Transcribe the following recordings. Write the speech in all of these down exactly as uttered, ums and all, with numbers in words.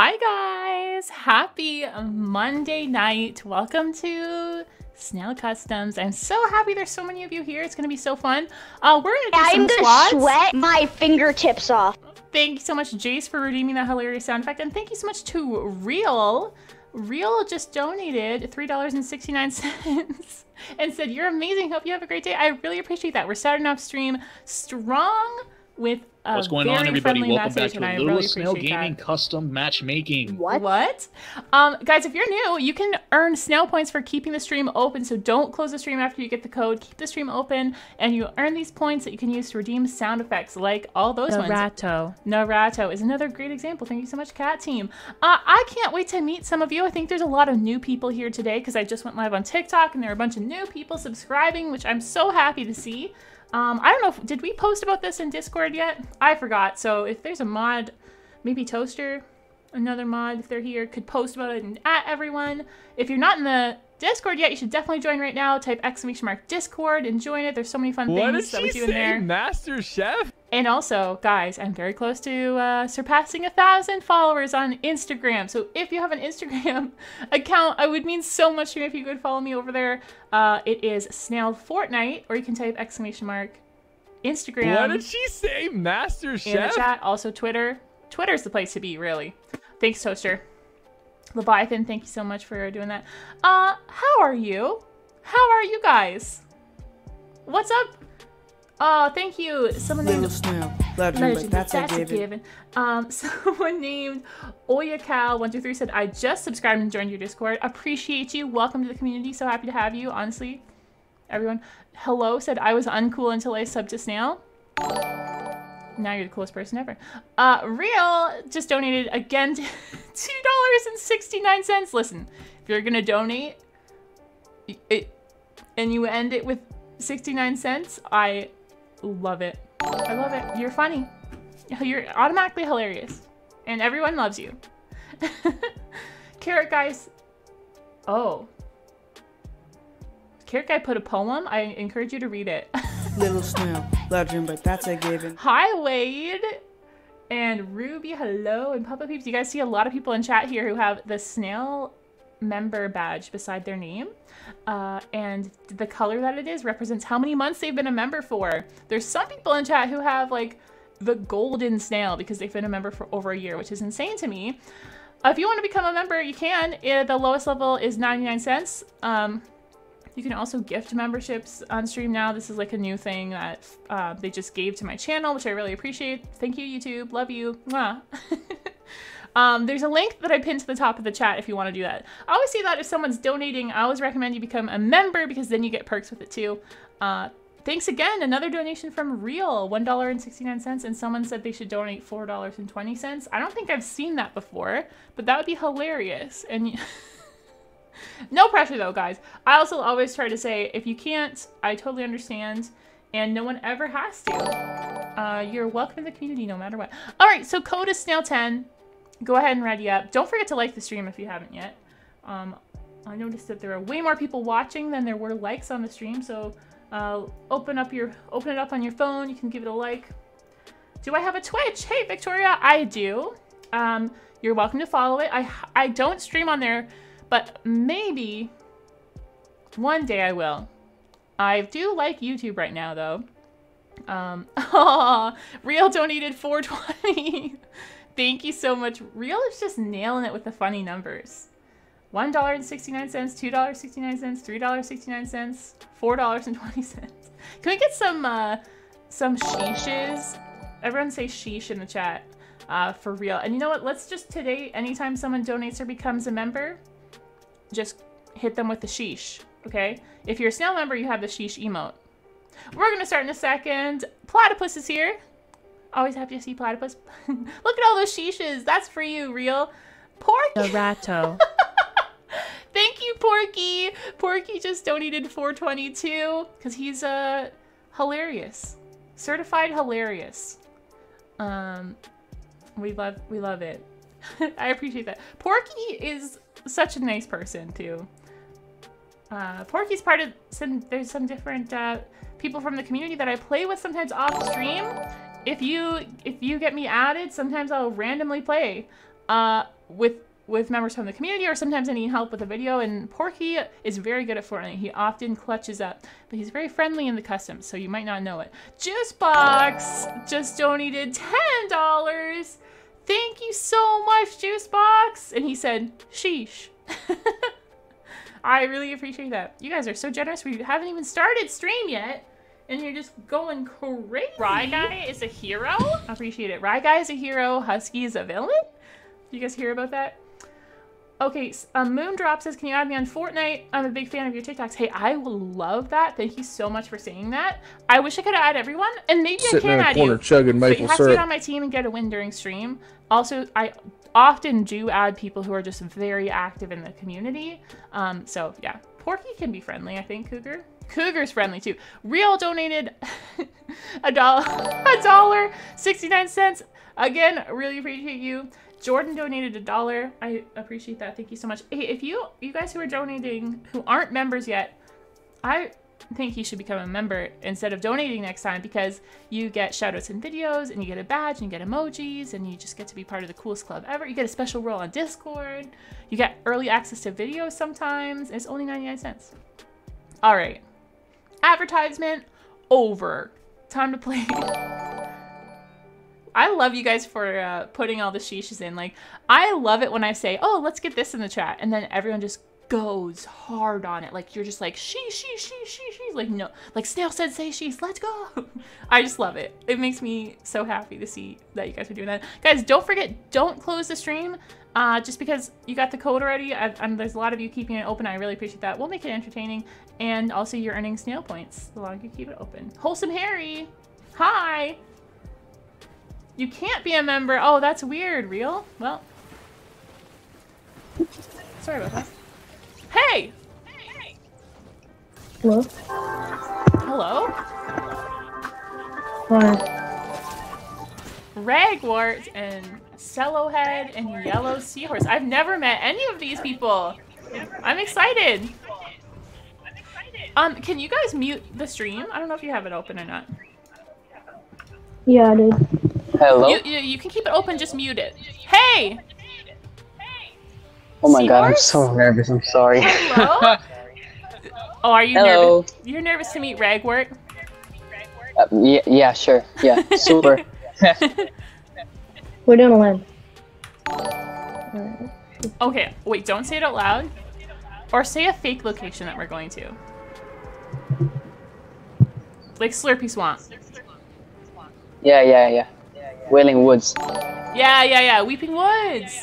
Hi guys, happy Monday night. Welcome to Snail Customs. I'm so happy there's so many of you here. It's gonna be so fun. Uh, we're gonna do yeah, some I'm gonna squats. Sweat my fingertips off. Thank you so much, Jace, for redeeming that hilarious sound effect, and thank you so much to Real. Real just donated three dollars and sixty-nine cents and said, "You're amazing. Hope you have a great day." I really appreciate that. We're starting off stream strong with a What's going very on, everybody? Welcome back to Littlest really Snail Gaming that. Custom Matchmaking. What? What? Um, guys, if you're new, you can earn Snail points for keeping the stream open, so don't close the stream after you get the code. Keep the stream open, and you earn these points that you can use to redeem sound effects like all those Narato. ones. Narato. Narato is another great example. Thank you so much, Cat Team. Uh, I can't wait to meet some of you. I think there's a lot of new people here today because I just went live on TikTok, and there are a bunch of new people subscribing, which I'm so happy to see. Um, I don't know if, did we post about this in Discord yet? I forgot. So if there's a mod, maybe Toaster, another mod, if they're here, could post about it and at everyone. If you're not in the Discord yet, you should definitely join right now. Type exclamation mark Discord and join it. There's so many fun what things that we do in there. Master Chef? And also, guys, I'm very close to uh, surpassing a thousand followers on Instagram. So if you have an Instagram account, I would mean so much to me if you could follow me over there. Uh, it is Snail Fortnite, or you can type exclamation mark Instagram. What did she say, Master Chef? In the chat, also Twitter. Twitter's the place to be, really. Thanks, Toaster. Leviathan, thank you so much for doing that. Uh, how are you? How are you guys? What's up? Oh, thank you. Someone named Legend, Legend, that's, that's a given. Um, someone named Oya Cal one two three said, "I just subscribed and joined your Discord. Appreciate you. Welcome to the community. So happy to have you. Honestly, everyone." Hello said, "I was uncool until I subbed to Snail. Now you're the coolest person ever." Uh, Real just donated again to two dollars and sixty-nine cents. Listen, if you're gonna donate, it, and you end it with sixty-nine cents, I. Love it. I love it. You're funny. You're automatically hilarious. And everyone loves you. Carrot Guy's... Oh. Carrot Guy put a poem. I encourage you to read it. Little Snail. Legend, but that's a given. Hi, Wade. And Ruby, hello. And Papa Peeps, you guys see a lot of people in chat here who have the Snail Member badge beside their name, uh, and the color that it is represents how many months they've been a member for. There's some people in chat who have like the golden snail because they've been a member for over a year, which is insane to me. Uh, if you want to become a member, you can. It, the lowest level is ninety-nine cents. Um, you can also gift memberships on stream now. This is like a new thing that uh, they just gave to my channel, which I really appreciate. Thank you, YouTube. Love you. Mwah. Um, there's a link that I pinned to the top of the chat if you want to do that. I always say that if someone's donating, I always recommend you become a member because then you get perks with it too. Uh, thanks again. Another donation from Real, one dollar and sixty-nine cents, and someone said they should donate four dollars and twenty cents. I don't think I've seen that before, but that would be hilarious. And no pressure though, guys. I also always try to say, if you can't, I totally understand. And no one ever has to. Uh, you're welcome to the community no matter what. All right, so code is Snail ten. Go ahead and ready up. Don't forget to like the stream if you haven't yet. Um, I noticed that there are way more people watching than there were likes on the stream, so uh, open up your, open it up on your phone. You can give it a like. Do I have a Twitch? Hey, Victoria, I do. Um, you're welcome to follow it. I, I don't stream on there, but maybe one day I will. I do like YouTube right now, though. Um, oh, Real donated four dollars and twenty cents. Thank you so much. Real is just nailing it with the funny numbers. one dollar and sixty-nine cents, two dollars and sixty-nine cents, three dollars and sixty-nine cents, four dollars and twenty cents. Can we get some uh, some sheeshes? Everyone say sheesh in the chat uh, for Real. And you know what? Let's just today, anytime someone donates or becomes a member, just hit them with the sheesh, okay? If you're a Snail member, you have the sheesh emote. We're going to start in a second. Platypus is here. Always happy to see Platypus. Look at all those sheeshes. That's for you, Real. Porky. Narato. Thank you, Porky. Porky just donated four dollars and twenty-two cents because he's uh, hilarious. Certified hilarious. Um, we love, we love it. I appreciate that. Porky is such a nice person too. Uh, Porky's part of some. There's some different uh, people from the community that I play with sometimes off stream. If you if you get me added, sometimes I'll randomly play. Uh, with with members from the community, or sometimes I need help with a video, and Porky is very good at Fortnite. He often clutches up, but he's very friendly in the customs, so you might not know it. Juicebox just donated ten dollars. Thank you so much, Juicebox. And he said, sheesh. I really appreciate that. You guys are so generous. We haven't even started stream yet, and you're just going crazy. Rye Guy is a hero? I appreciate it. Rye Guy is a hero. Husky is a villain? You guys hear about that? Okay, um, Moondrop says, can you add me on Fortnite? I'm a big fan of your TikToks. Hey, I will love that. Thank you so much for saying that. I wish I could add everyone, and maybe Sitting I can in a add corner you. Chugging maple but you have syrup. To get on my team and get a win during stream. Also, I often do add people who are just very active in the community. Um, so, yeah. Porky can be friendly, I think, Cougar. Cougar's friendly, too. Real donated a dollar, a dollar, sixty-nine cents. Again, really appreciate you. Jordan donated a dollar. I appreciate that. Thank you so much. Hey, if you you guys who are donating, who aren't members yet, I think you should become a member instead of donating next time, because you get shoutouts and videos, and you get a badge, and you get emojis, and you just get to be part of the coolest club ever. You get a special role on Discord. You get early access to videos sometimes. It's only ninety-nine cents. All right. Advertisement over. Time to play. I love you guys for uh, putting all the sheeshes in. Like, I love it when I say, oh, let's get this in the chat, and then everyone just goes hard on it. Like, you're just like, she, she, she, she, she's like, no, like Snail said, say she's, let's go. I just love it. It makes me so happy to see that you guys are doing that. Guys, don't forget, don't close the stream. Uh, just because you got the code already, I, I'm, there's a lot of you keeping it open. I really appreciate that. We'll make it entertaining. And also, you're earning Snail points the longer you keep it open. Wholesome Harry, hi. You can't be a member. Oh, that's weird, Real. Well, sorry about that. Hey! Hey, hey! Hello? Hello? Hi. Ragwort and Cellohead and Yellow Seahorse. I've never met any of these people. I'm excited. Um, can you guys mute the stream? I don't know if you have it open or not. Yeah, I did. Hello? You, you, you can keep it open, just mute it. Hey! Oh my Seahorse? God, I'm so nervous, I'm sorry. Hello? Oh, are you Hello. nervous? You're nervous to meet Ragwort? Uh, yeah, yeah, sure. Yeah, super. We're doing a land. Okay, wait, don't say it out loud. Or say a fake location that we're going to. Like Slurpee Swamp. Yeah, yeah, yeah. Wailing Woods. Yeah, yeah, yeah. Weeping Woods.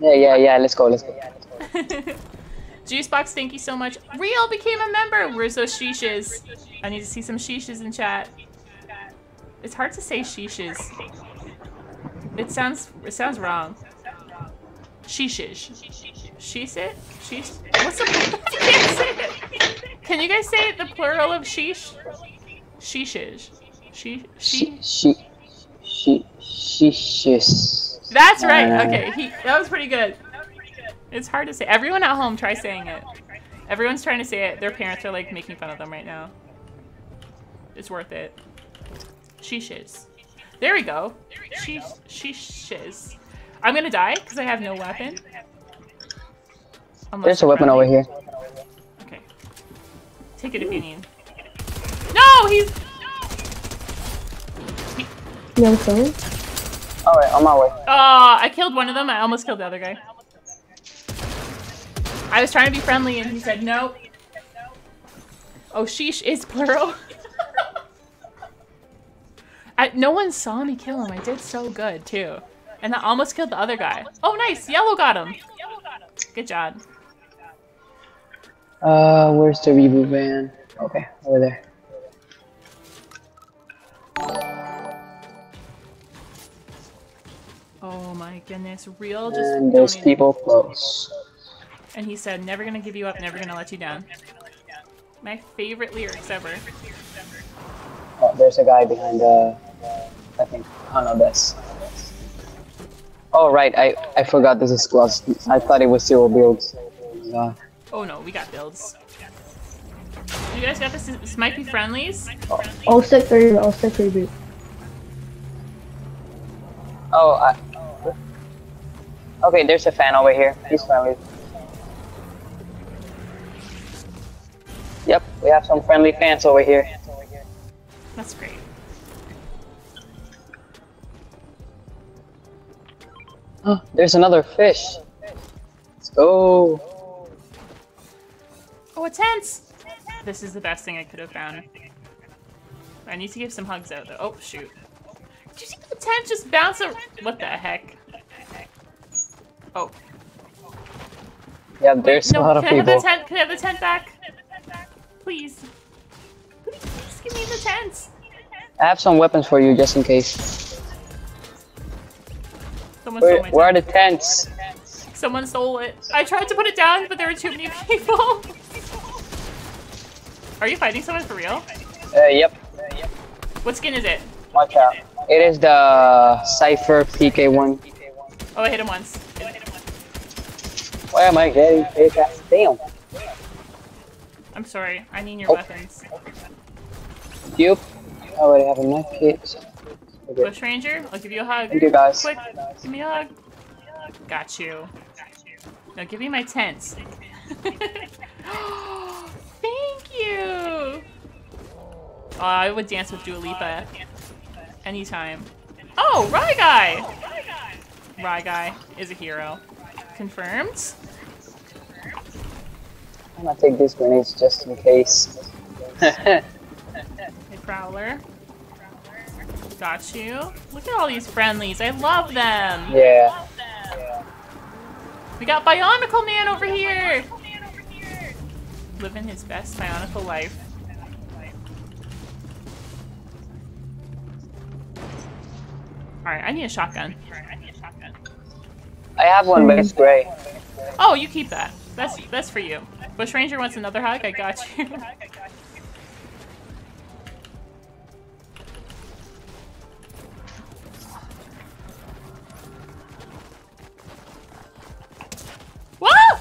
Yeah, yeah, yeah. Let's go. Let's go. Juicebox, thank you so much. Real became a member. Where's those sheeshes? I need to see some sheeshes in chat. It's hard to say sheeshes. It sounds it sounds wrong. Sheeshes. Sheesh it? Sheesh? What's the plural? Can you guys say the plural of sheesh? Sheeshes. She she she. She, she, she's. That's right. Uh, okay, he, that was pretty good. It's hard to say. Everyone at home, try saying it. Everyone's trying to say it. Their parents are like making fun of them right now. It's worth it. Sheeshes. There we go. She, sheeshes. I'm gonna die because I have no weapon. Unless There's a weapon running. over here. Okay. Take it if you need. No, he's. No, alright, on my way. Oh, I killed one of them. I almost killed the other guy. I was trying to be friendly and he said no. Oh, sheesh is plural. I, no one saw me kill him. I did so good, too. And that almost killed the other guy. Oh, nice. Yellow got him. Good job. Uh, where's the reboot van? Okay, over there. Oh my goodness, Real just And donated. Those people close. And he said, never gonna give you up, never gonna let you down. My favorite lyrics ever. Oh, there's a guy behind, uh, I think, oh no, that's... Oh right, I, I forgot this is Gloss. I thought it was zero builds. Uh, oh no, we got builds. You guys got this? This might be friendlies? Oh, I'll stick through, I'll stick through. Oh, I... Okay, there's a fan over here. He's friendly. Yep, we have some friendly fans over here. That's great. Oh, there's another fish. Let's go. Oh, a tent! This is the best thing I could have found. I need to give some hugs out though. Oh, shoot. Did you see the tent just bounce around? What the heck? Oh. Yeah, there's Wait, no, a lot of people. Can I have the tent? Can I have the tent back? Please. Please give me the tent. I have some weapons for you just in case. Someone where, stole my where tent. Are the tents? Someone stole it. I tried to put it down, but there were too many people. Are you fighting someone for real? Uh, yep. Uh, yep. What skin is it? Watch out. It is the Cypher P K one. Oh, I hit him once. Oh, I hit him once. Why am I getting hit? Damn. I'm sorry. I need your oh. weapons. Yup. I already have a knife kit. Okay. Bush Ranger, I'll give you a hug. Thank you guys. Quick, give me a hug. Got you. Now give me my tent. Thank you. Oh, I would dance with Dua Lipa anytime. Oh, Rye Guy! Rye Guy is a hero. Confirmed. I'm gonna take these grenades just in case. Hey, Prowler. Got you. Look at all these friendlies. I love them. Yeah. We got Bionicle Man over here. Living his best Bionicle life. Alright, I need a shotgun. I need a shotgun. I have one, but it's gray. Oh, you keep that. That's that's for you. Bush Ranger wants another hug? I got you. Whoa!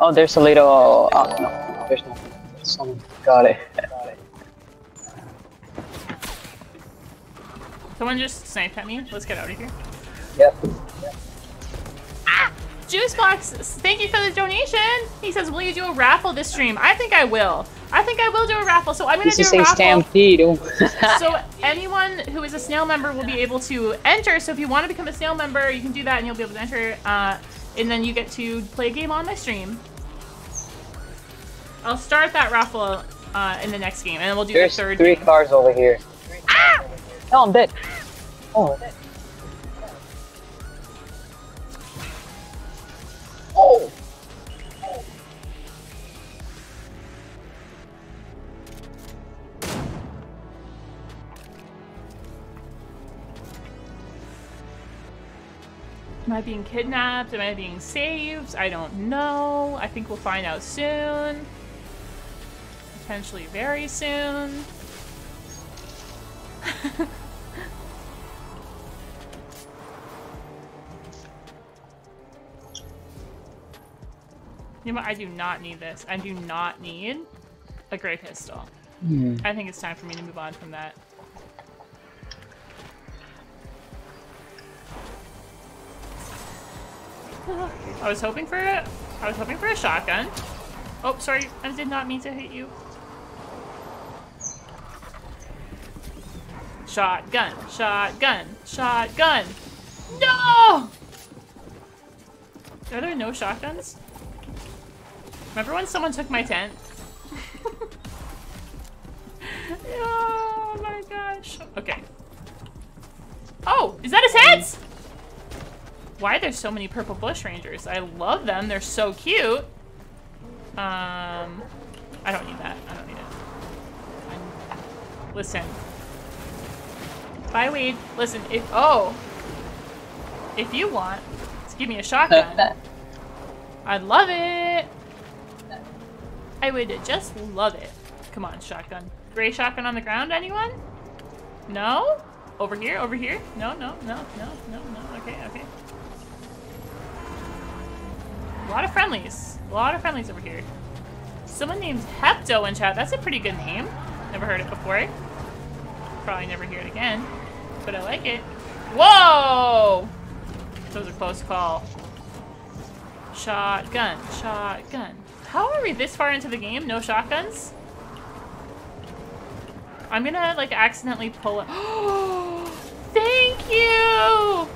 Oh, there's a little... Oh, no. There's nothing. Someone got it. Someone just sniped at me. Let's get out of here. Yep. yep. Ah! Juicebox, thank you for the donation. He says, "Will you do a raffle this stream?" I think I will. I think I will do a raffle. So I'm gonna do a raffle. Stampede. So anyone who is a Snail member will be able to enter. So if you want to become a Snail member, you can do that, and you'll be able to enter. Uh, and then you get to play a game on my stream. I'll start that raffle uh, in the next game, and then we'll do There's the third three game. Cars over here. Ah! Oh, I'm dead. Oh. Oh. Am I being kidnapped? Am I being saved? I don't know. I think we'll find out soon. Potentially very soon. You know what? I do not need this. I do not need a gray pistol. Mm. I think it's time for me to move on from that. I was hoping for it. I was hoping for a shotgun. Oh, sorry. I did not mean to hit you. Shotgun, shotgun, shotgun. No! Are there no shotguns? Remember when someone took my tent? Oh my gosh. Okay. Oh, is that his head? Why are there so many purple bush rangers? I love them. They're so cute. Um, I don't need that. I don't need it. I'm... Listen. Bye, Wade. Listen, if- oh! If you want to give me a shotgun, I'd love it! I would just love it. Come on, shotgun. Gray shotgun on the ground, anyone? No? Over here? Over here? No, no, no, no, no, no. Okay, okay. A lot of friendlies. A lot of friendlies over here. Someone named Hepto in chat. That's a pretty good name. Never heard it before. probably never hear it again, but I like it. Whoa! That was a close call. Shotgun, shotgun. How are we this far into the game? No shotguns? I'm gonna, like, accidentally pull it. Thank you!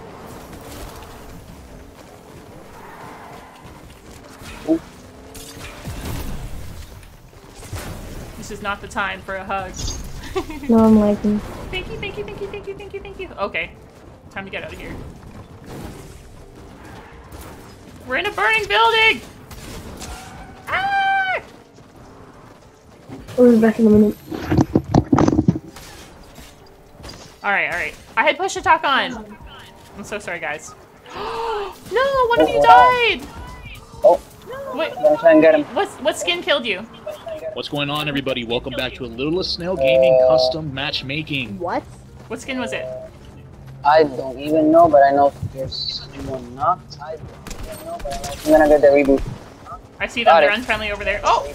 Oh. This is not the time for a hug. No, I'm liking. Thank you, thank you, thank you, thank you, thank you, thank you. Okay. Time to get out of here. We're in a burning building! Ah! We'll be back in a minute. Alright, alright. I had pushed attack on. I'm so sorry, guys. No! One of you died! Oh. Wait, what, what skin killed you? What's going on, everybody? Welcome back to a Littlest Snail Gaming Custom Matchmaking. What? What skin was it? I don't even know, but I know there's someone not. I don't even know, but I know. I'm gonna get the reboot. I see them. They're unfriendly over there. Oh!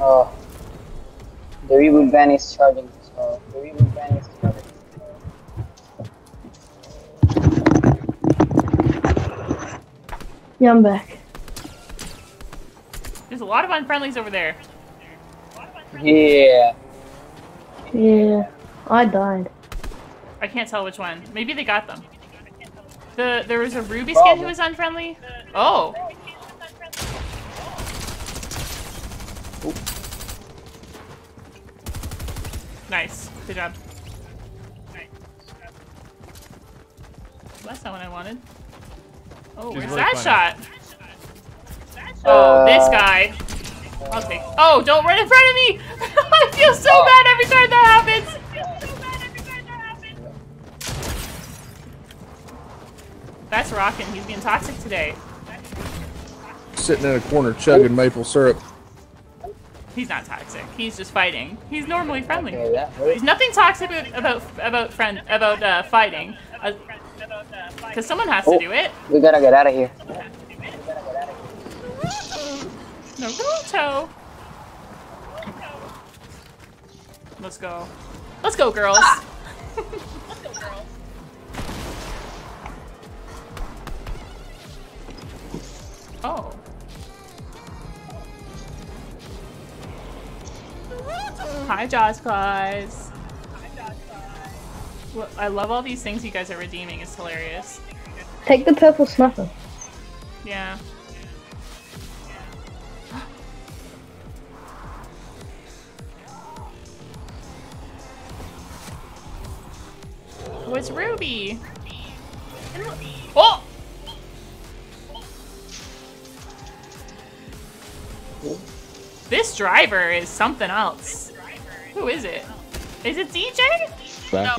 Oh. The reboot ban is charging. So the reboot ban is charging. Yeah, I'm back. There's a lot of unfriendlies over there. Yeah. Yeah. I died. I can't tell which one. Maybe they got them. The there was a Ruby skin who was unfriendly. Oh. Nice. Good job. That's not what I wanted. Oh, where's really that shot? Uh, oh, this guy. I'll take. Oh, don't run in front of me! I feel so oh. bad every time that happens! I feel so bad every time that happens! That's rockin'. He's being toxic today. Sitting in a corner chugging Ooh. maple syrup. He's not toxic. He's just fighting. He's normally friendly. Okay, that There's nothing toxic about about friend about uh, fighting. Uh, Because someone has oh, to do it. We gotta get out of here. Naruto! Let's go. Let's go, girls! Ah. Let's go, girls. Oh. Hi, Jaws Claws. I love all these things you guys are redeeming. It's hilarious. Take the purple snuffer. Yeah. What's Ruby? Oh! This driver is something else. Who is it? Is it D J? No.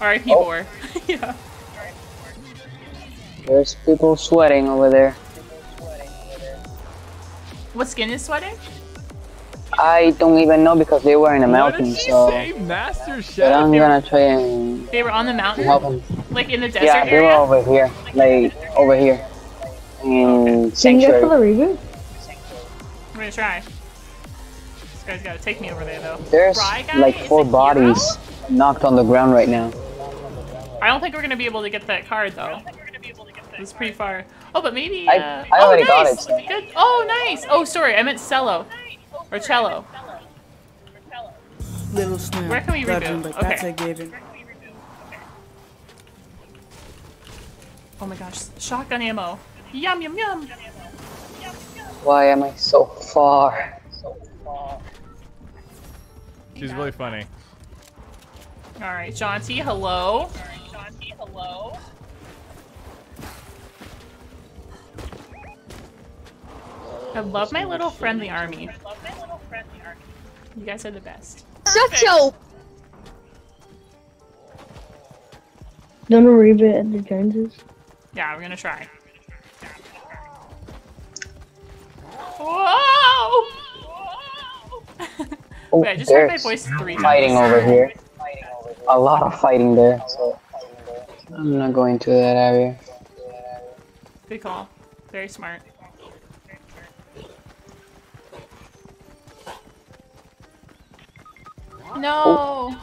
R I P oh. Boar. Yeah. There's people sweating over there. What skin is sweating? I don't even know because they were in the mountain. What did she so. say? Master Chef. But I'm they gonna were, try and. They were on the mountain. Help them. Like in the desert yeah, area. Yeah, they were over here. Like, like over here. In okay. Sanctuary. Can you go for the reboot? I'm gonna try. This guy's gotta take me over there though. There's like four bodies knocked on the ground right now. I don't think we're gonna be able to get that card though. I don't think we're gonna be able to get that card. It's pretty far. Oh, but maybe. Uh... I, I already oh, got nice. it. Good. Oh, nice. Oh, sorry. I meant cello. Or cello. Little Snail. Where can we reboot? Okay. That's a given. Where can we reboot? Okay. Oh my gosh. Shotgun ammo. Yum, yum, yum. Why am I so far? So far. She's really funny. Alright, Jaunty, hello. Alright, Jaunty, hello. I love my little friendly army. I love my little friendly army. You guys are the best. Shut yo! Don't worry about the Joneses. Yeah, we're gonna try. Whoa! Oh, wait, I just heard my voice three times. Fighting over here. A lot of fighting there. So I'm not going to that area. Good call. Very smart. No. Oh.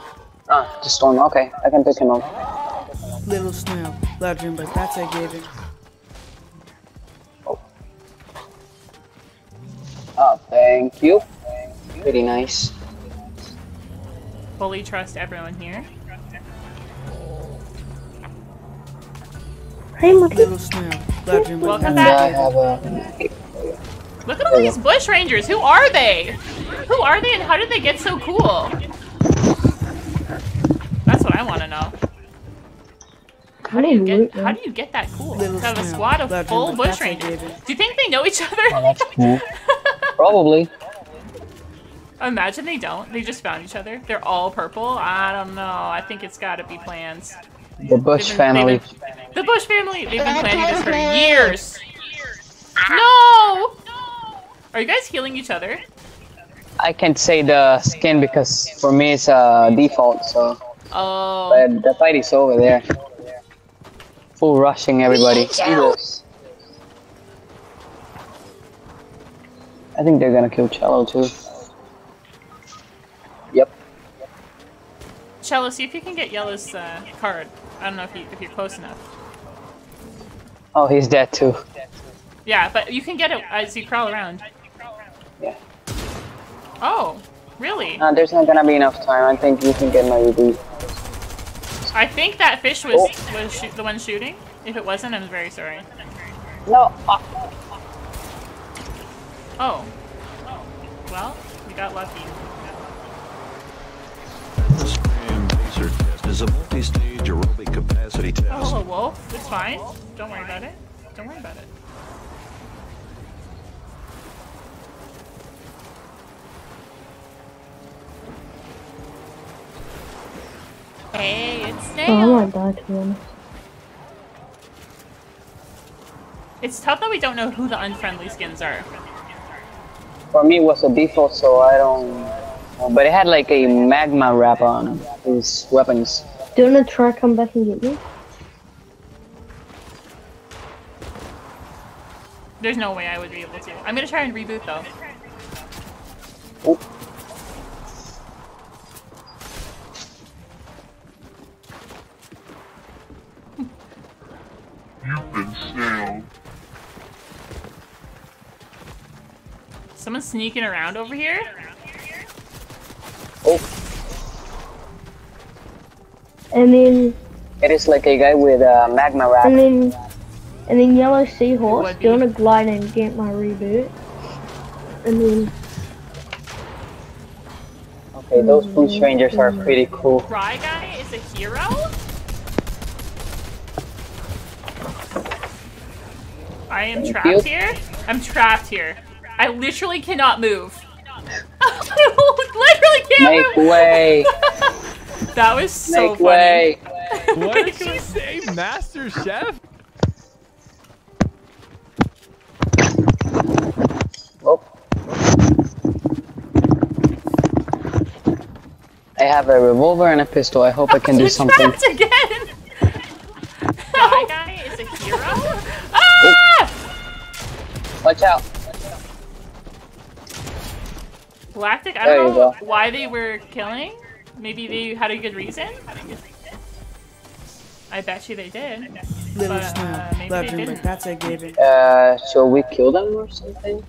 Ah, just one. Okay, I can pick him up. Little snail, legend, but that's I gave it. Oh. Ah, thank you. Pretty nice. Fully trust everyone here. Hey, little snail, legend, welcome back. Yeah, look at all these bush rangers. Who are they? Who are they and how did they get so cool? That's what I want to know. How do you get how do you get that cool? To have a squad of full bush rangers. Do you think they know each other? Well, that's cool. Probably. Imagine they don't. They just found each other. They're all purple. I don't know. I think it's got to be plans. The Bush been, family. Been, the Bush family. They've been planning this for years. No! Are you guys healing each other? I can't say the skin because for me it's a uh, default, so... Oh... But the fight is over there. Full rushing everybody. I think they're gonna kill Cello too. Yep. Cello, see if you can get Yellow's uh, card. I don't know if, you, if you're close enough. Oh, he's dead too. Yeah, but you can get it as you crawl around. Yeah. Oh, really? Uh, there's not gonna be enough time. I think you can get my U D. I think that fish was oh. was shoot, the one shooting. If it wasn't, I'm very sorry. No. Oh. Oh. Well, we got lucky. The Scram Blizzard test is a multi-stage aerobic capacity test. Oh, a wolf. It's fine. Don't worry about it. Don't worry about it. Hey, it's Snail! Oh, I died to him. It's tough that we don't know who the unfriendly skins are. For me, it was a default, so I don't... But it had like a magma wrap on his weapons. Do you want to try to come back and get me? There's no way I would be able to. I'm gonna try and reboot though. Oh. You've been snailed. Someone's sneaking around over here? Oh. And then... It is like a guy with a uh, magma wrap. And then... And then Yellow Seahorse, gonna glide and get my reboot. And then... Okay, those blue strangers are pretty cool. Fry Guy is a hero? I am Thank trapped you. here. I'm trapped here. I literally cannot move. I literally can't Make move. way. That was so Make funny. Way. What did she say? Master Chef? Oh. I have a revolver and a pistol. I hope I can do something. I'm trapped again. That guy is a hero? Watch out. Galactic, I don't know why they were killing. Maybe they had a good reason? I bet you they did. Little but, uh, maybe Legend, they didn't. That's a given. Uh, shall we kill them or something? Do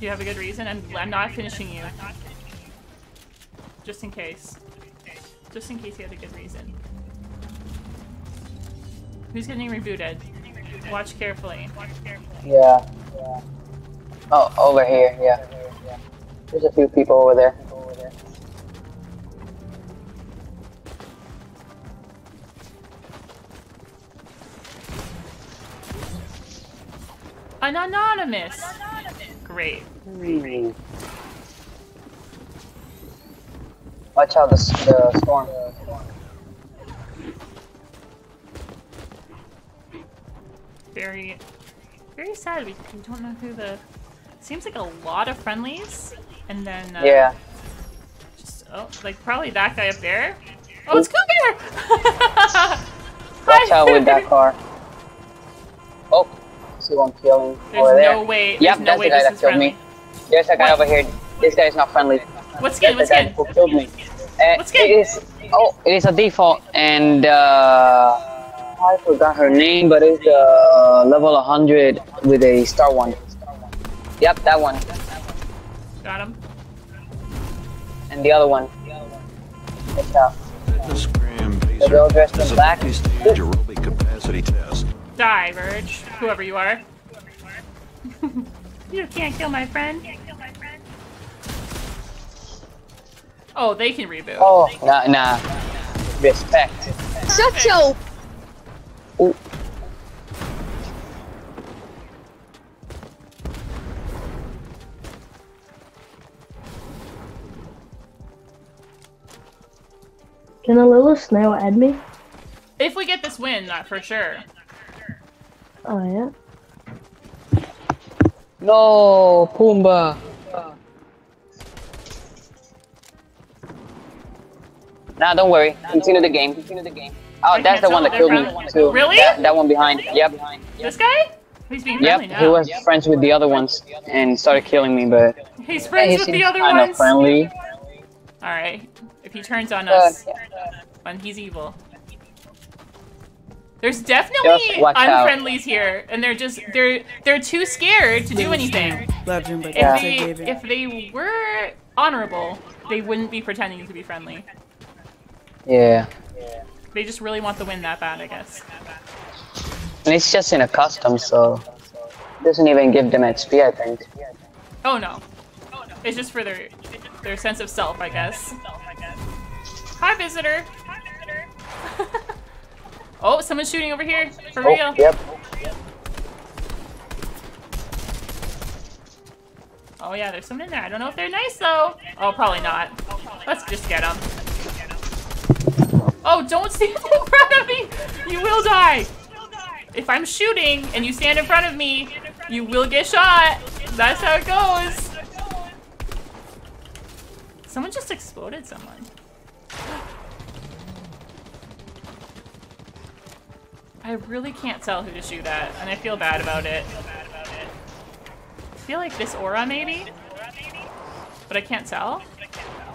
you have a good reason? I'm, I'm not finishing you. Just in case. Just in case you had a good reason. Who's getting rebooted? Watch carefully. Watch carefully. Yeah. yeah. Oh, over here, yeah. There's a few people over there. An anonymous! An anonymous. Great. Mm. Watch out, the, the storm. Very, very sad. We, we don't know who the. Seems like a lot of friendlies, and then uh, yeah, just oh, like probably that guy up there. Oh, it's Cougar! Watch out with that car. Oh, I see one killing over there. There's no way. Yep, that's the guy that killed me. There's a guy over here This guy is not friendly. What's good? What's good? Who killed me? Uh, what's good? It is, oh, it is a default, and uh, I forgot her name, but it's uh, level one hundred with a star one. Yep, that one. Got him. And the other one. It's up. The girl dressed in black. Aerobic capacity test. Die, Verge. Whoever you are. You can't kill my friend. Oh, they can reboot. Oh, can. nah, nah. Respect. Shut your. Ooh. Can a little snail add me? If we get this win, not for sure. Oh yeah. No, Pumbaa. Nah, don't worry. Continue the game. Continue the game. Oh, that's the one that killed me too. Really? That, that one behind. Yep. This guy? He's being friendly now. Yep. He was friends with the other ones and started killing me, but he's friends with the other ones. Kind of friendly. All right. If he turns on us, when he's evil. There's definitely unfriendlies here, and they're just they're they're too scared to do anything. If they if they were honorable, they wouldn't be pretending to be friendly. Yeah. They just really want the win that bad, I guess. And it's just in a custom, so it doesn't even give them X P, I think. Oh no. It's just for their their sense of self, I guess. Hi, visitor. Hi, visitor. Oh, someone's shooting over here. For oh, real. Yep. Oh yeah, there's someone in there. I don't know if they're nice though. Oh, probably not. Let's just get them. Oh, don't stand in front of me! You will die! If I'm shooting and you stand in front of me, you will get shot! That's how it goes! Someone just exploded someone. I really can't tell who to shoot at, and I feel bad about it. I feel like this aura maybe? But I can't tell,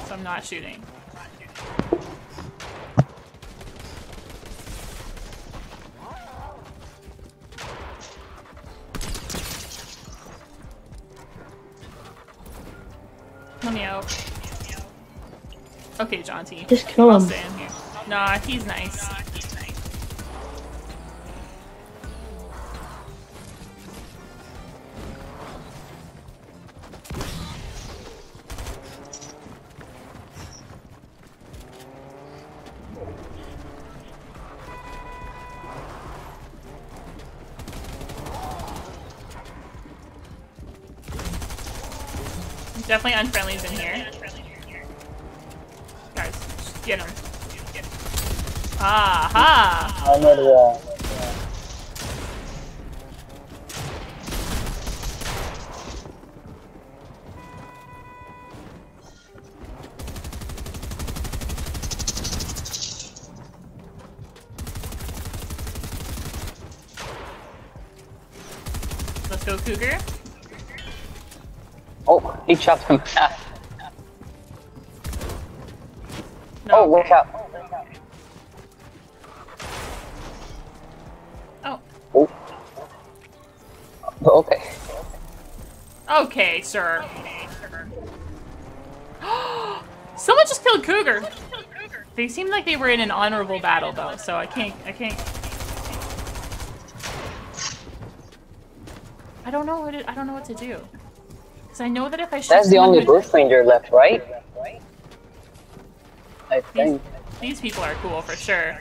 so I'm not shooting. Let me out. Okay, Jaunty. Just kill him. I'll stay in here. Nah, he's nice. Nah, he's nice. Definitely unfriendly's in here. Guys, just get him. Aha! I know the wall. Let's go, Cougar. Oh, he chopped him. No. Oh, watch out. Oh. Oh. Okay. Okay, sir. Okay, sir. Someone just killed Cougar. They seemed like they were in an honorable battle, though, so I can't. I can't. I don't know what. It, I don't know what to do. Because I know that if I shoot That's the only Bruce Ranger left, right? I think. These, these people are cool for sure.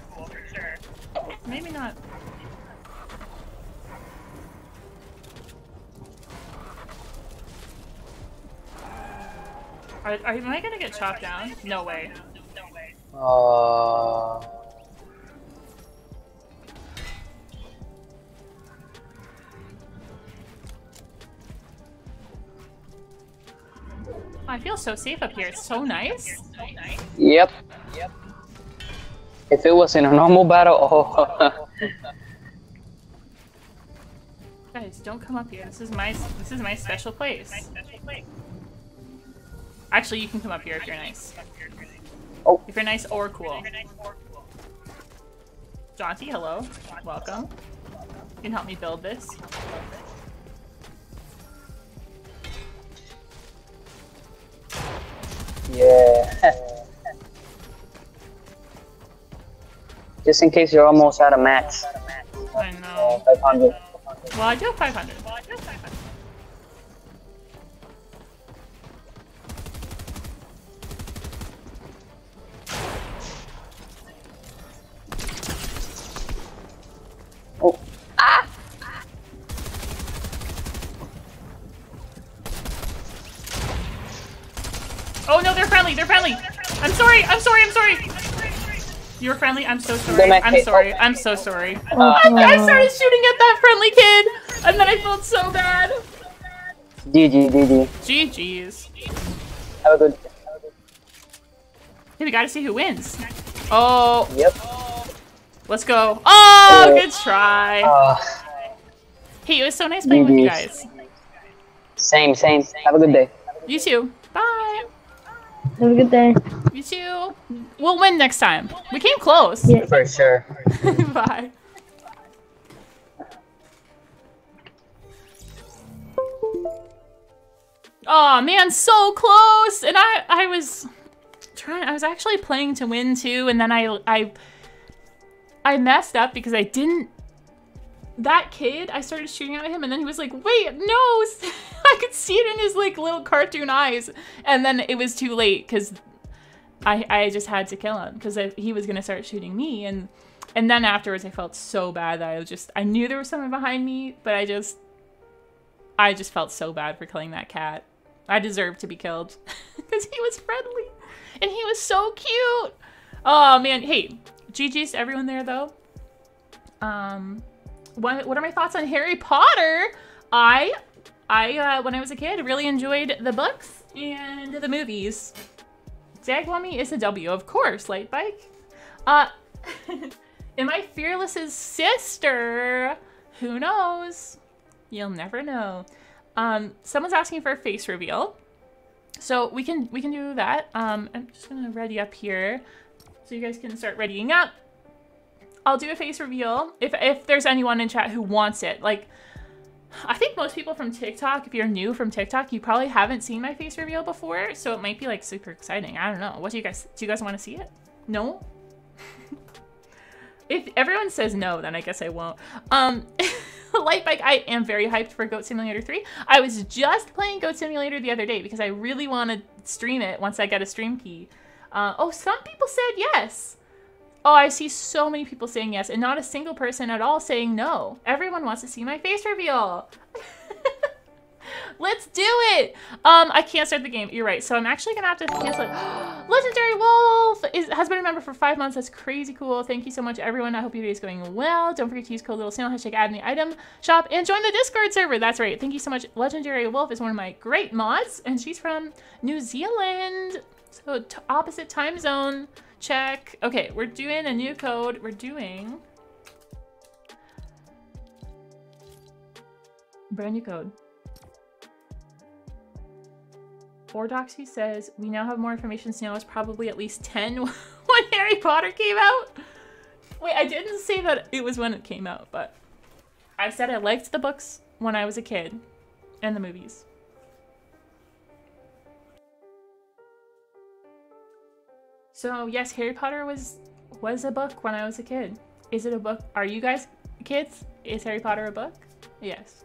Maybe not. Are, are, am I going to get chopped down? No way. Uh... I feel so safe up here. It's so nice. Yep. Yep. If it was in a normal battle, oh. Guys, don't come up here. This is my this is my special place. Actually, you can come up here if you're nice. Oh. If you're nice or cool. Jaunty, hello. Welcome. You can help me build this. Yeah. Just in case you're almost out of mats. I know. five hundred. Well, I do have five hundred. Well, I do have five hundred. Oh. Ah! Oh no, they're friendly. They're friendly. I'm sorry. I'm sorry. I'm sorry. You're friendly. I'm so sorry. I'm sorry. I'm so sorry. I started shooting at that friendly kid, and then I felt so bad. G G, G G. G Gs. Have a good. Hey, we gotta see who wins. Oh. Yep. Let's go. Oh, good try. Uh, hey, it was so nice playing with you guys. Same, same. Have a good day. You too. Bye. Have a good day. You too. We'll win next time. We came close. Yeah. For sure. Bye. Oh man, so close. And I, I was trying. I was actually playing to win too, and then I, I. I messed up because I didn't... That kid, I started shooting at him and then he was like, wait, no! I could see it in his like little cartoon eyes. And then it was too late because I, I just had to kill him because he was going to start shooting me. And and then afterwards I felt so bad that I was just... I knew there was someone behind me, but I just... I just felt so bad for killing that cat. I deserved to be killed because he was friendly and he was so cute. Oh man, hey... G G's to everyone there though. Um, what, what are my thoughts on Harry Potter? I, I uh, when I was a kid, really enjoyed the books and the movies. Dagwami is a W, of course. Light bike. Uh, am I Fearless's sister? Who knows? You'll never know. Um, someone's asking for a face reveal, so we can we can do that. Um, I'm just gonna ready up here. So you guys can start readying up. I'll do a face reveal if, if there's anyone in chat who wants it. Like, I think most people from TikTok, if you're new from TikTok, you probably haven't seen my face reveal before. So it might be like super exciting. I don't know. What do you guys, do you guys want to see it? No? If everyone says no, then I guess I won't. Um, Lightbike, I am very hyped for Goat Simulator three. I was just playing Goat Simulator the other day because I really want to stream it once I get a stream key. Uh, oh, some people said yes. Oh, I see so many people saying yes, and not a single person at all saying no. Everyone wants to see my face reveal. Let's do it. Um, I can't start the game. You're right. So I'm actually gonna have to cancel it. Legendary Wolf is, has been a member for five months. That's crazy cool. Thank you so much, everyone. I hope your day is going well. Don't forget to use code Little Snail, hashtag add in the item shop, and join the Discord server. That's right. Thank you so much. Legendary Wolf is one of my great mods, and she's from New Zealand. So t opposite time zone, check. Okay, we're doing a new code. We're doing brand new code. Ordoxy says, we now have more information. Snail was probably at least ten when Harry Potter came out. Wait, I didn't say that it was when it came out, but I said I liked the books when I was a kid and the movies. So yes, Harry Potter was was a book when I was a kid. Is it a book? Are you guys kids? Is Harry Potter a book? Yes.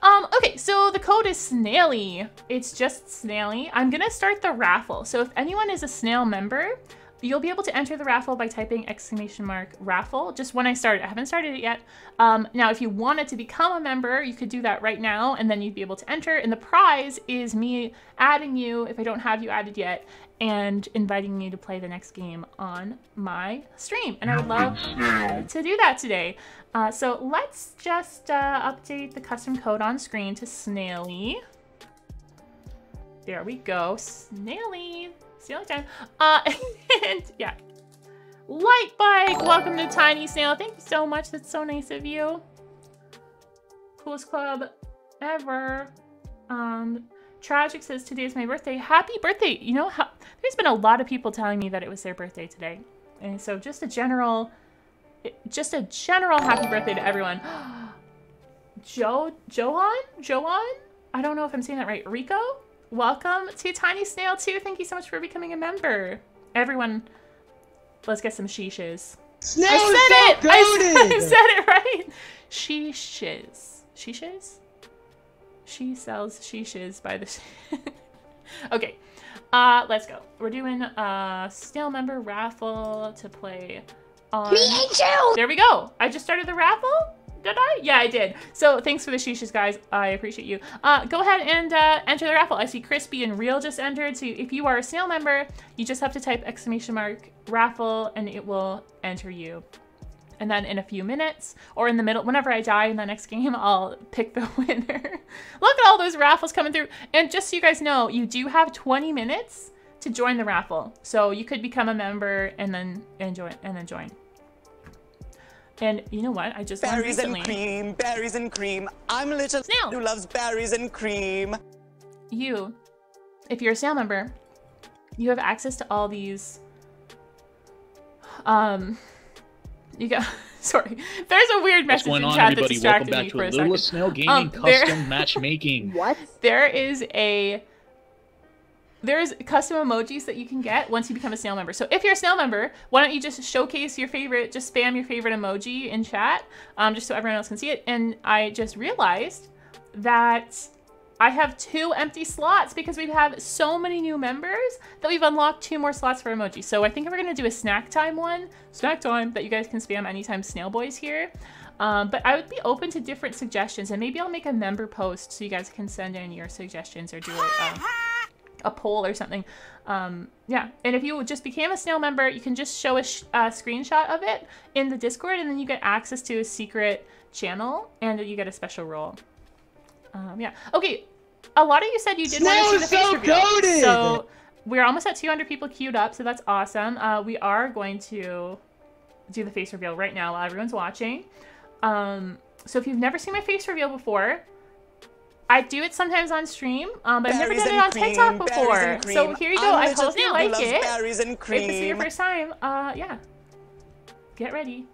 Um, okay, so the code is Snaily. It's just Snaily. I'm gonna start the raffle. So if anyone is a Snail member, you'll be able to enter the raffle by typing exclamation mark raffle. Just when I started, I haven't started it yet. Um, now, if you wanted to become a member, you could do that right now, and then you'd be able to enter. And the prize is me adding you, if I don't have you added yet, and inviting you to play the next game on my stream. And I would love to do that today. Uh, so let's just uh, update the custom code on screen to Snaily. There we go, Snaily. Snail time. Uh, and yeah. Lightbike, welcome to Tiny Snail. Thank you so much, that's so nice of you. Coolest club ever. Um, Tragic says, today is my birthday. Happy birthday. You know, how, there's been a lot of people telling me that it was their birthday today. And so just a general, just a general happy birthday to everyone. Jo, Johan? Johan? I don't know if I'm saying that right. Rico? Welcome to Tiny Snail two. Thank you so much for becoming a member. Everyone, let's get some sheeshes. Snail I said it! I said, I said it right! Sheeshes. Sheeshes? She sells sheeshes by the sh Okay, uh, let's go. We're doing a Snail Member raffle to play on... Me and you! There we go! I just started the raffle? Did I? Yeah, I did. So thanks for the sheeshes, guys. I appreciate you. Uh, go ahead and uh, enter the raffle. I see Crispy and Real just entered. So if you are a Snail Member, you just have to type exclamation mark raffle and it will enter you. And then in a few minutes, or in the middle, whenever I die in the next game, I'll pick the winner. Look at all those raffles coming through. And just so you guys know, you do have twenty minutes to join the raffle. So you could become a member and then and join. And then join. And you know what? I just learned recently. Berries and cream, berries and cream. I'm a little snail who loves berries and cream. You, if you're a Snail Member, you have access to all these... Um... You go. Sorry, there's a weird message in chat that distracted me for a second. Welcome back to Littlest Snail Gaming um, there, custom matchmaking. What? There is a there is custom emojis that you can get once you become a Snail Member. So if you're a Snail Member, why don't you just showcase your favorite? Just spam your favorite emoji in chat, um, just so everyone else can see it. And I just realized that I have two empty slots because we have so many new members that we've unlocked two more slots for emoji. So I think we're gonna do a snack time one, snack time that you guys can spam anytime Snailboy's here. Um, but I would be open to different suggestions and maybe I'll make a member post so you guys can send in your suggestions or do a, um, a poll or something. Um, yeah, and if you just became a Snail Member, you can just show a, sh a screenshot of it in the Discord and then you get access to a secret channel and you get a special role. Um, yeah, okay. A lot of you said you didn't want to see the face reveal, so we're almost at two hundred people queued up, so that's awesome. Uh, we are going to do the face reveal right now while everyone's watching. Um, so if you've never seen my face reveal before, I do it sometimes on stream, um, but I've never done it on TikTok before. So here you go. I hope you like it. If this is your first time, uh, yeah, get ready.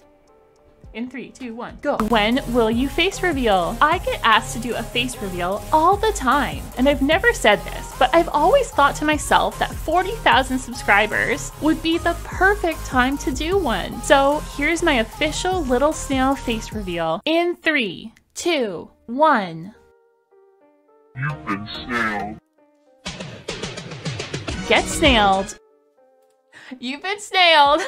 In three, two, one, go. When will you face reveal? I get asked to do a face reveal all the time, and I've never said this, but I've always thought to myself that forty thousand subscribers would be the perfect time to do one. So here's my official Little Snail face reveal. In three, two, one. You've been snailed. Get snailed. You've been snailed.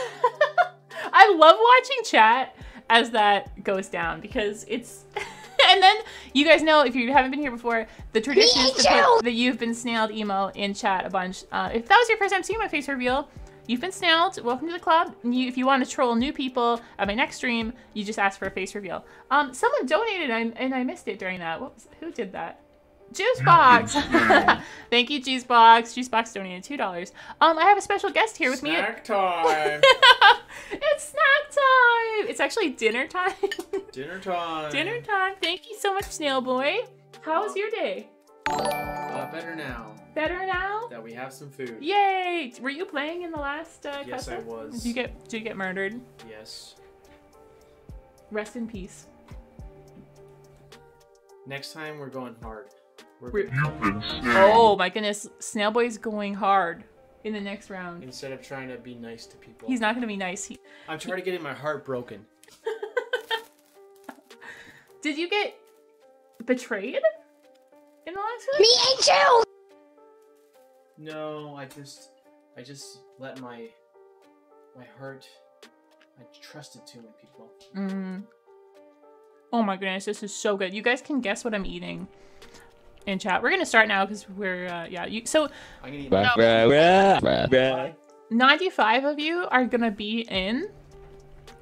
I love watching chat as that goes down because it's and then you guys know if you haven't been here before, the tradition is to put the you've been snailed emo in chat a bunch. Uh, if that was your first time seeing my face reveal, you've been snailed, welcome to the club. You, if you want to troll new people at my next stream, you just ask for a face reveal. Um, someone donated and, and I missed it during that. What was, who did that? Juicebox. Thank you, Juicebox. Juicebox donated two dollars. Um, I have a special guest here with snack me. Snack time. It's snack time. It's actually dinner time. Dinner time. Dinner time. Thank you so much, Snailboy. How was your day? A lot better now. Better now. That we have some food. Yay! Were you playing in the last? Uh, yes, I was. Did you get? Did you get murdered? Yes. Rest in peace. Next time we're going hard. We're oh my goodness, Snailboy's going hard in the next round. Instead of trying to be nice to people. He's not going to be nice. He I'm trying to get my heart broken. Did you get betrayed in the last one? Me and you! No, I just, I just let my, my heart, I trusted too many people. Mm. Oh my goodness, this is so good. You guys can guess what I'm eating. In chat, we're gonna start now because we're uh, yeah. You so I'm gonna eat no. ninety-five of you are gonna be in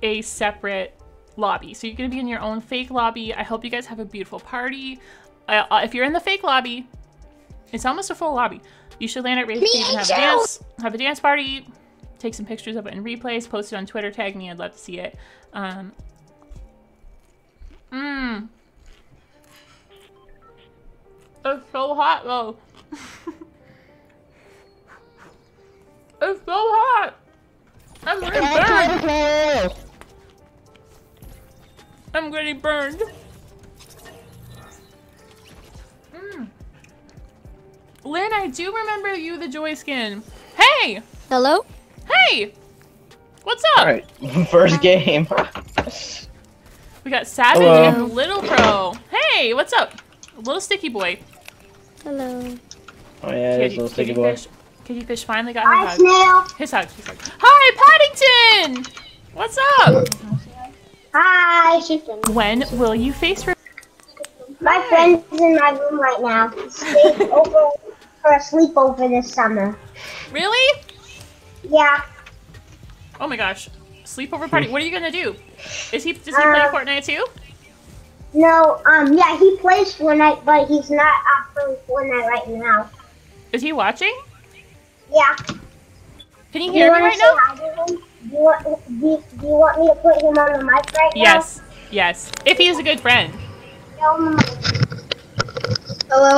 a separate lobby, so you're gonna be in your own fake lobby. I hope you guys have a beautiful party. Uh, uh, if you're in the fake lobby, it's almost a full lobby. You should land at Rave Cave and have a dance, have a dance party, take some pictures of it in replays, post it on Twitter, tag me. I'd love to see it. Um. Mmm. It's so hot though. It's so hot! I'm getting burned! I'm getting burned! Mm. Lynn, I do remember you, the joy skin. Hey! Hello? Hey! What's up? Alright, first game. We got Savage Hello. and Little Pro. Hey, what's up? Little Sticky Boy. Hello. Oh yeah, it is Little Sticky Boy. Kitty Fish finally got his hug. Snail. His hug. His hug. Hi, Paddington! What's up? Hi. When will you face re- My Hi. friend's in my room right now. Stayed over for a sleepover this summer. Really? Yeah. Oh my gosh. Sleepover party. What are you gonna do? Is he? Does he uh, play Fortnite too? No. Um. Yeah, he plays Fortnite, but he's not up for Fortnite right now. Is he watching? Yeah. Can you hear me right now? Do you want do you want me to put him on the mic right now? Yes. Yes. If he is a good friend. Hello.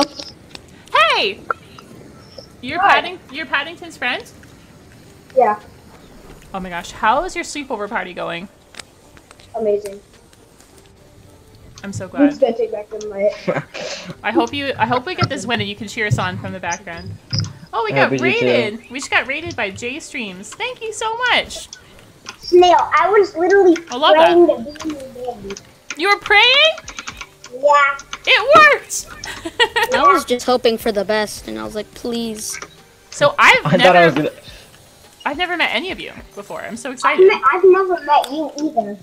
Hey. You're Padding you're Paddington's friend? Yeah. Oh my gosh, how is your sleepover party going? Amazing. I'm so glad. I'm just gonna take back the mic. I hope you I hope we get this win and you can cheer us on from the background. Oh, we got rated. We just got rated by J Streams. Thank you so much. Snail, I was literally praying that. to be your baby. You were praying? Yeah. It worked. Yeah. I was just hoping for the best, and I was like, please. So I've I never, I was gonna... I've never met any of you before. I'm so excited. I've, met, I've never met you either.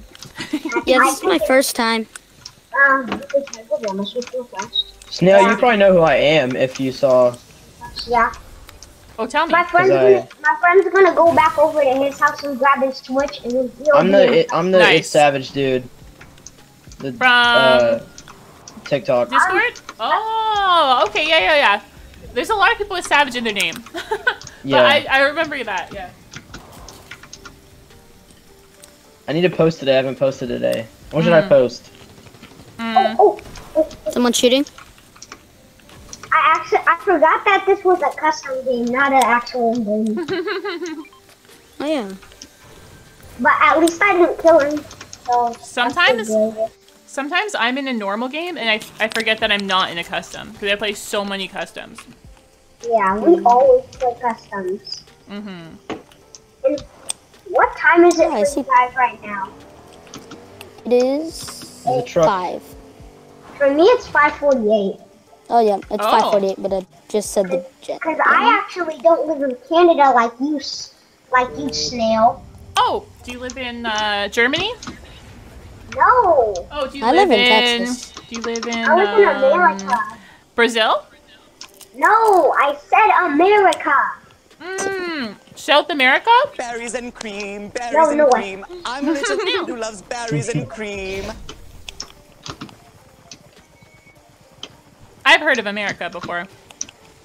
Yeah, this is my first time. Um, Snail, yeah. you probably know who I am if you saw. Yeah. Oh, tell me. My friend's, I... gonna, my friend's gonna go back over to his house and grab his Twitch and then he'll I'm the it, I'm the nice. savage dude. The, From uh, TikTok. Discord? Oh, okay, yeah, yeah, yeah. There's a lot of people with Savage in their name. But yeah. I, I remember that, yeah. I need to post today. I haven't posted today. What mm. should I post? Mm. Oh, oh, oh. Someone shooting? I actually I forgot that this was a custom game, not an actual game. Oh yeah. But at least I didn't kill him. So sometimes, sometimes I'm in a normal game and I I forget that I'm not in a custom because I play so many customs. Yeah, we always play customs. Mhm. And what time is it yeah, for you guys right now? It is eight, five. For me, it's five forty-eight. Oh yeah, it's oh. five forty-eight, but I just said the jet. Because I actually don't live in Canada like you, like you, Snail. Oh, do you live in uh, Germany? No. Oh, do you I live, live in, in Texas? Do you live in? I live um, in America. Brazil? No, I said America. Mmm, South America? Berries and cream, berries no, and no cream. Way. I'm little Snail who loves berries and cream. I've heard of America before.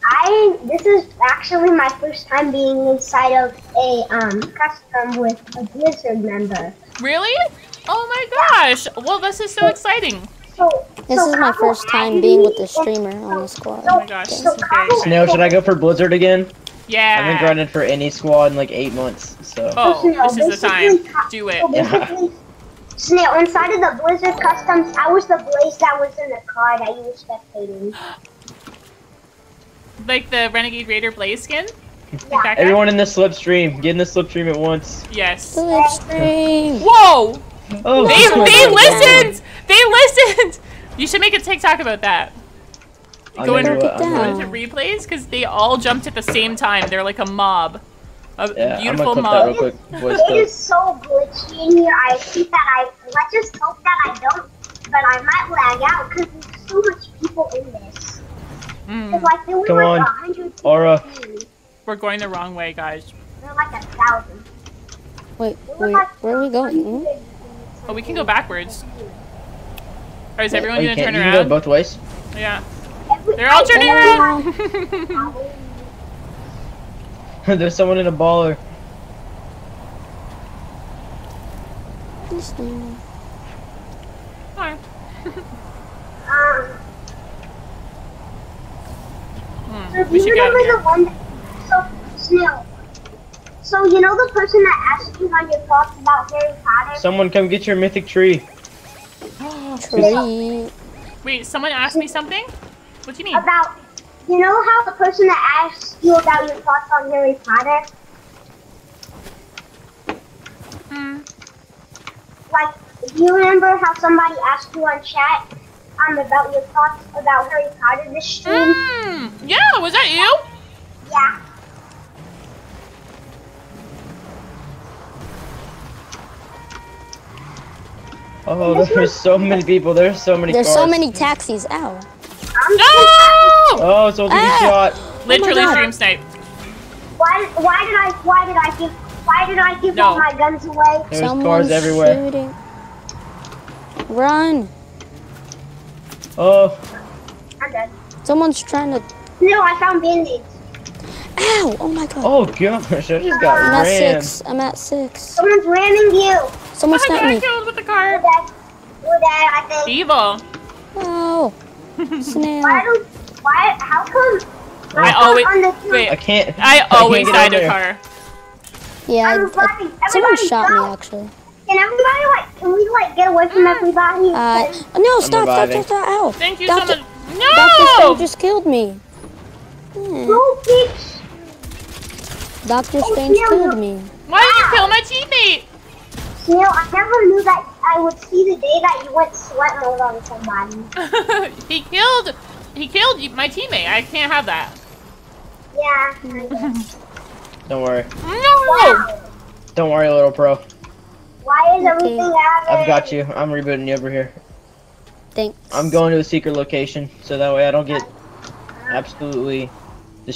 I this is actually my first time being inside of a um custom with a Blizzard member. Really? Oh my gosh! Yeah. Well, this is so exciting. So this so is my first time being with the streamer so, on the squad. Oh my gosh! So so Snail, should I go for Blizzard again? Yeah. I haven't grinded for any squad in like eight months, so. Oh, so Snail, this is the time. Do it. So yeah. Snail, inside of the Blizzard customs, I was the blaze that was in the car that you were spectating. Like the Renegade Raider blaze skin? Yeah. Everyone in the slipstream. Get in the slipstream at once. Yes. Slipstream. Whoa! Oh, they they listened! Down. They listened! You should make a TikTok about that. I'm go into, go into replays, because they all jumped at the same time. They're like a mob. A yeah, beautiful mug. It, it is so glitchy in here. I think that I let's just hope that I don't, but I might lag out because there's so much people in this. Mm. Like, there were Come like on, Aura. We're going the wrong way, guys. We're like a thousand. Wait, wait like where are we going? Oh, we can go backwards. Or is wait, everyone oh, gonna turn you around? Can go both ways. Yeah, Every, they're all turning around. There's someone in a baller. Hi. um, hmm. We you should remember get the one? So Snail. So you know the person that asked you on your thoughts about Harry Potter? Someone come get your mythic tree. Tree. Wait, someone asked me something? What do you mean? About, you know how the person that asked you about your thoughts on Harry Potter? Hmm. Like, do you remember how somebody asked you on chat um, about your thoughts about Harry Potter this stream? Hmm. Yeah, was that you? Yeah. Oh, there's so many people. There's so many There's cars. so many taxis. Ow. No! Oh, it's only ah! shot. Literally stream snipe. Why, why did I, why did I give, why did I give no. all my guns away? There's Someone's cars everywhere. Shooting. Run. Oh. I'm dead. Someone's trying to... No, I found bandits. Ow! Oh my god. Oh gosh, I just got I'm ran. I'm at six. I'm at six. Someone's ramming you. Someone oh, got me. I killed with the car. We're dead. We're dead, I think. Evil. Oh. Snail. Why do, why, how come? I, I always, on the wait, I can't. I always die to a car. Yeah, everybody, I, I, someone shot go. me actually. Can everybody like, can we like get away from mm. everybody? Uh, no, stop, stop, stop, stop, ow. Thank you Doctor, so much. No! Doctor Strange just killed me. Mm. Go, bitch. Doctor Strange oh, killed me. Why did you kill my teammate? You know, I never knew that I would see the day that you went sweat mode on somebody. he killed, he killed my teammate. I can't have that. Yeah. Don't worry. No. Wow. Don't worry, little pro. Why is everything out of it? I've got you. I'm rebooting you over here. Thanks. I'm going to a secret location, so that way I don't get absolutely...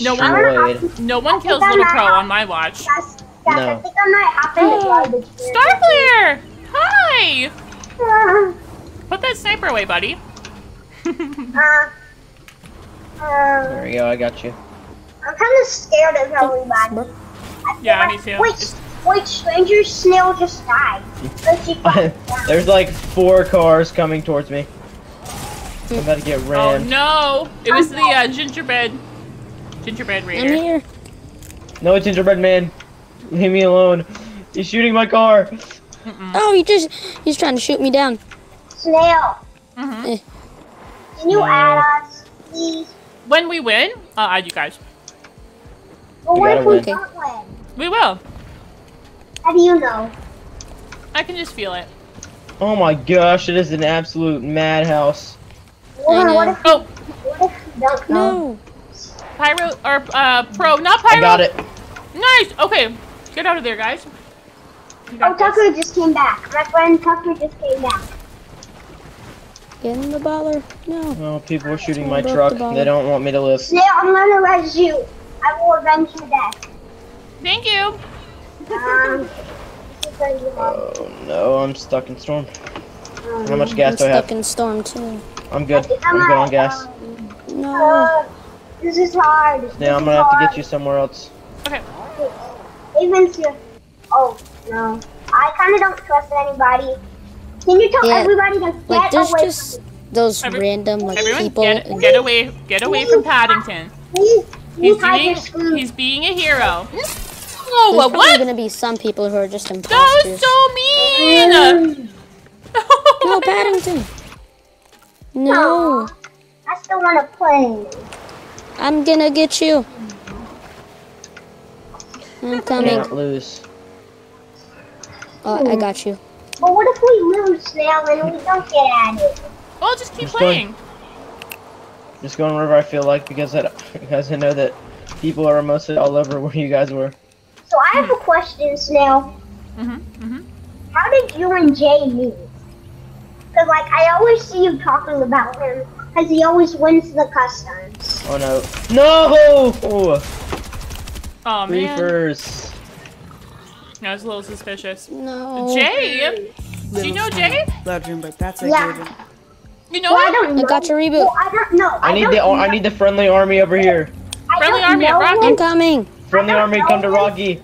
No one, no one kills Little Pro on my watch. Yes, yes, no. I think I'm not oh. Starflare! Hi! Uh, Put that sniper away, buddy. uh, uh, there we go, I got you. I'm kind of scared of everybody. Yeah, like, me too. Wait, wait, Stranger Snail just died. There's like four cars coming towards me. I'm about to get ran. Oh no! It was the uh, gingerbread. Gingerbread Raider. I'm here. No, gingerbread man. Leave me alone. He's shooting my car. Mm-mm. Oh, he just, he's trying to shoot me down. Snail. Mm-hmm. eh. Can you no. add us, please? When we win, I'll add you guys. Well, we what if we win. don't win? We will. How do you know? I can just feel it. Oh my gosh, it is an absolute madhouse. Well, what if, oh. what if we don't know? No. Pyro, or, uh, Pro, not Pyro! I got it. Nice! Okay, get out of there, guys. Oh, Tucker this. just came back. My friend Tucker just came back. Get in the baller. No. Oh, people are shooting my truck. The they don't want me to live. Snail, I'm gonna arrest you. I will avenge your death. Thank you. Um, oh, no, I'm stuck in storm. Um, How much gas I'm do I have? I'm stuck in storm, too. I'm good. I'm, I'm good on gas. Um, no. Uh, This is hard. Now I'm gonna have to get you somewhere else. Okay. Even here. Oh no. I kind of don't trust anybody. Can you tell yeah. everybody to get like, there's away? Just those Every random like everyone people. Get, get away! Get away please, from Paddington. Please, please he's being he's being a hero. Oh, there's what? Gonna be some people who are just imposters. That was so mean. No, Paddington. No. Aww. I still wanna play. I'm gonna get you. I'm coming. Can't lose. Oh, I got you. But what if we lose now and we don't get at it? Well, just keep just playing. Going, just going wherever I feel like because I, because I know that people are mostly all over where you guys were. So I have a question, Snail. Mhm. Mhm. How did you and Jay meet? Cause like I always see you talking about him. Because he always wins the customs. Oh no. No! Oh man. Reapers. That was a little suspicious. No. Jay! Little Do you know Jay? Legend, but that's a yeah. legend. You know well, what? I, I got your reboot. Well, I don't know. I, I need the know. I need the friendly army over here. I friendly army at Rocky. I'm coming. Friendly army come him. to Rocky.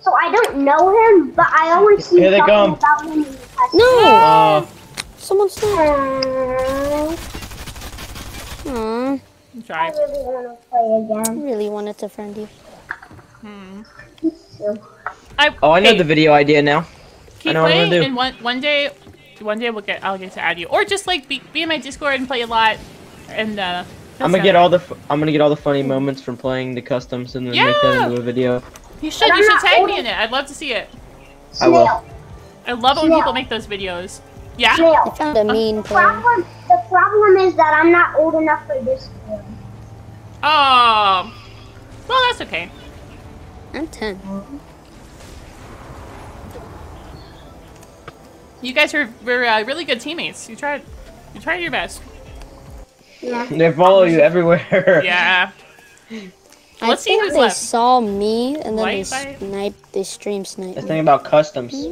So I don't know him, but I always see here they come. About him in the customs. No! Uh, Someone's there. Aww. I'm sorry. I really want to play again. I really wanted to friend you. Hmm. I, oh, I hey, know the video idea now. Keep I know playing, what I'm gonna do. And one one day, one day we'll get. I'll get to add you, or just like be, be in my Discord and play a lot. And uh, I'm gonna get all the. I'm gonna get all the funny moments from playing the customs and then yeah! make that into a video. You should. You should tag me in it. I'd love to see it. Snail. I will. I love it when Snail. people make those videos. Yeah. Snail. I found a mean uh, the problem. The problem is that I'm not old enough for Discord. Oh. Well, that's okay. I'm ten. You guys were, were uh, really good teammates. You tried, you tried your best. Yeah. They follow you everywhere. Yeah. I Let's think see who's they left. saw me and then Light they sniped. They stream sniped. The thing about customs.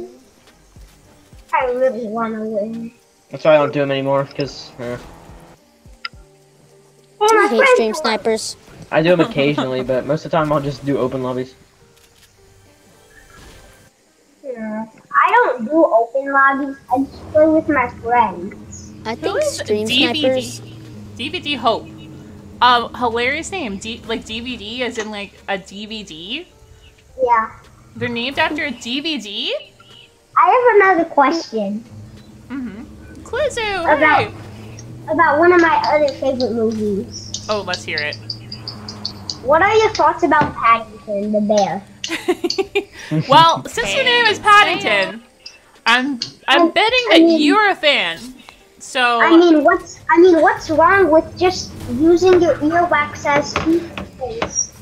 I really wanna win. That's why I don't do them anymore, cause. Uh... I hate stream snipers. I do them occasionally, but most of the time I'll just do open lobbies. Yeah. I don't do open lobbies. I just play with my friends. I think stream snipers. D V D Hope. Um, hilarious name. D like D V D as in like a D V D? Yeah. They're named after a D V D? I have another question. Mm-hmm. Cluzo, about, right. about one of my other favorite movies. Oh, let's hear it. What are your thoughts about Paddington, the bear? Well, since your name is Paddington, I'm I'm betting that I mean, you're a fan. So I mean, what's I mean, what's wrong with just using your earwax as toothpaste?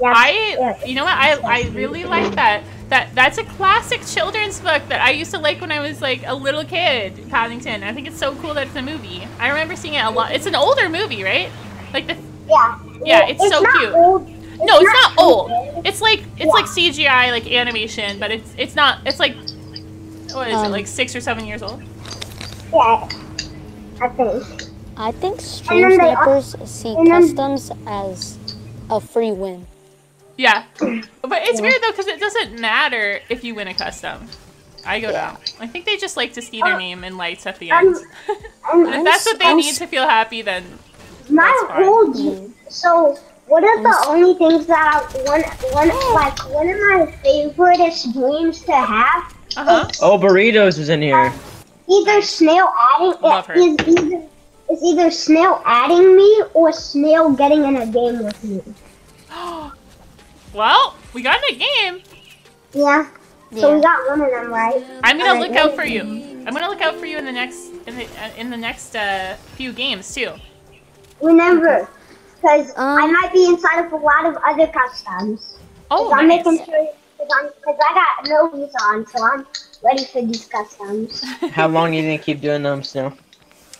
Yeah, I you know what I I really like that that that's a classic children's book that I used to like when I was like a little kid. Paddington, I think it's so cool that it's a movie. I remember seeing it a lot. It's an older movie, right? Like the yeah yeah, it's, it's so cute. Old. It's no, it's not old. old. It's like it's yeah. like C G I, like animation, but it's it's not. It's like what is um, it? Like six or seven years old. Yeah, I think. I think stream snipers are, see customs then, as a free win. Yeah, but it's yeah. weird though because it doesn't matter if you win a custom. I go yeah. down. I think they just like to see their uh, name in lights at the I'm, end. I'm, if I'm, that's what they I'm, need to feel happy, then. Not old, so. What are the only things that I, one, one, like, one of my favorite dreams to have? Uh-huh. Oh, burritos is in here. Either snail adding, Love her. Is either, is either snail adding me or snail getting in a game with me. Well, we got in a game. Yeah. yeah. So we got one of them, right? I'm gonna All look right, out for you. I'm gonna look out for you in the next, in the, in the next uh, few games too. Remember. Because um, I might be inside of a lot of other customs. Oh, I'm nice. making sure because I got no visa on, so I'm ready for these customs. How long are you gonna keep doing them, Snow?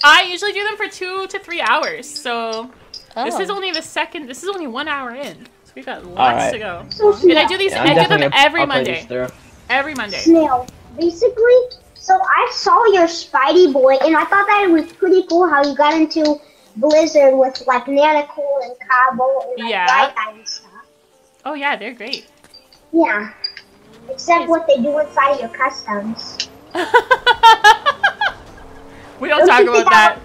I usually do them for two to three hours. So oh. this is only the second. This is only one hour in. So we got lots right. to go. So, and Snail. I do these. Yeah, I do them every I'll Monday. Every Monday. Snail, basically. So I saw your Spidey boy, and I thought that it was pretty cool how you got into Blizzard with like Nana Cool and Cabo and like yeah. and stuff. Oh yeah, they're great. Yeah. Except yes. what they do inside your customs. we don't, don't talk about that.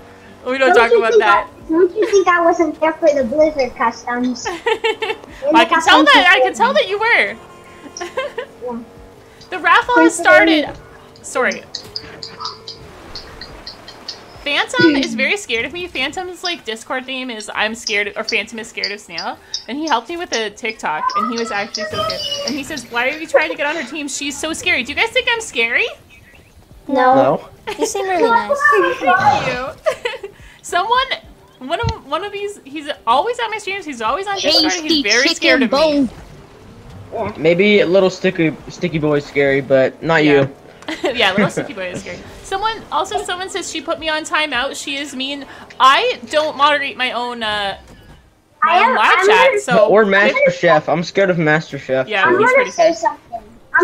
I, we don't, don't talk about that. I, don't you think I wasn't there for the Blizzard customs? well, I can customs tell that. I can tell that you were. yeah. The raffle has started. Sorry. Phantom is very scared of me. Phantom's like Discord name is I'm scared of, or Phantom is scared of Snail, and he helped me with a TikTok, and he was actually so scared. And he says, "Why are you trying to get on her team? She's so scary." Do you guys think I'm scary? No. No. You seem really nice. Thank you. Someone, one of one of these, he's always on my streams. He's always on Discord. And he's very scared of me. Maybe a little sticky sticky boy is scary, but not yeah. you. yeah, little sticky boy is scary. Someone also, someone says she put me on timeout. She is mean. I don't moderate my own uh, my I own live chat, so or Master Chef. I'm scared of Master Chef. Yeah, I'm he's pretty scared.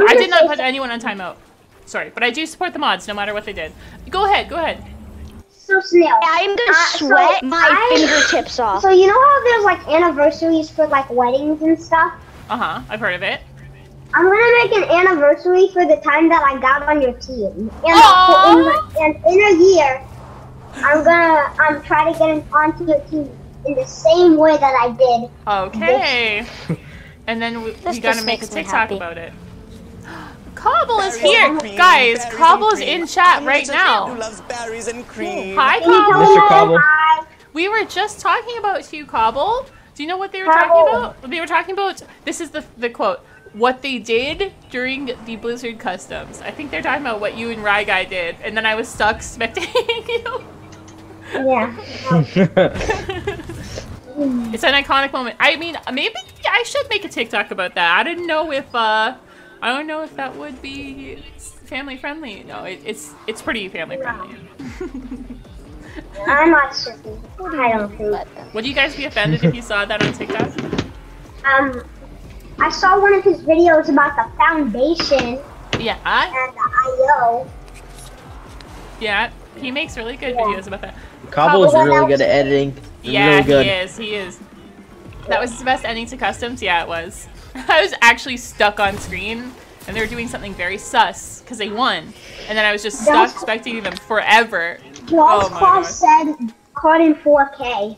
I did not put anyone on timeout. Sorry, but I do support the mods no matter what they did. Go ahead, go ahead. So Snail, I'm gonna uh, sweat so my I, fingertips off. So you know how there's like anniversaries for like weddings and stuff? Uh huh. I've heard of it. I'm gonna make an anniversary for the time that I got on your team, and, in, and in a year, I'm gonna um, try to get onto your team. in the same way that I did. Okay. This. And then we, we gotta make a TikTok about it. Cobble is here, guys. Cobble is in chat right now. Hi, Cobble. Hi. We were just talking about you, Cobble. Do you know what they were Cobble. talking about? They were talking about. This is the the quote. What they did during the Blizzard customs. I think they're talking about what you and Rye Guy did, and then I was stuck spectating you. Yeah. It's an iconic moment. I mean, maybe I should make a TikTok about that. I didn't know if. Uh, I don't know if that would be family friendly. No, it, it's it's pretty family friendly. I'm not sure. I don't think. Would you guys be offended if you saw that on TikTok? Um, I saw one of his videos about the foundation. Yeah. I, and the I O. Yeah, he makes really good yeah. videos about that. Cobble's Cobble really good at editing. Yeah, really good. he is. He is. That was his best ending to customs. Yeah, it was. I was actually stuck on screen, and they were doing something very sus, because they won. And then I was just stuck spectating them forever. Josh Claw said, caught in four K.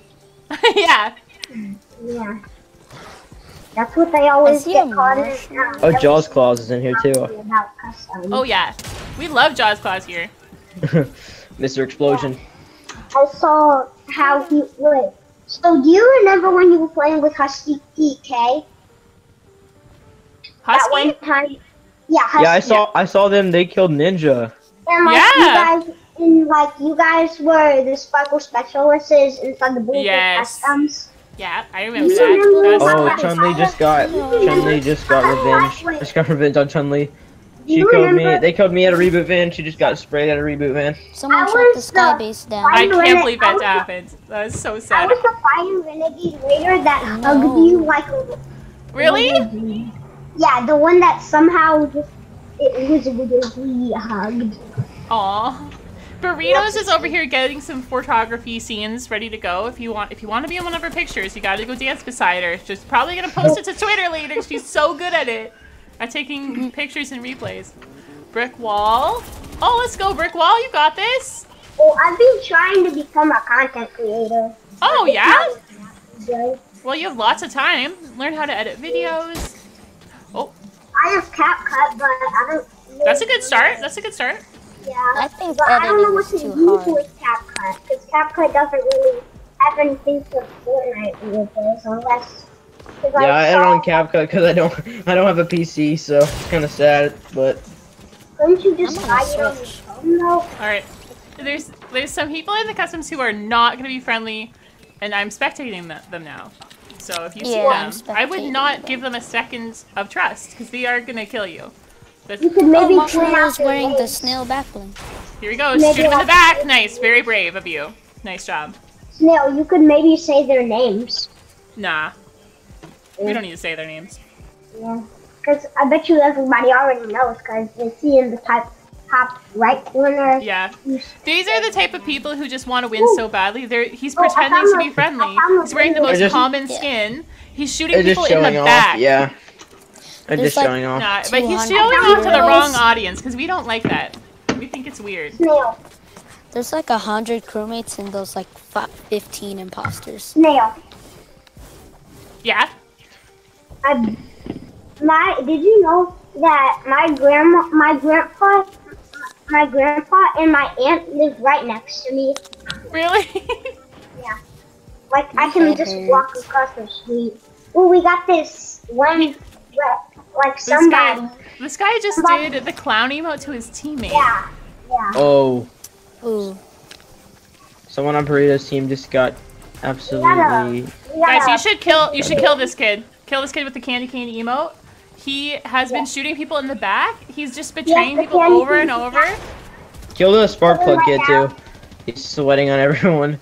Yeah. Yeah. That's what they always get caught in. Oh, Jaws Claws is in here, too. Oh, yeah. We love Jaws Claws here. Mister Explosion. Yeah. I saw how he went. So, do you remember when you were playing with Husky D K? Husky? That one time, yeah. Husky. Yeah, I saw. Yeah. I saw them. They killed Ninja. And like yeah. you guys, and like you guys were the Sparkle Specialists inside the Blizzard yes. customs. Yeah, I remember that. Remember oh, Chun-Li just got. Chun-Li just got revenge. Wait. Just got revenge on Chun-Li. She killed me. They killed me at a reboot van. She just got sprayed at a reboot van. Someone shot the sky base down. I can't believe that happened. That was so sad. I was the fire renegade raider that no. hugged you like. Really? Renegade. Yeah, the one that someugly just it was really hugged. Aw, Burritos is over here getting some photography scenes ready to go. If you want, if you want to be in one of her pictures, you got to go dance beside her. She's probably gonna post it to Twitter later. She's so good at it, at taking pictures and replays. Brick wall. Oh, let's go, brick wall. You got this. Oh, I've been trying to become a content creator. Oh yeah. Well, you have lots of time. Learn how to edit videos. Oh. I have CapCut, but I don't. Really That's a good start. That's a good start. Yeah. I think but I don't know what to do with CapCut because CapCut doesn't really have anything for Fortnite videos unless. Yeah, I edit on CapCut because I don't. I don't have a P C, so it's kind of sad. But. Couldn't you just hide it on your phone though? All right. There's there's some people in the customs who are not gonna be friendly, and I'm spectating them now. So if you yeah, see them, I would not them. give them a second of trust because they are gonna kill you. That's you could maybe oh, is wearing the snail backbling. Here we go. Maybe shoot him in the back. Nice, very brave of you. Nice job. Snail, you could maybe say their names. Nah, mm. we don't need to say their names. Yeah, because I bet you everybody already knows because they see in the type. Top right corner. Yeah. These are the type of people who just want to win Ooh. so badly. They're, he's oh, pretending to be friendly. He's wearing the most just, common skin. Yeah. He's shooting people in the off. back. Yeah. I'm just like, showing off. Nah, but he's showing off to the wrong audience because we don't like that. We think it's weird. Snail. There's like a hundred crewmates and those like fifteen imposters. Snail. Yeah? I, my, did you know that my grandma, my grandpa, my grandpa and my aunt live right next to me. Really? Yeah. Like, I can just walk across the street. Ooh, we got this one, like, somebody. This guy, this guy just somebody. did the clown emote to his teammate. Yeah, yeah. Oh. Ooh. Someone on Burrito's team just got absolutely... We gotta, we gotta. Guys, you should kill, you should kill this kid. Kill this kid with the candy candy emote. He has yeah. been shooting people in the back. He's just betraying yes, people over and over. Kill the spark plug kid too. He's sweating on everyone.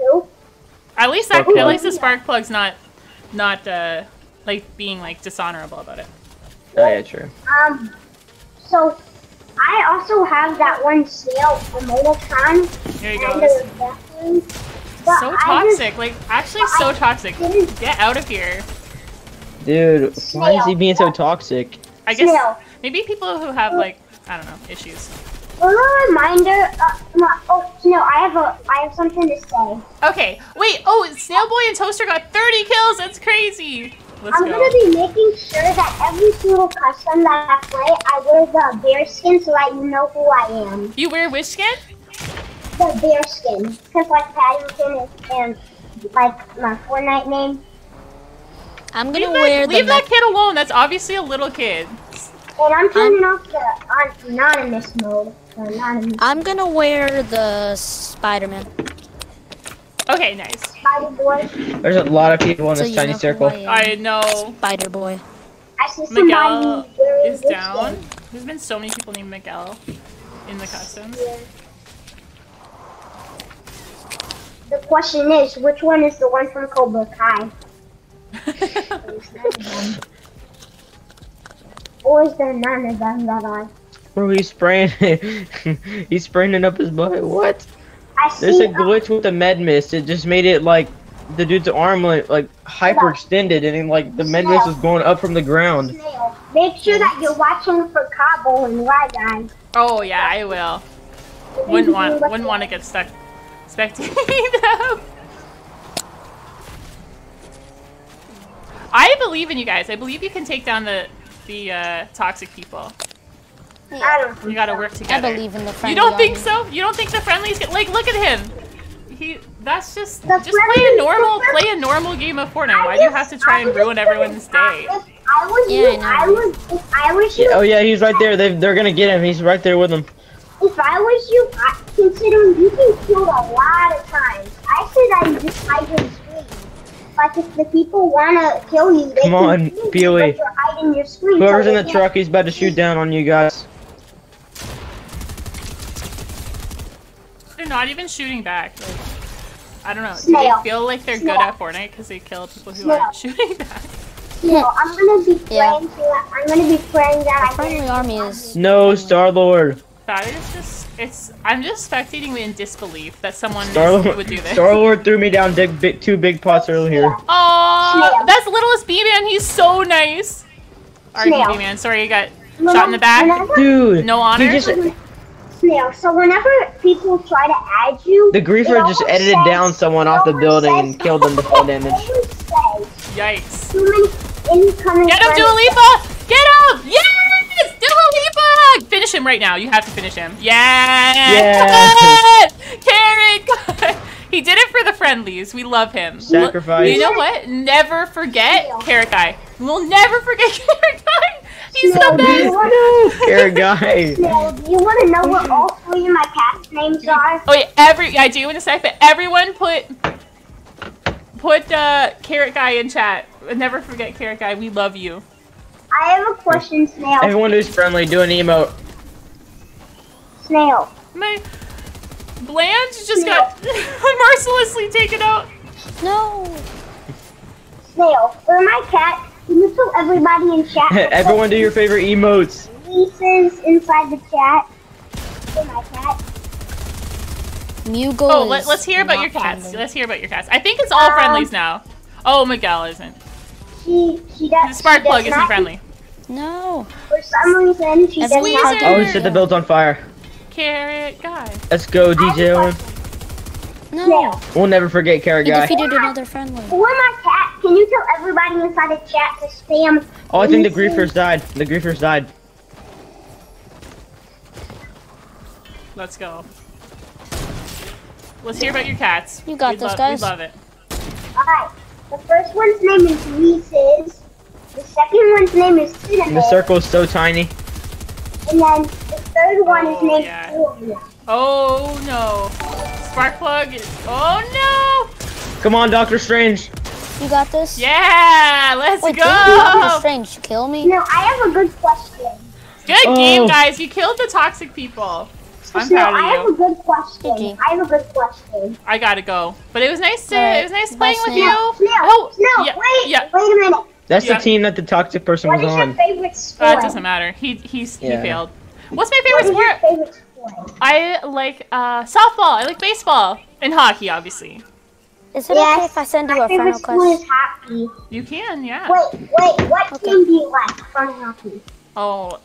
Nope. At least that. At least the spark plug's not, not uh, like being like dishonorable about it. Oh yeah, true. Um, so I also have that one snail emoticon. There you go. So toxic. Just, like actually so I toxic. Get out of here. Dude, why is he being so toxic? I guess maybe people who have like, I don't know, issues. A little reminder. Uh, oh no, I have a, I have something to say. Okay, wait. Oh, Snailboy and Toaster got thirty kills. That's crazy. Let's I'm go. gonna be making sure that every single custom that I play, I wear the bear skin so that you know who I am. You wear which skin? The bear skin, cause like Paddington and like my Fortnite name. I'm gonna leave wear. That, leave that kid alone. That's obviously a little kid. And I'm turning um, off the anonymous mode. Anonymous. I'm gonna wear the Spider-Man. Okay, nice. Spider-Boy. There's a lot of people in so this tiny circle. I, I know. Spider-Boy. Miguel is down. Game. There's been so many people named Miguel in the customs. Yeah. The question is, which one is the one from Cobra Kai? Or is there none of them that are? Bro, he's spraying it. He's spraying it up his butt. What? I There's see, a glitch uh, with the med mist. It just made it like the dude's arm like, like hyperextended, and then like the med snail. mist was going up from the ground. Snail. Make sure that you're watching for Cobble and Wide Guy. Oh yeah, I will. Wouldn't want, wouldn't want to get stuck spectating them. I believe in you guys. I believe you can take down the. The uh, toxic people. Yeah. I don't think you gotta so. work together. I believe in the friendly. You don't army. think so? You don't think the friendly's gonna, like? Look at him. He. That's just. The just friendly, play a normal. Play a normal game of Fortnite. I Why just, do you have to try I and ruin everyone's day? If I was yeah, you, I, I was. If I was you. Yeah, oh yeah, he's right there. They, they're gonna get him. He's right there with them. If I was you, I, considering you can kill a lot of times, I said I just I just. Like if the people wanna kill you, they Come on, can kill you, you're hiding your screen. Whoever's so in the truck, he's about to shoot down on you guys. They're not even shooting back. Like, I don't know. Snail. Do they feel like they're Snail. good at Fortnite because they kill people who Snail. aren't shooting back? No, I'm gonna be praying yeah. I'm gonna be praying that the friendly army is. No, Star Lord. That is just, it's, I'm just spectating in disbelief that someone would do this. Star-Lord threw me down big, big, two big pots earlier. Aww, that's Littlest B-Man, he's so nice. R G B-Man, sorry you got shot in the back. Dude. No honor. Just, Snail, so whenever people try to add you, the griefer just edited says, down someone off the building says, and killed them to full damage. Yikes. Get him, Dua Lipa! Get him! Yeah! Finish him right now. You have to finish him. Yeah. Carrot Guy. He did it for the friendlies. We love him. Sacrifice. You know what? Never forget Carrot Guy. We'll never forget Carrot Guy. He's no, the best. Wanna... Carrot Guy. No, do you want to know what all three of my cast names are? Oh yeah, every I do in a sec, but everyone put put uh, Carrot Guy in chat. Never forget Carrot Guy. We love you. I have a question, Snail. Everyone who's friendly, do an emote. Snail. My Bland just Snail. got mercilessly taken out. No. Snail, for my cat, can you put everybody in chat? Everyone do your favorite emotes. Lisa's inside the chat. For my cat. Mugle. Oh, let, let's hear about your cats. Friendly. Let's hear about your cats. I think it's all um, friendlies now. Oh, Miguel isn't. She, she does, the spark she plug does isn't not, friendly. No. For some reason, she doesn't not. Oh, set the builds on fire. Carrot Guy. Let's go, D J Owen. No. We'll never forget Carrot Guy. He defeated another friendly. For my cat, can you tell everybody inside the chat to spam? Oh, I think the griefers died. The griefers died. Let's go. Let's hear about your cats. You got those guys. We love it. All right. The first one's name is Reese's. The second one's name is Cinnamon. The circle is so tiny. And then the third one oh, is named yeah. Julia. Oh no. Sparkplug is. Oh no! Come on, Doctor Strange. You got this? Yeah, let's Wait, go! Doctor Strange, kill me? No, I have a good question. Good oh. game, guys. You killed the toxic people. I'm no, proud of I you. have a good question. Okay. I have a good question. I gotta go, but it was nice to. Right. It was nice playing That's with Snail. you. Snail, oh, Snail, yeah, wait, yeah. wait a minute. That's yeah. the team that the toxic person what was on. What is your favorite sport? That uh, doesn't matter. He he's yeah. he failed. What's my favorite what sport? Favorite sport? I like uh, softball. I like baseball and hockey, obviously. Is it yes, okay if I send you a final question? My favorite sport is hockey. You can, yeah. Wait, wait. What okay. team do you like from hockey? Oh,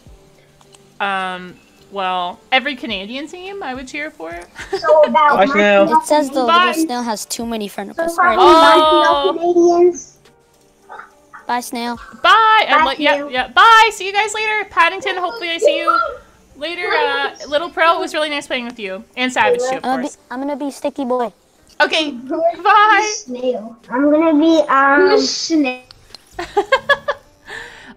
um. well, every Canadian team I would cheer for. So about Snail. It says the Bye. Little Snail has too many friend requests. So right. Oh. Canadians. Bye, Snail. Bye. Bye, like, yeah, yeah. Bye. See you guys later, Paddington. Hopefully, I see you later. Uh, Little Pro, it was really nice playing with you, and Savage too, of course. I'm gonna be Sticky Boy. Okay. Gonna Bye. Snail. I'm gonna be um. Snail.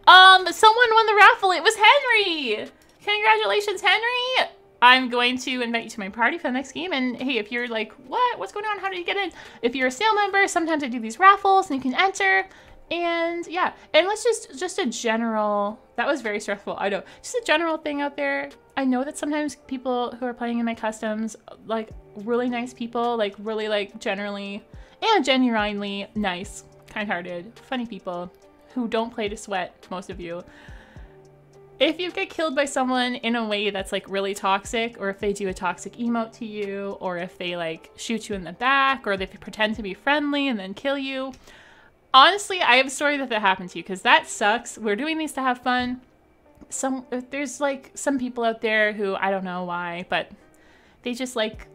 Um, someone won the raffle. It was Henry. Congratulations, Henry. I'm going to invite you to my party for the next game. And hey, if you're like, what? What's going on? How do you get in? If you're a Snail member, sometimes I do these raffles and you can enter. And yeah, and let's just, just a general, that was very stressful. I know, just a general thing out there. I know that sometimes people who are playing in my customs, like really nice people, like really like generally and genuinely nice, kind-hearted, funny people who don't play to sweat, most of you. If you get killed by someone in a way that's like really toxic, or if they do a toxic emote to you, or if they like shoot you in the back, or they pretend to be friendly and then kill you. Honestly, I have a story that that happened to you, because that sucks. We're doing these to have fun. Some There's like some people out there who, I don't know why, but they just like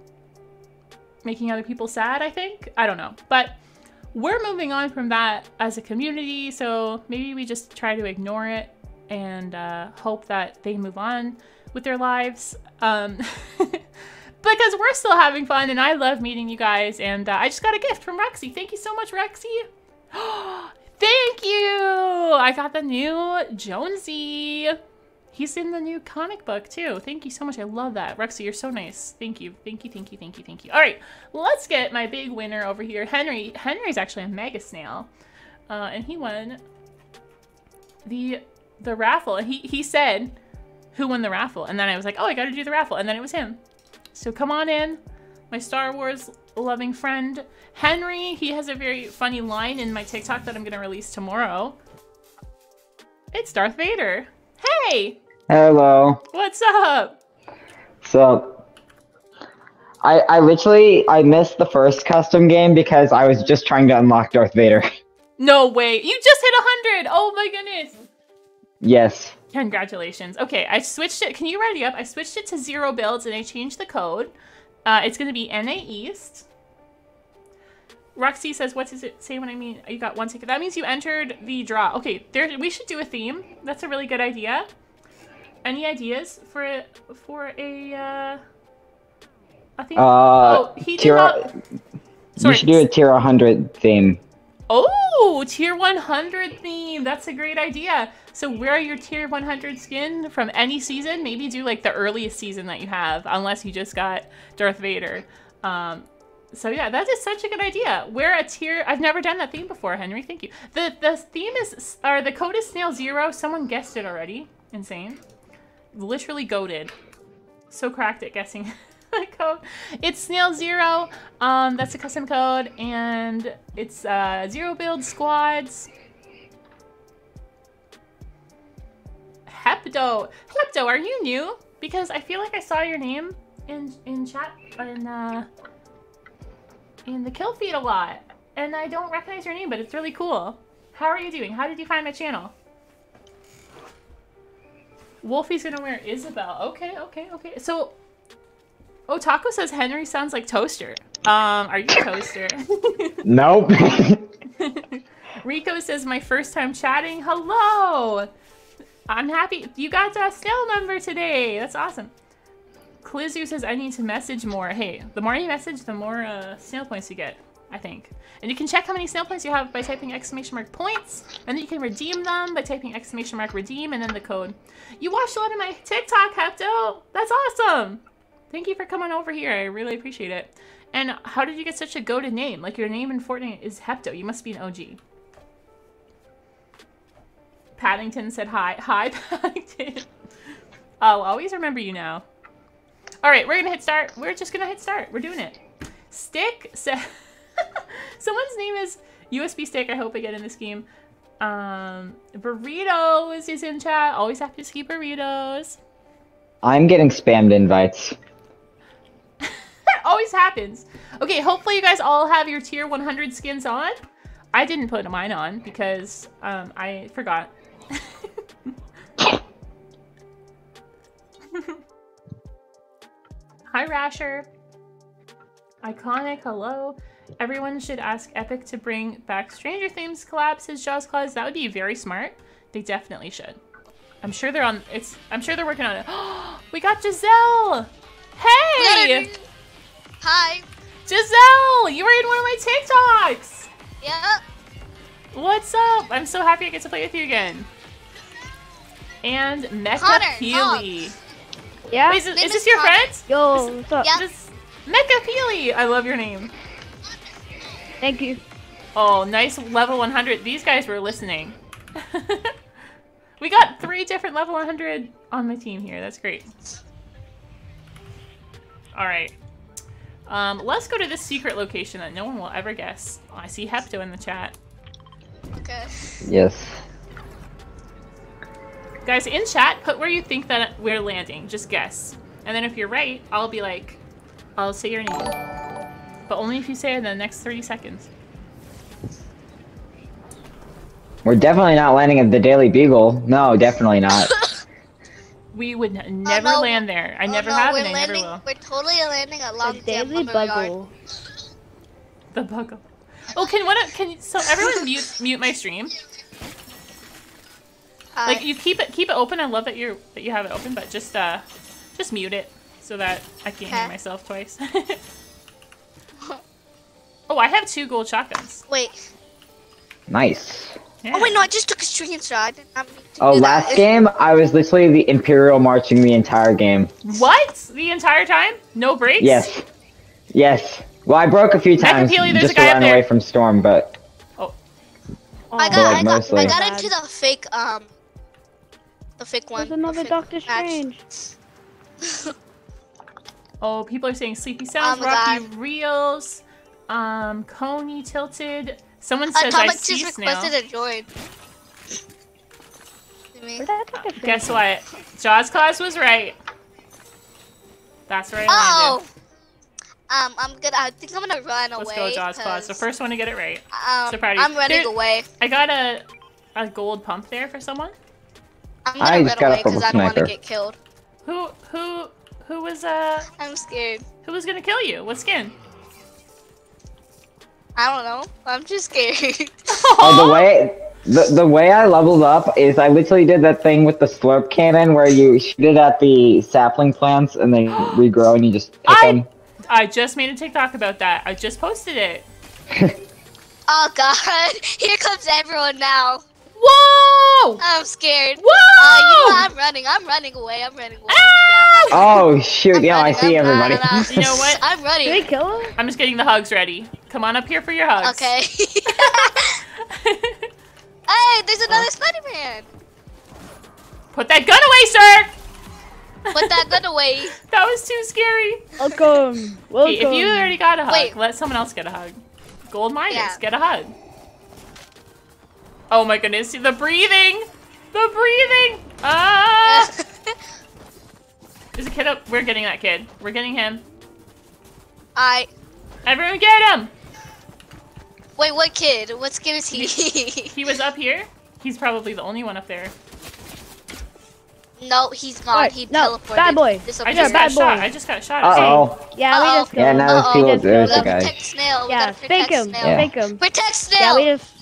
making other people sad, I think. I don't know, but we're moving on from that as a community, so maybe we just try to ignore it and uh, hope that they move on with their lives. Um, because we're still having fun, and I love meeting you guys, and uh, I just got a gift from Rexy. Thank you so much, Rexy. Thank you! I got the new Jonesy. He's in the new comic book, too. Thank you so much. I love that. Rexy, you're so nice. Thank you. Thank you, thank you, thank you, thank you. All right, let's get my big winner over here. Henry. Henry's actually a mega snail, uh, and he won the the raffle. And he, he said, who won the raffle? And then I was like, oh, I got to do the raffle. And then it was him. So come on in, my Star Wars loving friend. Henry, he has a very funny line in my TikTok that I'm going to release tomorrow. It's Darth Vader. Hey! Hello. What's up? So, I I literally, I missed the first custom game because I was just trying to unlock Darth Vader. No way. You just hit one hundred. Oh my goodness. Yes. Congratulations. Okay, I switched it. Can you ready up? I switched it to zero builds and I changed the code. Uh, it's going to be N A E East. Roxy says, what does it say when I mean you got one ticket? That means you entered the draw. Okay, there, we should do a theme. That's a really good idea. Any ideas for a, for a, uh, a theme? Uh, oh, he did tier, not... Sorry. You should do a tier one hundred theme. Oh, tier one hundred theme. That's a great idea. So wear your tier one hundred skin from any season. Maybe do like the earliest season that you have, unless you just got Darth Vader. Um... So yeah, that is such a good idea. We're a tier. I've never done that theme before, Henry. Thank you. The the theme is, or the code is Snail Zero. Someone guessed it already. Insane. Literally goated. So cracked at guessing the code. It's Snail Zero. Um, that's a custom code, and it's uh, zero build squads. Hepto. Hepto, are you new? Because I feel like I saw your name in in chat in. Uh, in the kill feed a lot, and I don't recognize your name, but it's really cool. How are you doing? How did you find my channel? Wolfie's gonna wear Isabel. Okay, okay, okay. So, Otaku says Henry sounds like Toaster. Um, are you Toaster? Nope. Rico says my first time chatting. Hello. I'm happy you got a Snail member today. That's awesome. Clizzu says, I need to message more. Hey, the more you message, the more uh, snail points you get, I think. And you can check how many snail points you have by typing exclamation mark points, and then you can redeem them by typing exclamation mark redeem, and then the code. You watched a lot of my TikTok, Hepto! That's awesome! Thank you for coming over here. I really appreciate it. And how did you get such a goated name? Like, your name in Fortnite is Hepto. You must be an O G. Paddington said hi. Hi, Paddington. I'll always remember you now. All right, we're gonna hit start. We're just gonna hit start. We're doing it. Stick says, someone's name is U S B Stick. I hope I get in this game. Um, burritos is in chat. Always happy to see burritos. I'm getting spammed invites. That always happens. Okay, hopefully you guys all have your tier one hundred skins on. I didn't put mine on because um, I forgot. Hi Rasher. Iconic, hello. Everyone should ask Epic to bring back Stranger Things collab, says Jaws Claws. That would be very smart. They definitely should. I'm sure they're on it's I'm sure they're working on it. We got Giselle! Hey! Hello. Hi! Giselle! You were in one of my TikToks! Yeah. What's up? I'm so happy I get to play with you again. And Mecha Peely. Yeah. Wait, is, is this your Connor. friend? Yo, this, what's up? Yeah. This, Mecha Peely! I love your name. Thank you. Oh, nice level one hundred. These guys were listening. We got three different level one hundred on my team here. That's great. All right. Um, let's go to this secret location that no one will ever guess. Oh, I see Hepto in the chat. Okay. Yes. Guys, in chat, put where you think that we're landing. Just guess. And then if you're right, I'll be like, I'll say your name. But only if you say it in the next thirty seconds. We're definitely not landing at the Daily Beagle. No, definitely not. We would never oh, no. land there. I oh, never no, have and I landing, never will. We're totally landing at Long Dam Lumberyard. The Daily Bugle. The Bugle. Oh, can what? A, can so everyone mute mute my stream? Hi. Like you keep it keep it open. I love that you that you have it open, but just uh, just mute it so that I can't okay. hear myself twice. Oh, I have two gold shotguns. Wait. Nice. Yeah. Oh wait, no, I just took a screenshot. I didn't have to oh, do last that. game, I was literally the Imperial marching the entire game. What? The entire time? No breaks? Yes. Yes. Well, I broke a few times Peely, just a guy to run away from Storm, but... Oh. oh. I, got, but like, I, got, I got into the fake, um... The fake one. There's another the Doctor Strange. Oh, people are saying Sleepy Sounds, oh Rocky God. Reels, um, Coney Tilted... Someone says Atomic I see just requested Snail. A join. Guess what? Jaws Claws was right. That's right. Oh. Um, I'm gonna. I think I'm gonna run Let's away. Let's go, Jaws Claws. The first one to get it right. Um, so proud of you. I'm running there, away. I got a a gold pump there for someone. I'm gonna I run just got away because I don't want to get killed. Who who who was uh? I'm scared. Who was gonna kill you? What skin? I don't know. I'm just scared. Oh, the way the, the way I leveled up is I literally did that thing with the slurp cannon where you shoot it at the sapling plants and they regrow and you just pick I, them. I just made a TikTok about that. I just posted it. Oh God! Here comes everyone now. Whoa! I'm scared. Whoa! Uh, you know, I'm running. I'm running away. I'm running away. Ah! Yeah, I'm running. Oh shoot! I'm yeah, running. I see I'm everybody. You know what? I'm running. Did they kill him? I'm just getting the hugs ready. Come on up here for your hugs. Okay. Hey, there's another oh. Spider-Man. Put that gun away, sir. Put that gun away. That was too scary. Welcome. Welcome. Hey, if you already got a hug, Wait. let someone else get a hug. Gold miners, yeah. get a hug. Oh my goodness, the breathing. The breathing. Ah. There's a kid up. We're getting that kid. We're getting him. I... Everyone get him! Wait, what kid? What skin is he? He was up here. He's probably the only one up there. No, he's not. Right, he no, teleported. Bad boy. I just got shot. I just got shot. Uh-oh. Yeah, uh-oh. we just got Yeah, now we just There's the guy. Protect Snail. We yeah, gotta protect him. Snail. Yeah. him. Protect Snail! Yeah, we just...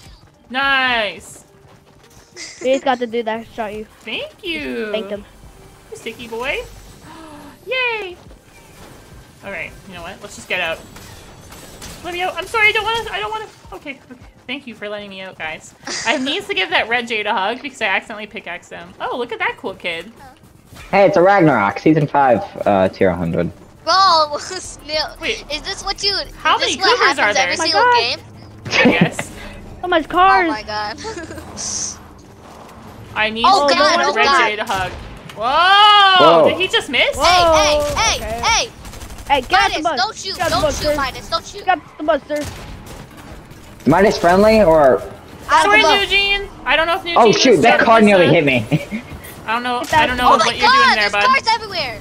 Nice! We just got the dude that shot you. Thank you! Thank him. You sticky boy. Yay! Alright, you know what? Let's just get out. Let me out. I'm sorry, I don't want to. I don't want to. Okay, okay. Thank you for letting me out, guys. I need to give that Red Jade a hug because I accidentally pickaxed him. Oh, look at that cool kid. Hey, it's a Ragnarok, season five, uh, tier one hundred. Bro, Snail. Wait. Is this what you. How many Coopers are there? Every single game? I guess. How much cars? Oh my god. I need oh, god, oh, Red god. Jade a hug. Whoa! Whoa. Did he just miss? Whoa. Hey, hey, hey, okay. hey! Hey, get Minus, out the bus. Don't shoot, get don't the bus, shoot, sir. Minus, don't shoot. Get the bus, sir. Minus friendly or? Sorry, Nugene. I don't know if Nugene. Oh shoot, that car nearly hit me. I don't know. I don't know oh what God, you're doing there, bud. Oh my God, there's cars everywhere.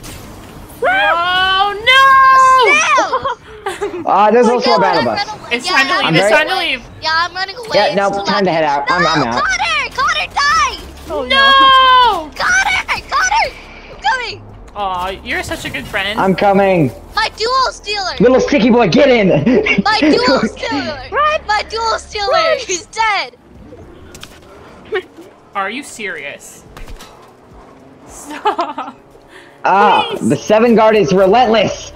Oh no! A snail! Ah, uh, there's also a battle bus. It's time to leave. It's time to leave. Yeah, I'm running away. Yeah, no, time to head out. I'm out. No, Connor, Connor, die! No! Connor, Connor, I'm coming. Aw, you're such a good friend. I'm coming. My dual stealer. Little sticky boy, get in. My dual stealer. Right, my dual stealer. Run. He's dead. Are you serious? Stop. Ah, please. The seven guard is relentless.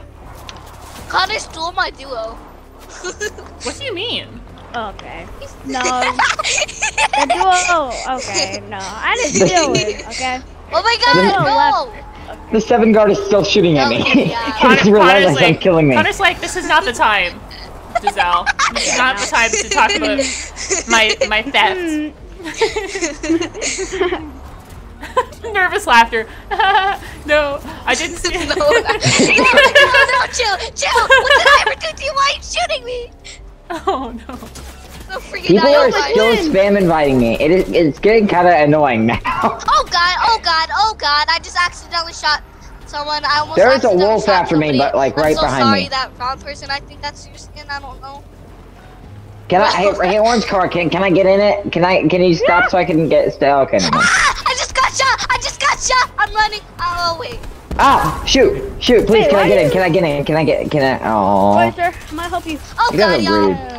Connor stole my duo. What do you mean? Okay. No. The duo. Okay. No, I didn't deal with. Okay. Oh my god, no! Okay. The seven guard is still shooting at me. It's relentless like, and killing me. Connor's like, this is not the time, Giselle. This is not the time to talk about my, my theft. Nervous laughter. No, I didn't see it. No, no, no, chill, chill! What did I ever do to you? Why are you shooting me? Oh no. People are still spam inviting me. It is, it's getting kind of annoying now. Oh god, oh god, oh god. I just accidentally shot someone. I almost There's a wolf after me, but like right behind me. I'm so sorry, that wrong person. I think that's your skin. I don't know. Can I, hey, hey, orange car, can, can I get in it? Can I, can you stop yeah. so I can get, stay, okay. No. Ah, I just got shot, I just got shot. I'm running, oh wait. Ah, shoot, shoot, please, wait, can I get you... in? Can I get in? Can I get in? Can I, oh. Wait, sir, I'm gonna help you. Oh you god, yeah.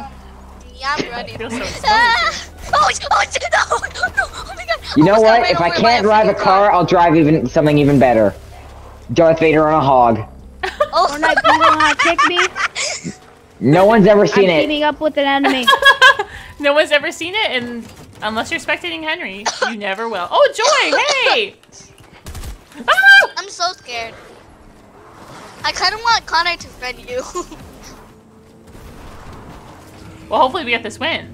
Yeah, I'm running. So ah! Oh, oh, no, no, oh my god. You know what? If I can't drive a car, I'll drive even something even better. Darth Vader on a hog. Oh, or not, you don't want to kick me? No one's ever seen I'm it. I'm teaming up with an enemy. No one's ever seen it, and unless you're spectating Henry, you never will. Oh, Joy, hey! Ah! I'm so scared. I kind of want Connor to friend you. Well, hopefully we get this win.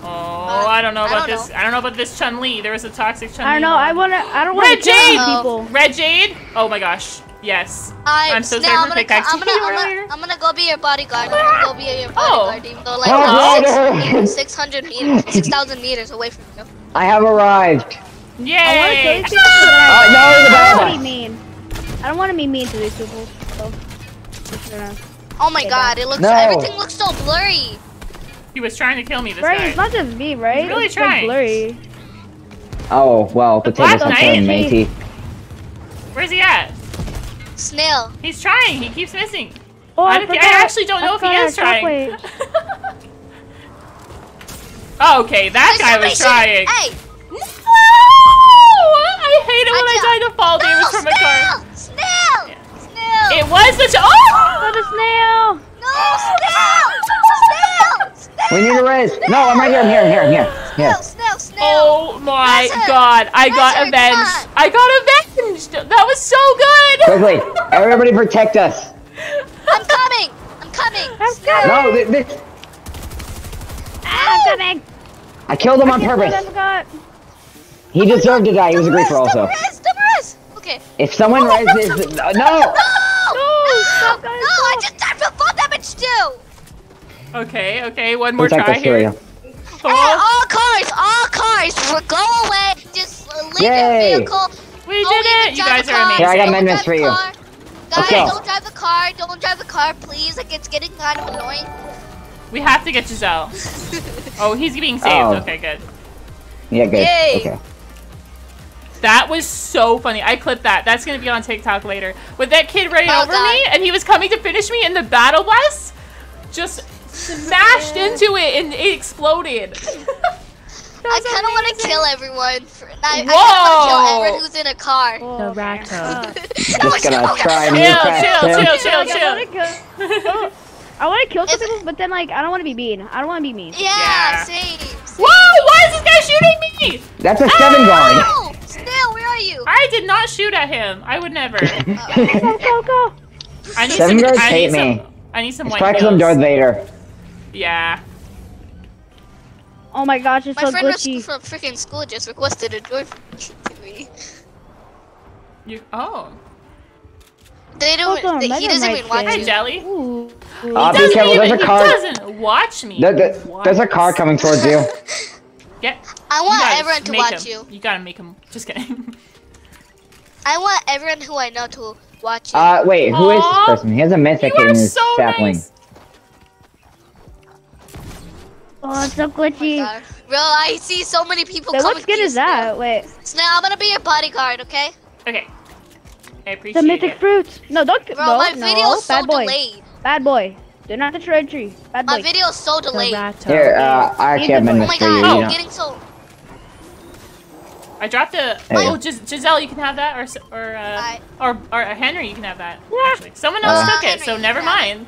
Oh, uh, I don't know about I don't this. Know. I don't know about this Chun-Li. There was a toxic Chun-Li. I don't know. One. I wanna. I don't want Red Jade. People. Red Jade. Oh my gosh. Yes. I, I'm so sorry for the I'm gonna, I'm, I'm gonna go be your bodyguard. I'm gonna go be your bodyguard. Oh. Even though like oh, six, even six hundred meters, six thousand meters away from you. I have arrived. Yay! I want to oh, no, I don't want to be mean. I don't want to be mean to these people. So. Oh my God! It looks. No. Everything looks so blurry. He was trying to kill me this right, guy. It's not just me, right? He's really it's trying. So blurry. Oh, well, potatoes not killing matey. Where's he at? Snail. He's trying. He keeps missing. Oh, I, I, forgot, I actually don't I know if he is trying. Oh, okay, that guy was trying. Hey. No! I hate it when I, I die to fall no, damage from snail! A car. Snail! Yeah. Snail! It was the... Oh! The snail! No, snail! Snail! We need a raise. Snail. No, I'm right here. I'm here. I'm here. I'm here. Snail, snail, snail. Oh my Blizzard. God! I Blizzard, got avenged. I got avenged. That was so good. Quickly, everybody protect us. I'm coming. I'm coming. I'm coming. No, this. They... I'm coming. I killed him I on purpose. He oh deserved to die. He was a griefer also. Rest, okay. If someone oh raises, no. No. No. No. No. No. I just died from fall damage too. Okay, okay, one more try here. Oh. Hey, all cars, all cars, go away, just leave Yay. Your vehicle. We did it, you guys are amazing. Here, I got amendments for you. Guys, okay. Don't drive the car, don't drive the car, please, like it's getting kind of annoying. We have to get Giselle. Oh, he's being saved, oh. Okay, good. Yeah, good, Yay. Okay. That was so funny. I clipped that. That's gonna be on TikTok later. With that kid running well over done. Me, and he was coming to finish me in the battle bus, just... smashed into it and it exploded. I kind of want to kill everyone. For, I, I kind of want to kill everyone who's in a car. Oh, the rat. Just gonna oh, try and chill, chill, chill, chill, chill, chill. I want to kill some people, but then like I don't want to be mean. I don't want to be mean. Yeah, yeah. Same, same. Whoa! Why is this guy shooting me? That's a seven guard. Snail, where are you? I did not shoot at him. I would never. Go, go, go. I need seven guards hate me. I need some white pills. It's practically Darth Vader. Yeah. Oh my gosh, it's my so glitchy. My friend from freaking school just requested a join to me. You oh. They don't. Oh, they, he doesn't even watch me. Hey, Jelly. Ooh. Ooh. Uh, he doesn't careful, even. There's a car. He doesn't watch me. There, there, watch. There's a car coming towards you. Get. I want everyone to watch him. You. You gotta make him. Just kidding. I want everyone who I know to watch you. Uh, wait. Who Aww. Is this person? He has a mythic in his so sapling. Nice. Oh, it's so glitchy. Oh bro, I see so many people so coming. What skin is that? Wait. Snail, I'm gonna be your bodyguard, okay? Okay. I appreciate it. The mythic fruits. No, don't. Bro, no, my video no. is so Bad boy. delayed. Bad boy. They're not the treasury. Bad boy. My video is so delayed. Here, uh, I can't minister you. Oh my god, I'm getting so. I dropped a. Hey. Oh, Gis Giselle, you can have that, or or uh, or, or Henry, you can have that. Yeah. Actually, someone else uh, took it, Henry, so never mind.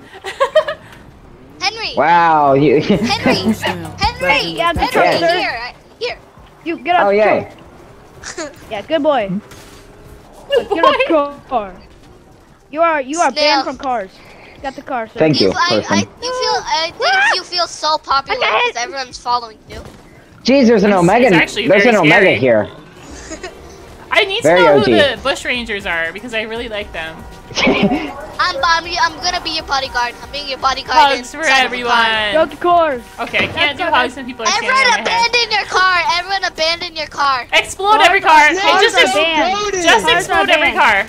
Henry. Wow, you. Henry, Henry, yeah, Henry, yeah. here, I, here. You get up. Oh yeah. Yeah, good boy. Good boy. Get up, car. You are you are Snail. banned from cars. Got the car. Sir. Thank you. you I, I, you feel, I think you feel so popular because everyone's following you. Jeez, there's an it's, omega. It's there's an scary. omega here. I need Very to know O G. who the bush rangers are because I really like them. I'm, I'm, I'm gonna be your bodyguard. I'm being your bodyguard. Hugs for everyone. Go to car. Okay, I can't do hugs when people are standing Everyone abandon your car. Everyone abandon your car. Explode oh, every car. Hey, just explode. Just explode every car.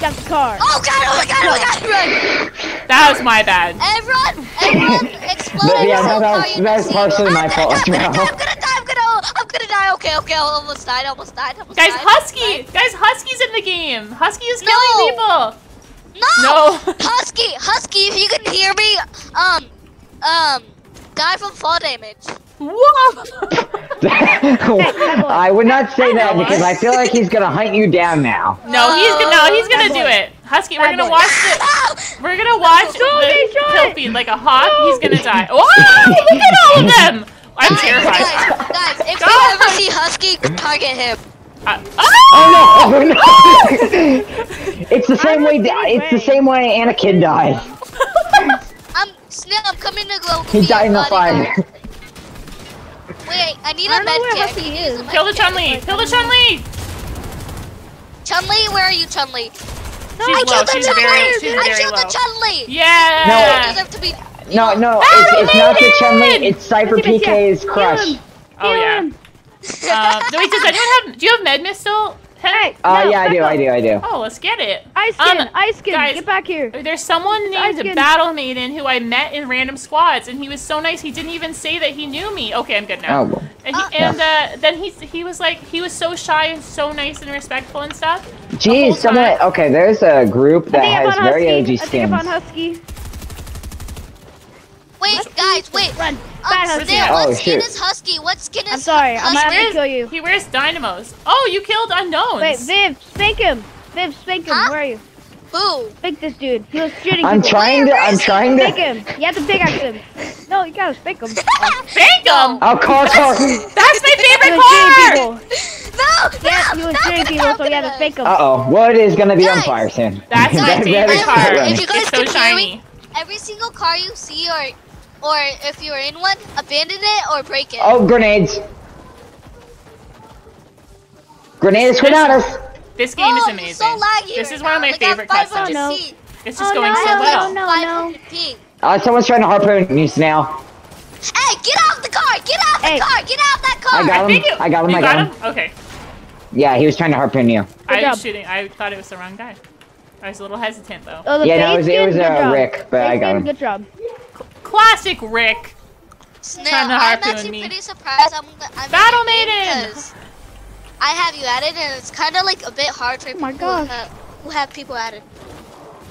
Got the car. Oh god! Oh my god! Oh my god! Run! That was my bad. Everyone, everyone, explode! Yeah, no, that was, that was partially my fault. I'm gonna die! I'm gonna die! I'm gonna, I'm gonna die! Okay, okay, I almost died! I almost died! Almost guys, died, Husky! Died. Guys, Husky's in the game. Husky is no. killing people. No. No. Husky, Husky, if you can hear me, um, um, die from fall damage. Whoa! I would not say that because I feel like he's gonna hunt you down now. No, he's gonna no, he's gonna do it. Husky, we're gonna watch the we're gonna watch the kill feed like a hawk. He's gonna die. Whoa! Look at all of them! I'm guys, terrified. Guys, guys if Go. you ever see Husky, target him. Uh, oh! oh no! Oh, no. It's the same way. It's the same way Anakin died. I'm Snail. I'm coming to glow. He died in the fire. Wait, I need I a med kit. Kill the Chun-Li! Kill the Chun-Li! Chun-Li, where are you, Chun-Li? No, I killed the Chun-Li! I killed the Chun-Li! Yeah! No, to be, no, know. no, it's, it's not the Chun-Li, it's Cypher P K's crush. Oh yeah. uh, wait, does anyone have, do you have med mist still? Hey, oh uh, no, yeah, I do, up. I do, I do. Oh, let's get it. Ice Skin, um, Ice Skin, guys, get back here. There's someone named Battle Maiden who I met in random squads, and he was so nice, he didn't even say that he knew me. Okay, I'm good now. Oh, well. And, he, uh, and yeah. uh, then he he was like, he was so shy and so nice and respectful and stuff. Geez, someone, okay, there's a group that has very O G skins. I think I'm on Husky. Wait, Husky. guys, wait. Run. Um, Snail, what oh, skin shoot. is Husky? What skin is Husky? I'm sorry, I'm not gonna kill you. He wears dynamos. Oh, you killed unknowns. Wait, Viv, spank him. Viv, spank him. Huh? Where are you? Who? Spank this dude. He was shooting I'm people. trying to, I'm trying to. Spank him. You have to pickaxe him. No, you gotta spank him. Spank him? Oh, car, car. That's my favorite car! No, yeah, no, he was shooting people, so you had to spank him. Uh-oh, what is gonna be on fire soon? That's my favorite car. If you guys can hear me, every single car you see or... Or if you're in one, abandon it or break it. Oh, grenades! Grenades without us. This game oh, is amazing. So this is one of my like favorite customs. No. It's just oh, going no, so no, well. No, no, no. Uh, someone's trying to harpoon you, Snail. Hey, get off the car! Get off the hey. car! Get off that car! I got him! I, it, I got him! I got, got him. him! Okay. Yeah, he was trying to harpoon you. Good I job. was shooting. I thought it was the wrong guy. I was a little hesitant though. Oh, yeah, no, it was, it was uh, Rick, but I got him. Good job. Classic Rick. Snail, I'm actually me. pretty surprised. I'm, I'm Battle Maiden. I have you added, and it's kind of like a bit hard for oh my people who have, who have people added.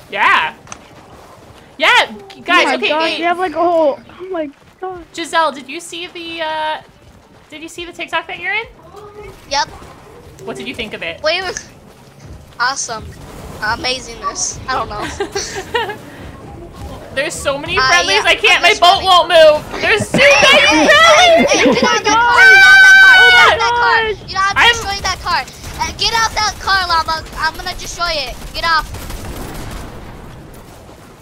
Yeah. Yeah, guys. Oh my okay, god, wait. You have like oh, oh my god. Giselle, did you see the uh, did you see the TikTok that you're in? Yep. What did you think of it? Wait, it was awesome, amazingness. I don't know. There's so many friendlies, uh, yeah. I can't, my boat friendly. won't move. There's so many friendlies! Hey, get out that car, get out that car, get out that car. You know, I'm destroying that car. Uh, get out that car, Llama, I'm gonna destroy it. Get off.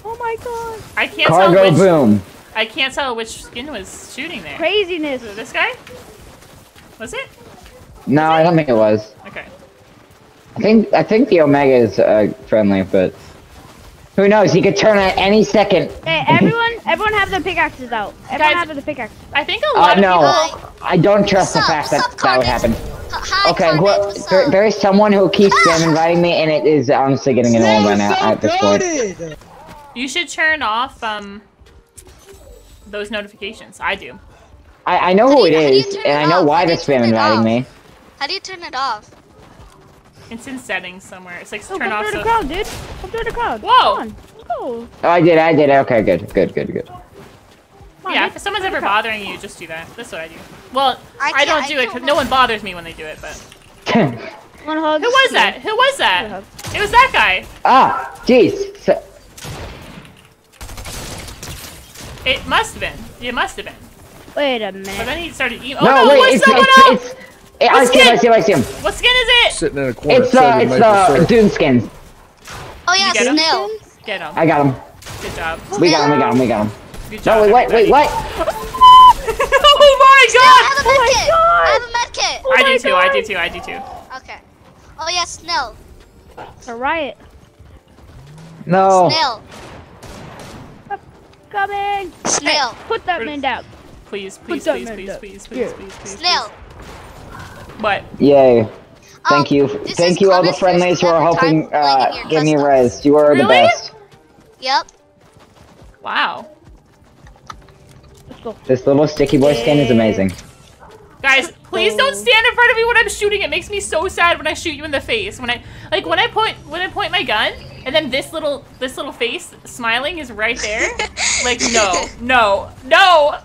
Oh my god. I can't Cargo tell which, boom. I can't tell which skin was shooting there. Craziness. Was it this guy? Was it? No, was I it? don't think it was. Okay. I think, I think the Omega is uh, friendly, but... Who knows? He could turn at any second. Hey, everyone, everyone have their pickaxes out. Everyone Guys, have their pickaxes. I think a lot uh, of people... No, I don't trust what's the fact that that would happen. Hi, okay, well, there, there is someone who keeps them inviting me, and it is honestly getting annoying right now at this point. You should turn off um those notifications. I do. I, I know who it is, and I know why they're spam inviting me. How do you turn it off? It's in settings somewhere. It's like oh, turn off. Go through the crowd, dude. Go through the crowd. Whoa. Come on. Let's go. Oh, I did. I did. Okay, good. Good, good, good. On, yeah, dude. If someone's ever bothering you, just do that. That's what I do. Well, I, I don't I do it because no one bothers me when they do it, but. Who was that? Who was that? It was that guy. Ah, jeez. So... It must have been. It must have been. Wait a minute. But then he started eating. Oh, no, no, wait, it's, someone it's, else? It's, it's, it, I see him, I see him, I see him. What skin is it? Sitting in a corner. It's the, it's the Doom skin. Oh, yeah, Snail. Him? Get him. I got him. Good job. We got him, we got him, we got him. Good job, no, wait, wait, wait, wait. Oh my god! Snail, I have a medkit! Oh I have a medkit! I do too, god. I do too, I do too. Okay. Oh, yeah, Snail. It's a riot. No. Snail. I'm coming! Snail. Hey, put that man down. Please, please, please, please, please, please, please, yeah. please, please. Snail. What? Yay. Thank um, you. Thank you, all the friendlies who are helping uh, give me res. You are really? the best. Yep. Wow. This little sticky boy skin is amazing. Guys, please don't stand in front of me when I'm shooting. It makes me so sad when I shoot you in the face. When I like when I point when I point my gun and then this little this little face smiling is right there. Like no, no, no,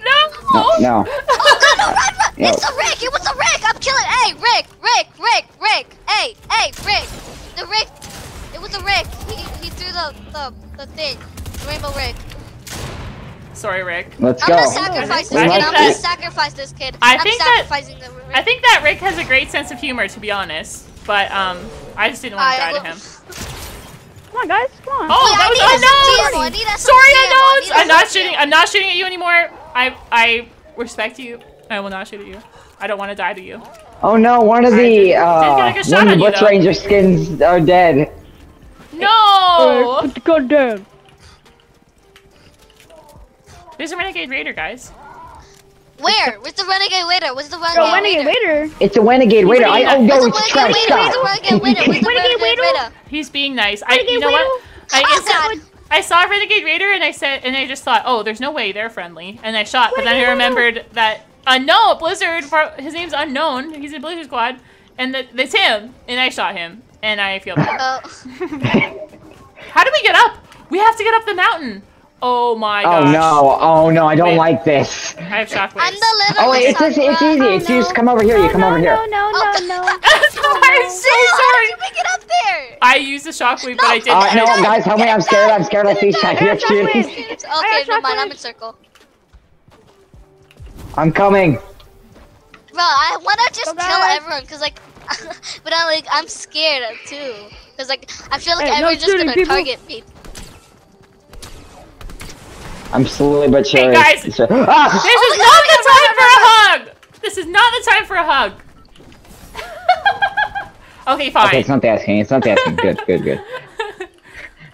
no, no. no. Oh god, no, run, run. No. It's a Rick! It was a Rick! I'm killing. Hey, Rick, Rick, Rick, Rick. Hey, hey, Rick. The Rick. It was a Rick. He he threw the the the thing. Rainbow Rick. Sorry, Rick. Let's go. I'm gonna sacrifice this kid. I'm gonna sacrifice this kid. I think that I think that Rick has a great sense of humor, to be honest. But um, I just didn't want to die to him. Come on, guys. Come on. Oh, that was unknowns. Sorry, unknowns. I'm not shooting. I'm not shooting at you anymore. I I respect you. I will not shoot at you. I don't want to die to you. Oh no! One of the uh, one of the Blitz Ranger skins are dead. No. Put the gun down. There's a Renegade Raider, guys. Where? Where's the Renegade Raider? Where's the Renegade, oh, Renegade Raider? Raider? It's a Renegade Raider. I oh no, it's trash. Where's the Renegade Raider? Where's the Renegade Raider? He's being nice. Renegade I, you know Raider? What? I, oh, God. I saw Renegade Raider and I said, and I just thought, oh, there's no way they're friendly, and I shot. But Renegade then I remembered that uh, no, Blizzard. His name's Unknown. He's in Blizzard Squad, and that, that's him. And I shot him, and I feel bad. Oh. How do we get up? We have to get up the mountain. Oh my god. Oh no, oh no, I don't wait. like this. I have shockwaves. I'm the little Oh wait, it's, it's, it's easy. It's oh, no. you just come over here, no, you come no, over no, here. No, no, oh, no, no. I'm so no. sorry. How did you make it up there? I used a shockwave, no. but I didn't. Uh, no, no, guys, help me. I'm scared. I'm scared. I'm scared. I have shockwave. Okay, never mind. I'm in circle. I'm coming. Bro, I want to just okay. kill everyone because, like, but I'm like, I'm scared too. Because, like, I feel like hey, everyone's no just going to target me. I'm slowly but surely. Hey guys, sure. ah! this oh is not God, the time for a hug. This is not the time for a hug. Okay, fine. Okay, it's not the asking. It's not the asking. Good, good, good.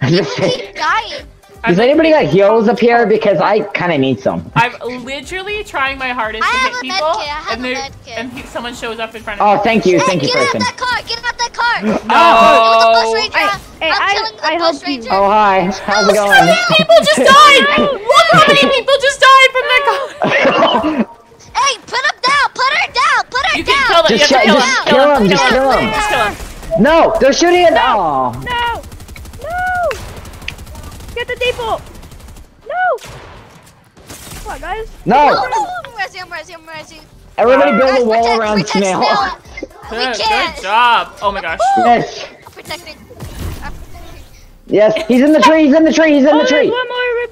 Just keep dying. Does anybody got heals up here? Because I kind of need some. I'm literally trying my hardest to hit people, I have a med kit. I have and, a med kit. and someone shows up in front of me. Oh, thank you, thank hey, you, person. Get out that car! Get out that car! No! Oh, it was a Bush Ranger. Hey, I'm I, killing the I Bush Ranger. Oh hi, how's no, it going? How many people just died? Look how many people just died from that car! Hey, put him down! Put her down! Put her you down! Can kill just, you kill just kill him! him. Just kill him! Just kill him! Just kill him! No, they're shooting at all. No. No. Get the default! No! Come on, guys. No! no, no. I'm rising, I'm rising, I'm rising. Everybody build guys, a wall protect, around Snail. We can't! Good job! Oh my gosh. Yes. I'm protected. I'm protected. Yes, he's in the tree, he's in the tree, he's in the tree!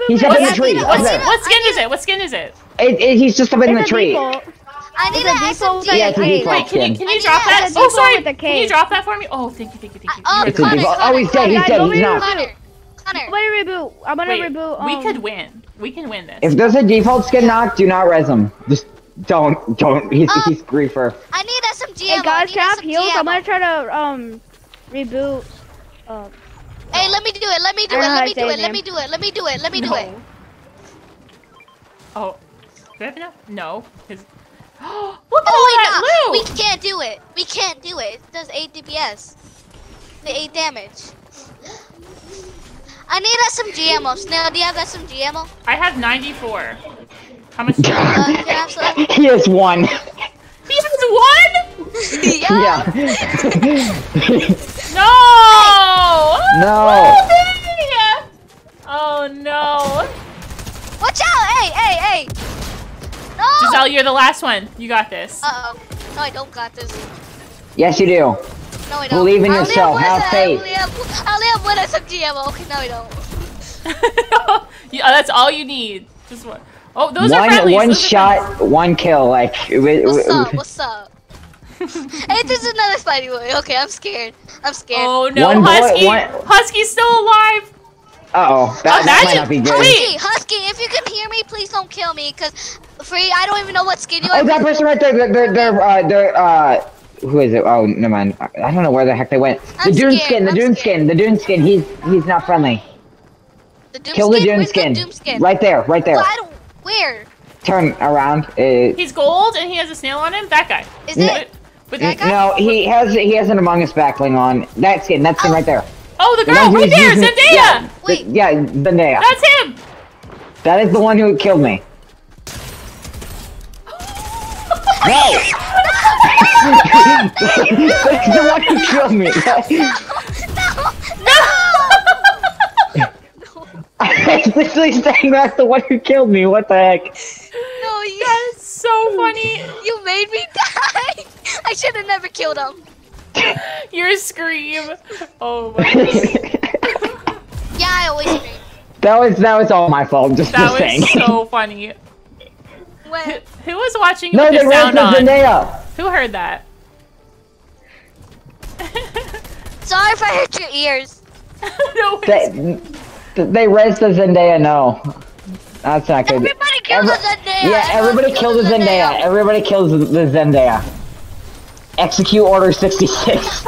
He's up in the tree! What skin is it? What skin is it? It, it he's just up in the tree. I need an S M G. Yeah, it's a default Wait, can you, can you drop that? Oh, sorry! Can you drop that for me? Oh, thank you, thank you, thank you. Oh, he's dead, he's dead, he's not. I'm gonna reboot. I'm gonna Wait, reboot. Um... We could win. We can win this. If there's a default skin knock, do not res him. Just don't, don't. He's um, he's griefer. I need S M G. Hey guys, can I heals? I'm gonna try to um reboot. Um, hey, let me do it. Let me do it. Let me do it. Let me do it. Let me do it. Let me do it. Oh, do I have enough? No. Look at all that loot. We can't do it. We can't do it. It does eight D P S. The eight damage. I need S M G ammo. Snail, do you have S M G ammo? I have ninety-four. How much do you have? uh, you have he has one. He has one? Yeah. Yeah. No! No! Oh no! Watch out! Hey! Hey! Hey! No! Giselle, you're the last one. You got this. Uh oh. No, I don't got this. Yes, you do. No, I don't. Believe in I'll yourself. Have faith. I'll live with us. I'm G M. Okay, no, I don't. Yeah, that's all you need. Just one. Oh, those one, are friendlies. One those shot, are friendlies. One kill. Like. What's up? What's up? Hey, there's another Spidey boy. Okay, I'm scared. I'm scared. Oh no, one Husky! Boy, one... Husky's still alive. Uh oh, that, that might not be good. Husky, Husky, if you can hear me, please don't kill me, cause free. I don't even know what skin you are. Oh, that person right there. They're, they're, uh, they're, uh, who is it? Oh, never mind. I don't know where the heck they went. The Doom skin, the Doom skin, the Doom skin. He's, he's not friendly. The Doom skin. Kill the Doom skin. Doom skin. Right there, right there. Well, I don't, where? Turn around. Uh, he's gold and he has a snail on him. That guy. Is it? But that guy? No, he has, he has an Among Us backling on. That skin, that skin right there. Oh, the girl right there, Zendaya! Yeah, wait. Yeah, Zendaya. That's him! That is the one who killed me. No! That's the one who killed me. No! No! No! I was literally saying that's the one who killed me, what the heck? No, you... That is so funny. You made me die! I should have never killed him. Your scream! Oh my god. Yeah, I always scream. That was that was all my fault. Just that was saying. So funny. What? Who, who was watching no, with the sound on? Zendaya. Who heard that? Sorry if I hurt your ears. No. They, they raised the Zendaya. No, that's not good. Everybody kills Every, the Zendaya. Yeah, everybody kills the Zendaya. Zendaya. Everybody kills the, the Zendaya. Execute Order sixty-six.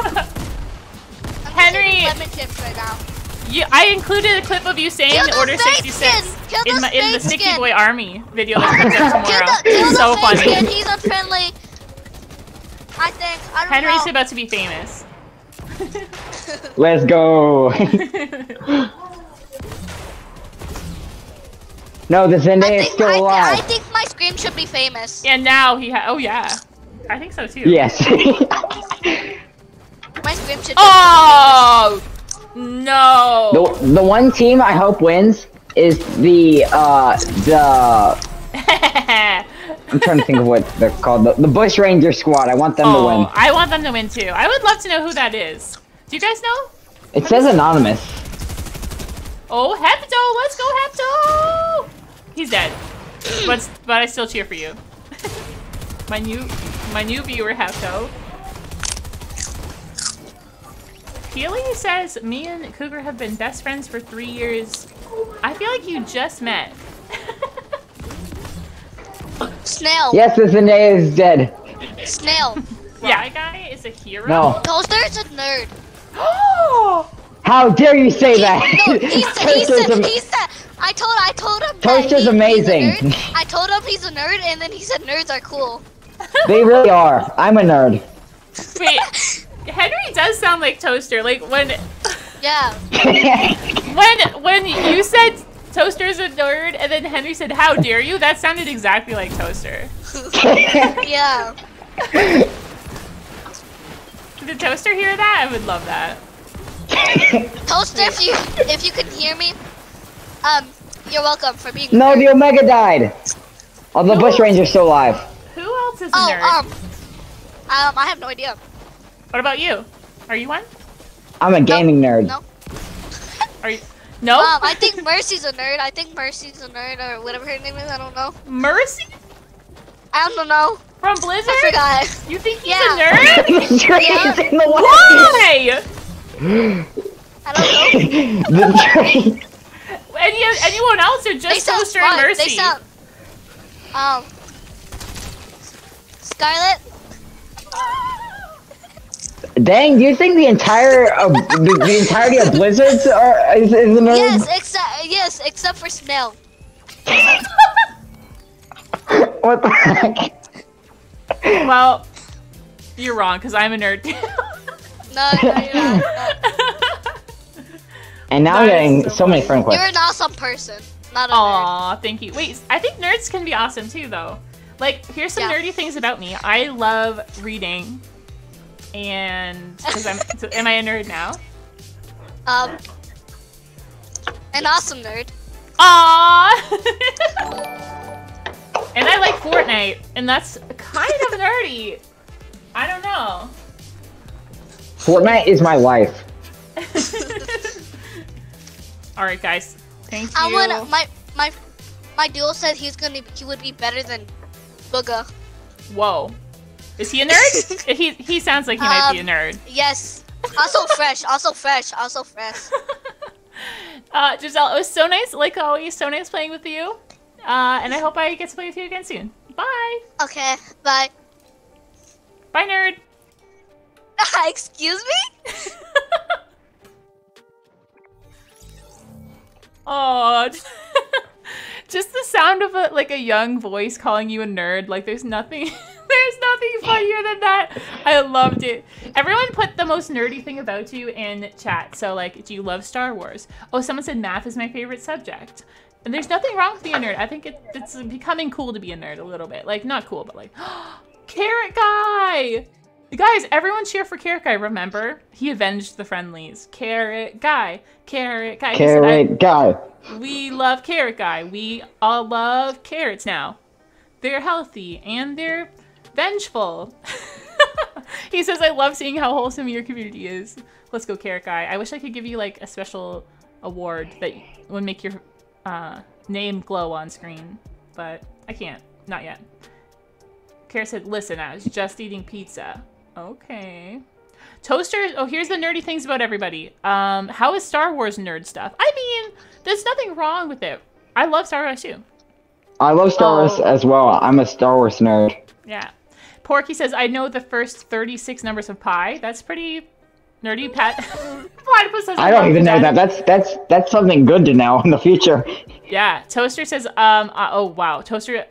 Henry, right you, I included a clip of you saying Order sixty-six in, my, in the Sticky skin. Boy Army video that comes out tomorrow. Kill the, kill so funny. Skin. He's unfriendly. I think. I don't Henry's know. About to be famous. Let's go. No, the Zendaya is still my, alive. I think my scream should be famous. And now he ha- oh yeah. I think so too. Yes. My scream should oh no! The the one team I hope wins is the uh the. I'm trying to think of what they're called. The, the Bush Ranger Squad. I want them oh, to win. I want them to win too. I would love to know who that is. Do you guys know? It says anonymous. Oh Hepto! Let's go Hepto! He's dead. but but I still cheer for you. My new. My new viewer, Hepto. Keely says, me and Cougar have been best friends for three years. I feel like you just met. Snail. Yes, the Zendaya is dead. Snail. Yeah, that guy is a hero. No. Toaster's a nerd. Oh! How dare you say he, that? No, he said, he said, he said, I told, I told him Toaster's that he, amazing. He's a nerd. I told him he's a nerd, and then he said nerds are cool. They really are. I'm a nerd. Wait, Henry does sound like Toaster. Like when, yeah. when when you said Toaster's a nerd, and then Henry said, "How dare you?" That sounded exactly like Toaster. Yeah. Did Toaster hear that? I would love that. Toaster, if you if you can hear me, um, you're welcome for being. No, the Omega died. Oh, the no. Bush Ranger's still alive. Who else is oh, a nerd? Um, um, I have no idea. What about you? Are you one? I'm a gaming no. nerd. No. Are you? No? Um, I think Mercy's a nerd. I think Mercy's a nerd or whatever her name is. I don't know. Mercy? I don't know. From Blizzard? I forgot. You think he's yeah. a nerd? Yeah. The in the Why? I don't know. The train. Any, anyone else or just Toaster and Mercy? They sound... Um... Scarlet. Dang, do you think the entire uh, the, the entirety of Blizzards are is, is the nerd? Yes, except yes, except for Snail. What the heck? Well, you're wrong because I'm a nerd. No, no, you're not. No. And now that I'm getting so, so many friend questions. You're an awesome person, not a Aww, nerd. Aw, thank you. Wait, I think nerds can be awesome too, though. Like, here's some yeah. nerdy things about me. I love reading. And because I'm, so am I a nerd now? Um, an awesome nerd. Aww. And I like Fortnite, and that's kind of nerdy. I don't know. Fortnite is my life. All right, guys. Thank you. I wanna, my my my duo said he's gonna he would be better than Booga. Whoa. Is he a nerd? he he sounds like he um, might be a nerd. Yes. Also fresh. Also fresh. Also fresh. uh, Giselle, it was so nice, like always, so nice playing with you. Uh, and I hope I get to play with you again soon. Bye. Okay. Bye. Bye, nerd. Excuse me? Oh, just the sound of a, like a young voice calling you a nerd. Like there's nothing, there's nothing funnier than that. I loved it. Everyone put the most nerdy thing about you in chat. So like, do you love Star Wars? Oh, someone said math is my favorite subject. And there's nothing wrong with being a nerd. I think it, it's becoming cool to be a nerd a little bit. Like not cool, but like, Carrot Guy. Guys, everyone cheer for Carrot Guy, remember? He avenged the friendlies. Carrot Guy. Carrot Guy. Carrot I, Guy. We love Carrot Guy. We all love carrots now. They're healthy and they're vengeful. He says, I love seeing how wholesome your community is. Let's go, Carrot Guy. I wish I could give you like a special award that would make your uh, name glow on screen, but I can't. Not yet. Carrot said, listen, I was just eating pizza. Okay. Toaster, oh, here's the nerdy things about everybody. Um, how is Star Wars nerd stuff? I mean, there's nothing wrong with it. I love Star Wars too. I love Star oh. Wars as well. I'm a Star Wars nerd. Yeah. Porky says, I know the first thirty-six numbers of pi. That's pretty nerdy. Pat. Platypus says, I don't even know that. That's that's that's something good to know in the future. Yeah. Toaster says, um, uh, oh wow, Toaster.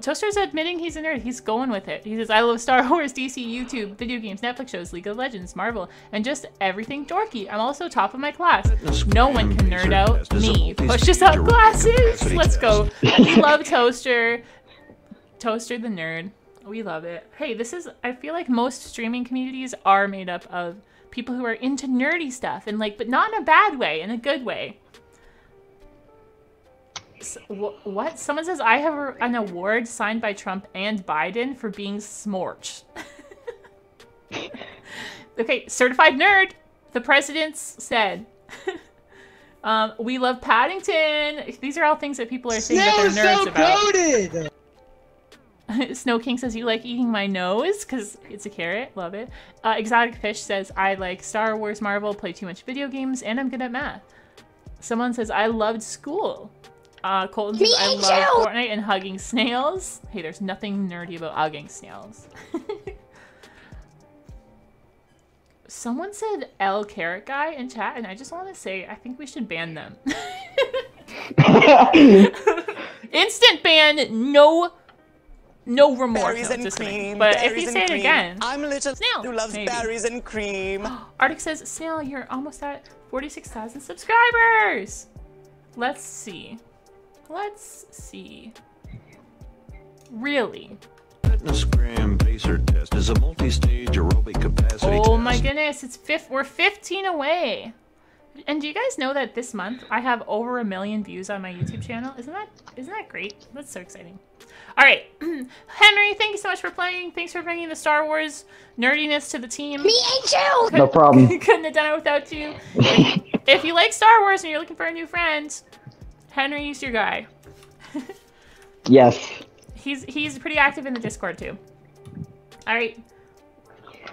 Toaster's admitting he's a nerd. He's going with it. He says, I love Star Wars, D C, YouTube, video games, Netflix shows, League of Legends, Marvel, and just everything dorky. I'm also top of my class. No one can nerd out me. Push us up glasses. Let's go. We love Toaster. Toaster the nerd. We love it. Hey, this is, I feel like most streaming communities are made up of people who are into nerdy stuff and like, but not in a bad way, in a good way. What? Someone says I have a, an award signed by Trump and Biden for being smorch. Okay, certified nerd. The president's said. um, we love Paddington. These are all things that people are saying Snow's that they're nerds so about. Snow King says you like eating my nose because it's a carrot. Love it. Uh, Exotic Fish says I like Star Wars, Marvel, play too much video games, and I'm good at math. Someone says I loved school. Uh, Colton says, I love Fortnite and hugging snails. Hey, there's nothing nerdy about hugging snails. Someone said L Carrot Guy in chat, and I just want to say, I think we should ban them. Instant ban, no no remorse. No, just cream, but if you say it cream. again, I'm a little snail who loves maybe. berries and cream. Arctic says, Snail, you're almost at forty-six thousand subscribers. Let's see. Let's see. Really? Test is a multi-stage aerobic capacity. Oh my goodness, it's fifth we're fifteen away. And do you guys know that this month I have over a million views on my YouTube channel? Isn't that isn't that great? That's so exciting. All right. Henry, thank you so much for playing. Thanks for bringing the Star Wars nerdiness to the team. Me and you. No problem. Couldn't have done it without you. If you like Star Wars and you're looking for a new friend, Henry's your guy. Yes. He's he's pretty active in the Discord too. All right.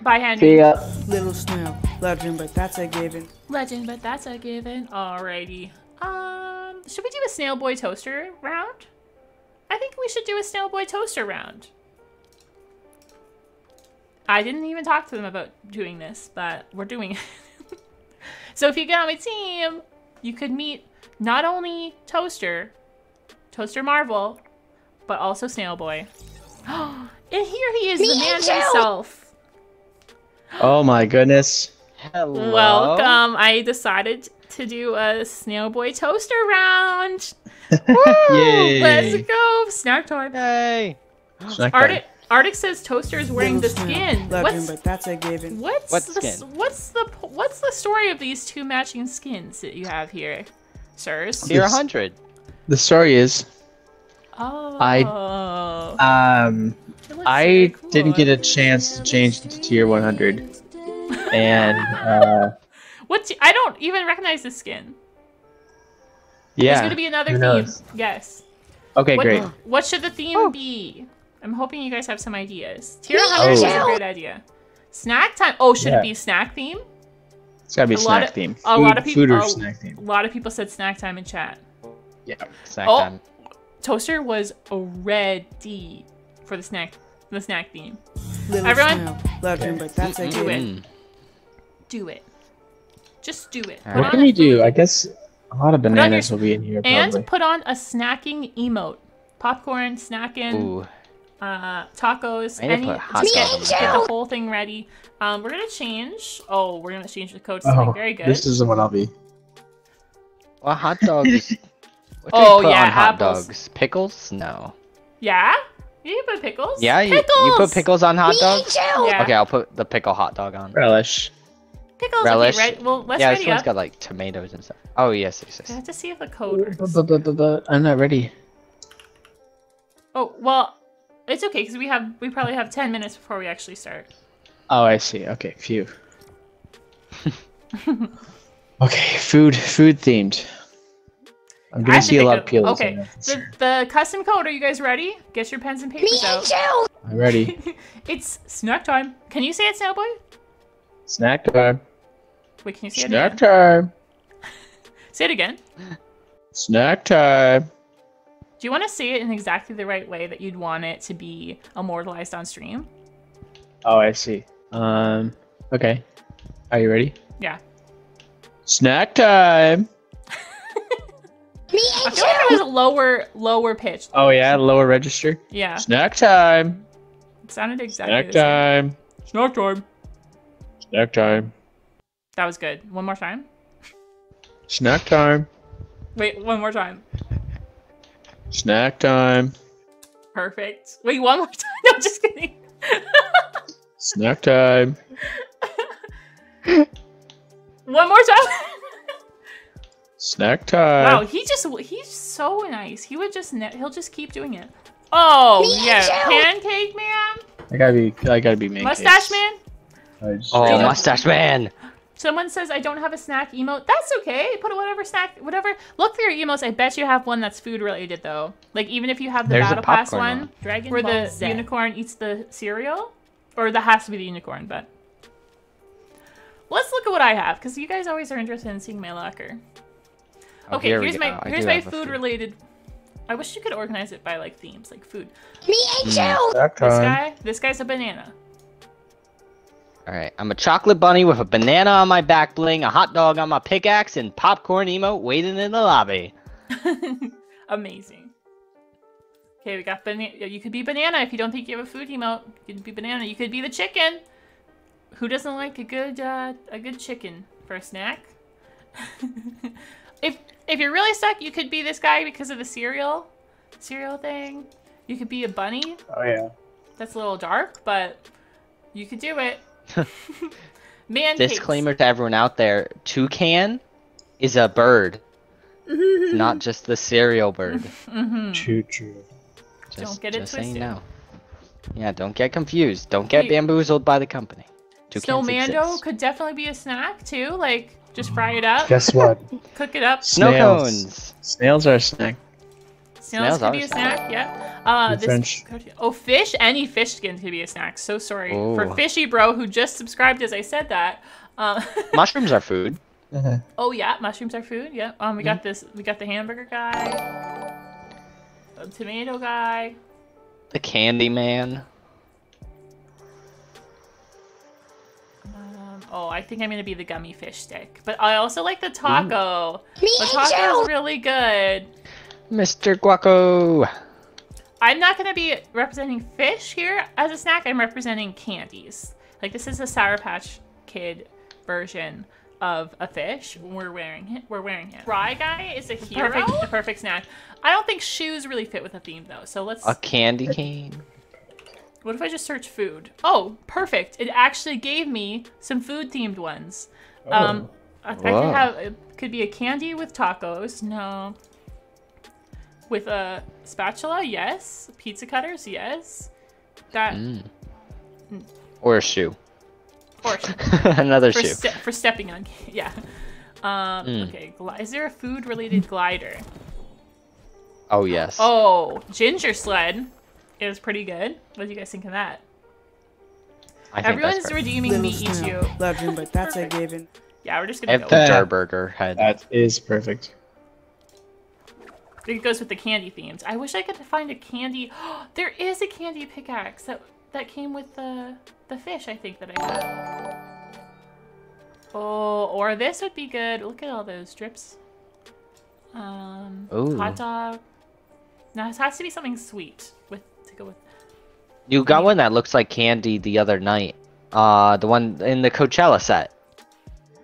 Bye, Henry. See ya. Little Snail. Legend, but that's a given. Legend, but that's a given. Alrighty. Um, should we do a Snailboy Toaster round? I think we should do a Snailboy Toaster round. I didn't even talk to them about doing this, but we're doing it. So if you get on my team, you could meet not only Toaster, Toaster Marvel, but also Snailboy. And here he is, Me the man himself. Oh my goodness. Hello. Welcome. I decided to do a Snailboy Toaster round. Woo! Yay. Let's go. Snack time. Hey. Arctic, Arctic says Toaster is wearing Little the skin. Love what's, him, but that's a given. What's, what's the skin? What's the what's the story of these two matching skins that you have here, sirs? You're a hundred. The story is, oh, I um I cool. didn't get a chance to change to tier one hundred, and uh, what's I don't even recognize this skin. Yeah, there's gonna be another theme. Yes. Okay, what, great. What should the theme oh. be? I'm hoping you guys have some ideas. Tier one hundred oh. is a great idea. Snack time. Oh, should yeah. it be snack theme? It's gotta be a snack of, theme. A food, lot of people. Food or a, snack theme. A lot of people said snack time in chat. Yeah, snack oh, time. Toaster was ready for the snack, the snack theme. Little Everyone, love him, but that's do, do it. Do it. Just do it. Put what can we do? I guess. A lot of bananas your, will be in here, and probably. Put on a snacking emote: popcorn, snacking, uh, tacos. Any, just get, get the whole thing ready. Um, we're gonna change. Oh, we're gonna change the code. Oh, very good. This isn't what I'll be. Well, hot dogs. What oh do you put yeah, on hot apples. Dogs. Pickles? No. Yeah. You put pickles. Yeah, you, pickles! You put pickles on hot dogs. Yeah. Okay, I'll put the pickle hot dog on. Relish. Pickles Relish. Okay, right? Well, let's yeah, this one's up. Got like tomatoes and stuff. Oh yes, yes, yes. I have to see if the code works. I'm not ready. Oh well, it's okay because we have we probably have ten minutes before we actually start. Oh, I see. Okay, phew. Okay, food, food themed. I'm gonna see a lot of peelers. Okay, the, the custom code. Are you guys ready? Get your pens and papers Me out. Too. I'm ready. It's snack time. Can you say it, Snailboy? Snack time. Wait, can you say it again? Snack time. Say it again. Snack time. Do you want to say it in exactly the right way that you'd want it to be immortalized on stream? Oh, I see. Um, okay. Are you ready? Yeah. Snack time. Me I feel like it was lower, lower pitch. Lower oh yeah, pitch. Lower register. Yeah. Snack time. It sounded exactly Snack the same. Time. Snack time. Snack time. That was good. One more time. Snack time. Wait, one more time. Snack time. Perfect. Wait, one more time? No, just kidding. Snack time. One more time. Snack time. Wow, he just, he's so nice. He would just, he'll just keep doing it. Oh, Me yeah. Pancake man. I gotta be, I gotta be making Mustache cakes. Man. Oh, mustache man! Someone says I don't have a snack emote. That's okay. Put whatever snack, whatever. Look through your emotes. I bet you have one that's food related though. Like even if you have the There's battle pass one, one. Dragon where Ball the Z. unicorn eats the cereal, or that has to be the unicorn. But let's look at what I have because you guys always are interested in seeing my locker. Oh, okay, here here's my oh, here's my food, food related. I wish you could organize it by like themes, like food. Me and you. This guy, this guy's a banana. Alright, I'm a chocolate bunny with a banana on my back bling, a hot dog on my pickaxe, and popcorn emote waiting in the lobby. Amazing. Okay, we got banana. You could be banana if you don't think you have a food emote. You could be banana. You could be the chicken. Who doesn't like a good uh, a good chicken for a snack? if if you're really stuck, you could be this guy because of the cereal cereal thing. You could be a bunny. Oh yeah. That's a little dark, but you could do it. Man Disclaimer cakes. To everyone out there, toucan is a bird, not just the cereal bird. Mm-hmm. Choo choo. Just, don't get it just twisted. No. Yeah, don't get confused. Don't get Wait. bamboozled by the company. Toucans Snowmando exist. Could definitely be a snack too, like just fry it up. Guess what? Cook it up. Snow Snails. Cones. Snails are a snack. Snails, Snails could be a snack, snack. yeah. Uh, this French. Could, oh, fish? Any fish skins could be a snack. So sorry. Ooh. For Fishy Bro, who just subscribed as I said that. Uh, mushrooms are food. Uh-huh. Oh, yeah. Mushrooms are food, yeah. Um, we mm-hmm. got this. We got the hamburger guy. The tomato guy. The candy man. Um, oh, I think I'm going to be the gummy fish stick. But I also like the taco. Mm. The taco is really good. Mister Guaco. I'm not going to be representing fish here as a snack. I'm representing candies. Like this is a Sour Patch Kid version of a fish. We're wearing it. We're wearing him. Fry guy is a hero. Perfect, the perfect snack. I don't think shoes really fit with the theme though. So let's. A candy cane. What if I just search food? Oh, perfect. It actually gave me some food-themed ones. Oh. Um, I, I could have, it could be a candy with tacos. No. With a spatula, yes. Pizza cutters, yes. That. Mm. Mm. Or a shoe. Or a shoe. Another for shoe. Ste for stepping on, yeah. Um, mm. Okay, is there a food-related glider? Oh, yes. Oh, ginger sled. It was pretty good. What do you guys think of that? I think Everyone's redeeming me, eat you. Love him, but that's a given. Yeah, we're just gonna go with the jar burger head. That is perfect. It goes with the candy themes. I wish I could find a candy. There is a candy pickaxe that that came with the the fish. I think that I had. Oh, or this would be good. Look at all those drips. Um, Ooh. Hot dog. Now it has to be something sweet with to go with. You got one that looks like candy the other night. Uh, the one in the Coachella set.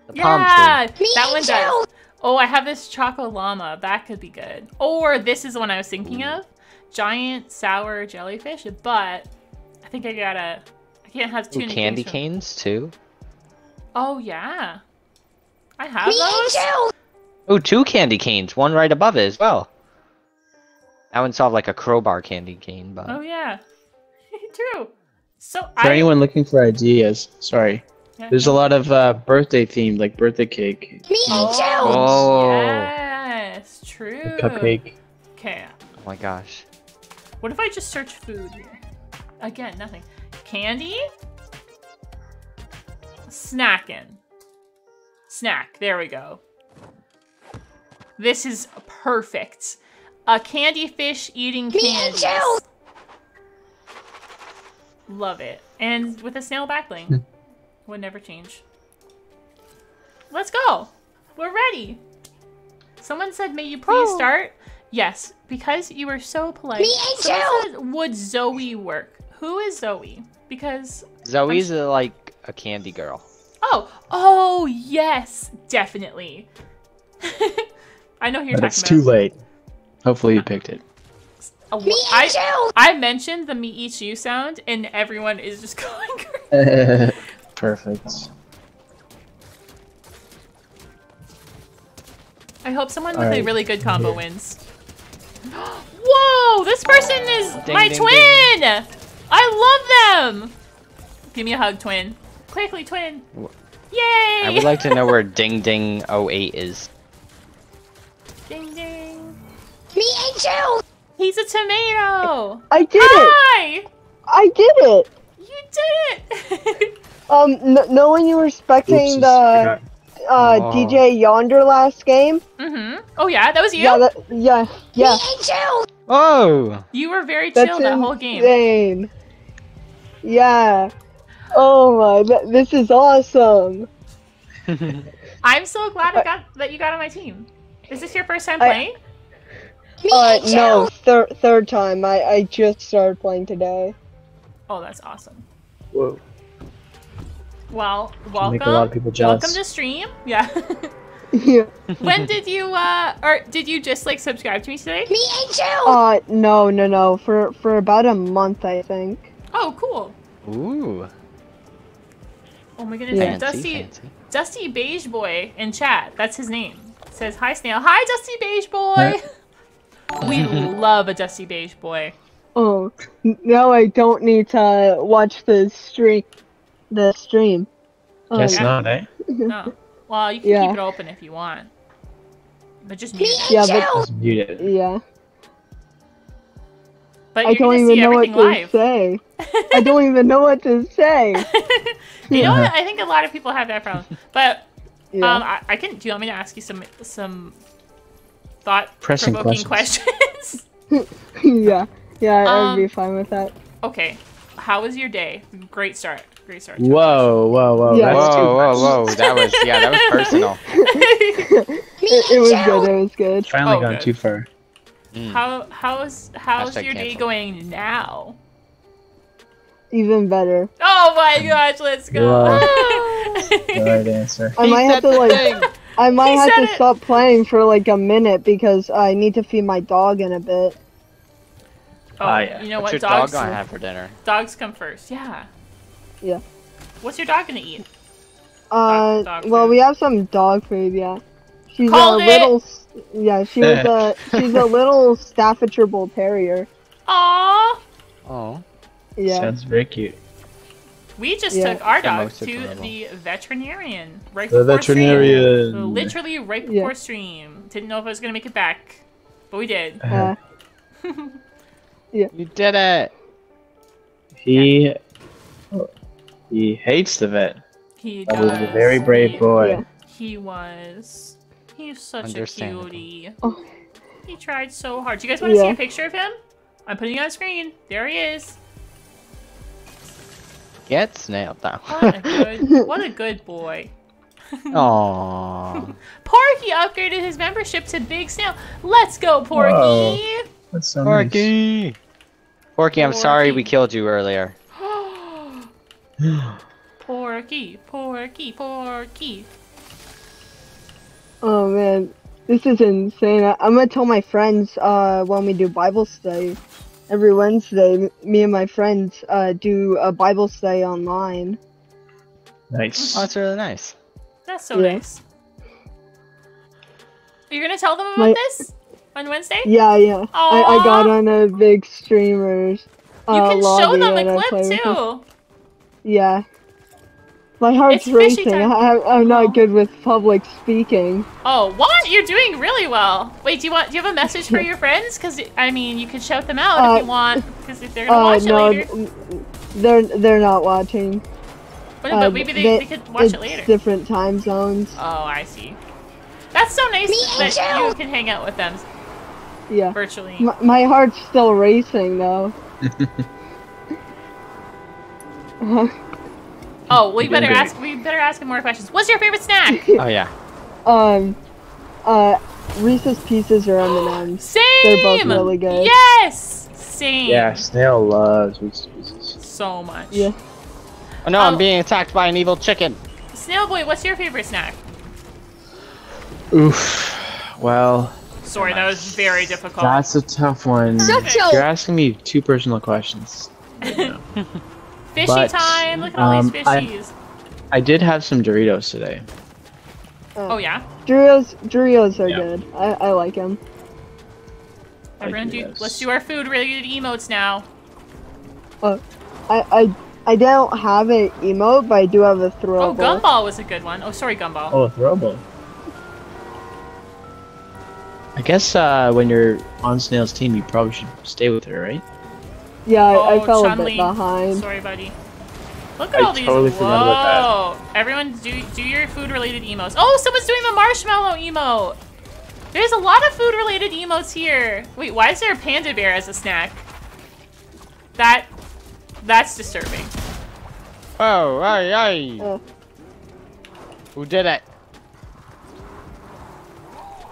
The yeah, palm tree. Me that one too. Does. Oh, I have this Choco Llama. That could be good. Or this is the one I was thinking of. Giant sour jellyfish. But I think I gotta... I can't have too Ooh, many candy from... canes too? Oh, yeah. I have Me those. Too. Oh, two candy canes. One right above it as well. That one saw like a crowbar candy cane. But... Oh, yeah. True. So I... For anyone looking for ideas, sorry. There's a lot of uh, birthday themed, like birthday cake. Me oh. too. Oh. Yes, true. A cupcake. Okay. Oh my gosh. What if I just search food here? Again, nothing. Candy. Snacking. Snack. There we go. This is perfect. A candy fish eating candy. Me too. Love it. And with a snail backling. Would never change. Let's go. We're ready. Someone said, may you please oh. start? Yes, because you were so polite. Me and said, would Zoe work? Who is Zoe? Because Zoe's a, like a candy girl. Oh, oh yes, definitely. I know who you're but talking it's about. It's too late. Hopefully you picked it. A, me I, you. I mentioned the me eat you sound and everyone is just going crazy. Perfect. I hope someone All with right. a really good combo yeah. wins. Whoa! This person is ding, my ding, twin! Ding. I love them! Give me a hug, twin. Quickly, twin. Yay! I would like to know where Ding Ding oh eight is. Ding Ding. Me and you! He's a tomato! I did Hi. it! Hi! I did it! You did it! Um, no, knowing you were expecting Oops, the uh, oh. D J Yonder last game. Mm-hmm. Oh yeah, that was you. Yeah, that, yeah, yeah. Me oh. You were very chill That's that whole game. Insane. Yeah. Oh my, th this is awesome. I'm so glad I got that you got on my team. Is this your first time I, playing? Me uh, no, third third time. I I just started playing today. Oh, that's awesome. Whoa. Well, welcome. Make a lot of people jealous. Welcome to stream. Yeah. yeah. When did you uh or did you just like subscribe to me today? Me and you. Uh no, no, no. For for about a month, I think. Oh, cool. Ooh. Oh my goodness. Yeah. Dusty fancy. Dusty Beige Boy in chat. That's his name. It says hi Snail. Hi Dusty Beige Boy. We love a Dusty Beige Boy. Oh. Now I don't need to watch the stream. The stream. Guess um, not, eh? No. Well, you can yeah. keep it open if you want. But just mute it. Yeah, but just mute it. Yeah. But I don't even know what to live. say. I don't even know what to say. You know what? I think a lot of people have that problem. But yeah. um, I, I can. Do you want me to ask you some some thought-provoking questions? questions? yeah. Yeah, um, I'd be fine with that. Okay. How was your day? Great start. Great start. Whoa, whoa, whoa. Yeah. That's whoa, whoa, whoa. That was, yeah, that was personal. it, it was good, it was good. Finally oh, gone good. too far. Mm. How, how's, how's your day cancel. going now? Even better. Oh my gosh, let's go. Good answer. I might have to like, I might have to it. stop playing for like a minute because I need to feed my dog in a bit. Oh, uh, yeah. You know What's what? Your dogs dog gonna have for dinner? Dogs come first. Yeah. Yeah. What's your dog gonna eat? Uh, dog, dog well, we have some dog food. Yeah. She's Called a little. It! Yeah, she was a. She's a little Staffordshire Bull Terrier. Aww. Oh. Yeah. Sounds very cute. We just yeah. took our dog to adorable. the veterinarian right the before veterinarian. stream. Literally right before yeah. stream. Didn't know if I was gonna make it back, but we did. Uh, yeah. You did it. He yeah. oh, he hates the vet. He does. He was a very brave he, boy. Yeah. He was. He's such a cutie. Oh. He tried so hard. Do you guys want to yeah. see a picture of him? I'm putting it on screen. There he is. Get snailed down. What a good, what a good boy. Aww. Porky upgraded his membership to Big Snail. Let's go, Porky. Whoa. That's so Porky. Nice. Porky, I'm Porky. sorry we killed you earlier. Porky, Porky, Porky. Oh man, this is insane. I I'm gonna tell my friends uh, when we do Bible study. Every Wednesday, me and my friends uh, do a Bible study online. Nice. Oh, that's really nice. That's so yeah. nice. Are you going to tell them about my... this on Wednesday? Yeah, yeah. I, I got on a big streamer's uh, You can show them a clip, too. Yeah. My heart's racing. I, I'm not oh. good with public speaking. Oh, what? You're doing really well. Wait, do you want? Do you have a message for your friends? Because I mean, you could shout them out uh, if you want. Because if they're gonna uh, watch no, it later, they're they're not watching. But, uh, but maybe they, they, they could watch it's it later. Different time zones. Oh, I see. That's so nice Me that you. you can hang out with them. Yeah. Virtually. My, my heart's still racing though. uh-huh. Oh, we better ask. We better ask him more questions. What's your favorite snack? Oh yeah. Um, uh, Reese's Pieces or M and M's. Same. They're both really good. Yes. Same. Yeah, Snail loves Reese's Pieces so much. Yeah. Oh no, um, I'm being attacked by an evil chicken. Snailboy, what's your favorite snack? Oof. Well. Sorry, that was very difficult. That's a tough one. Okay. You're asking me two personal questions. Yeah. Fishy but, time! Look at all um, these fishies. I, I did have some Doritos today. Uh, oh yeah. Doritos, Doritos are yeah. good. I, I like them. Everyone, do, let's do our food-related emotes now. Uh, I I I don't have an emote, but I do have a throwable. Oh, Gumball was a good one. Oh, sorry, Gumball. Oh, a throwable. I guess uh, when you're on Snail's team, you probably should stay with her, right? Yeah, oh, I, I fell a bit behind. Sorry, buddy. Look at I all these. Totally Whoa! Everyone, do do your food-related emotes. Oh, someone's doing the marshmallow emote. There's a lot of food-related emotes here. Wait, why is there a panda bear as a snack? That, that's disturbing. Oh, aye, aye. Oh. Who did it?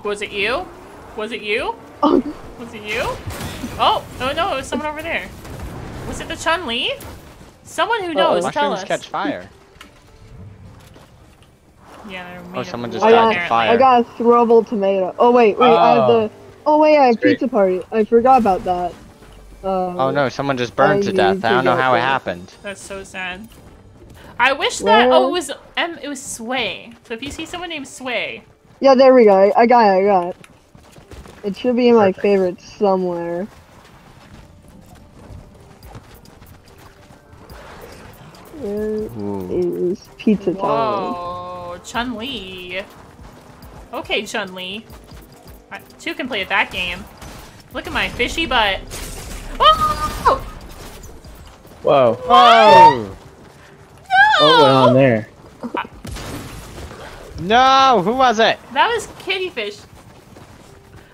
Was it you? Was it you? Was it you? Oh, oh no, it was someone over there. Was it the Chun-Li? Someone who knows, oh, tell us. Mushrooms catch fire. Yeah, they're made oh, someone just died in fire. I got a throwable tomato. Oh wait, wait, oh. I have the... Oh wait, I have Street. pizza party. I forgot about that. Um, oh no, someone just burned I to death. To I don't know how it happened. That's so sad. I wish that... Where? Oh, it was M. It was Sway. So if you see someone named Sway... Yeah, there we go. I got it, I got it. It should be in my Perfect. favorite somewhere. Where is pizza time? Oh, Chun-Li. Okay, Chun-Li. Two can play at that game. Look at my fishy butt. Oh! Whoa. Whoa! Oh! No! What went on there? No! Who was it? That was Kittyfish.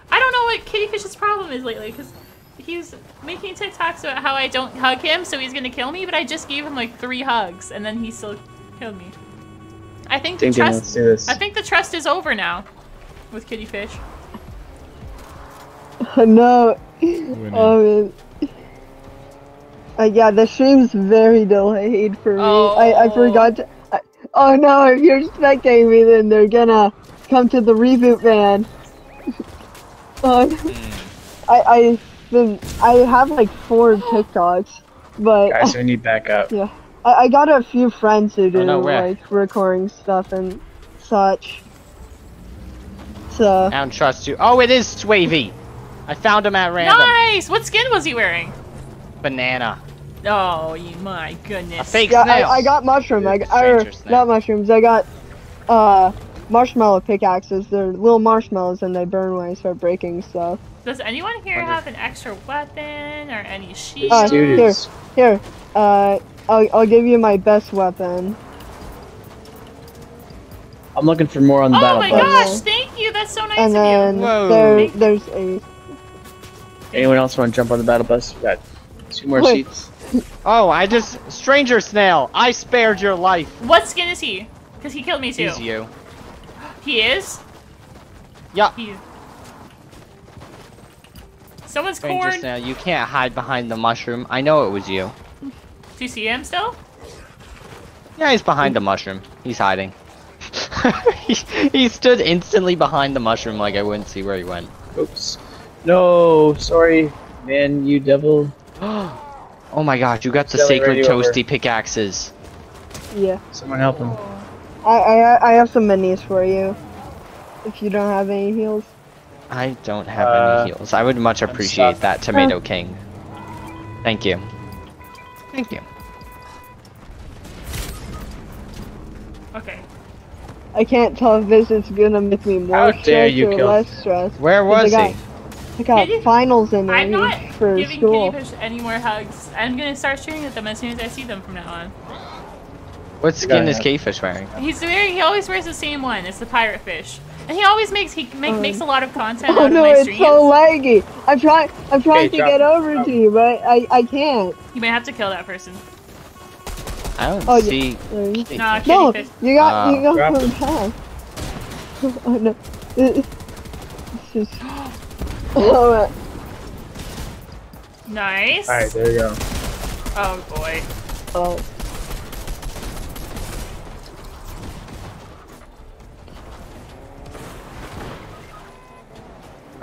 I don't know what Kittyfish's problem is lately, because he's making TikToks about how I don't hug him, so he's gonna kill me, but I just gave him like three hugs, and then he still killed me. I think the trust I think the trust is over now with Kittyfish. Oh, no. Oh, man. Uh, yeah, the stream's very delayed for me. Oh. I, I forgot to... I, oh no, if you're spectating me, then they're gonna come to the reboot ban. Um, I, I been, I have like four TikToks, but... Guys, we need backup. Yeah. I, I got a few friends who do oh, no, like recording stuff and such. So... I don't trust you. Oh, it is Swavey! I found him at random. Nice! What skin was he wearing? Banana. Oh, you, my goodness. A fake yeah, snail. I, I got mushroom. I, I, not mushrooms. I got uh, marshmallow pickaxes. They're little marshmallows and they burn when I start breaking stuff. Does anyone here Wonder. have an extra weapon or any shield? Uh, here, here. Uh, I'll, I'll give you my best weapon. I'm looking for more on the oh battle. Oh my gosh, yeah. Thank you. That's so nice and of then you. There, there's a... Anyone else want to jump on the battle bus? We got two more Wait. sheets. Oh, I just... Stranger Snail, I spared your life. What skin is he? Because he killed me too. He's you. He is? Yeah. He's... Someone's Stranger corn. Stranger Snail, you can't hide behind the mushroom. I know it was you. Do you see him still? Yeah, he's behind the mushroom. He's hiding. he, he stood instantly behind the mushroom like I wouldn't see where he went. Oops. No, sorry, man, you devil. Oh my god, you got the sacred toasty pickaxes. Yeah. Someone help him. I, I, I have some minis for you. If you don't have any heals. I don't have uh, any heals. I would much appreciate that, Tomato King. Thank you. Thank you. Okay. I can't tell if this is gonna make me more stressed or less stressed. Where was he? I got Kitty? finals in I'm not for giving school. Kitty Fish any more hugs. I'm gonna start shooting at them as soon as I see them from now on. What skin is Kitty Fish wearing? He's wearing. He always wears the same one. It's the pirate fish, and he always makes he make, um, makes a lot of content. Oh out no, of my it's streams. so laggy. I'm trying. I'm trying okay, to get over oh. to you, but I I can't. You might have to kill that person. I don't oh, see. Yeah. Nah, Kitty no, Fish. you got oh. you got from past. Oh no, it's just. Oh. Nice. Alright, there you go. Oh boy. Oh.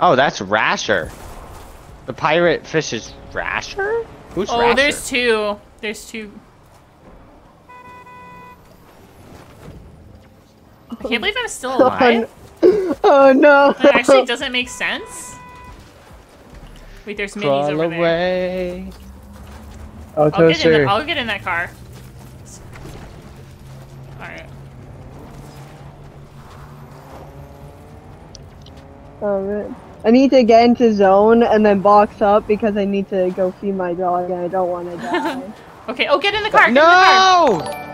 Oh, that's Rasher. The pirate fish is Rasher? Who's oh, Rasher? Oh, there's two. There's two. I can't believe I'm still alive. Oh no. That actually doesn't make sense. Wait, there's minis over away. there. Oh, I'll, get in the, I'll get in that car. Alright. Alright. I need to get into zone and then box up because I need to go feed my dog and I don't want to die. Okay, oh, get in the car! Get no! In the car.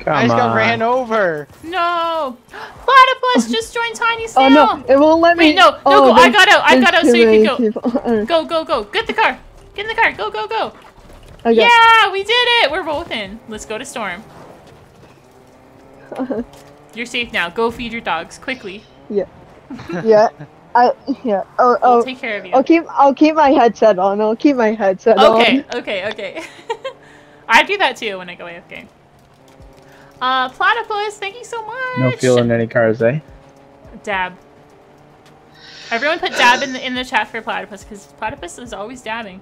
Come I just got on. ran over. No! Platypus just joined Tiny Snail! Oh no, it won't let me- Wait, no, no, oh, go, I got out, I got out so you can go. People. Go, go, go, get the car! Get in the car, go, go, go! Okay. Yeah, we did it! We're both in. Let's go to Storm. You're safe now, go feed your dogs, quickly. Yeah. Yeah. I- yeah. Oh, oh. We'll take care of you. I'll keep- I'll keep my headset on, I'll keep my headset okay, on. Okay, okay, okay. I do that too when I go A F K. Uh, Platypus, thank you so much. No fuel in any cars, eh? Dab. Everyone put dab in the in the chat for Platypus because Platypus is always dabbing,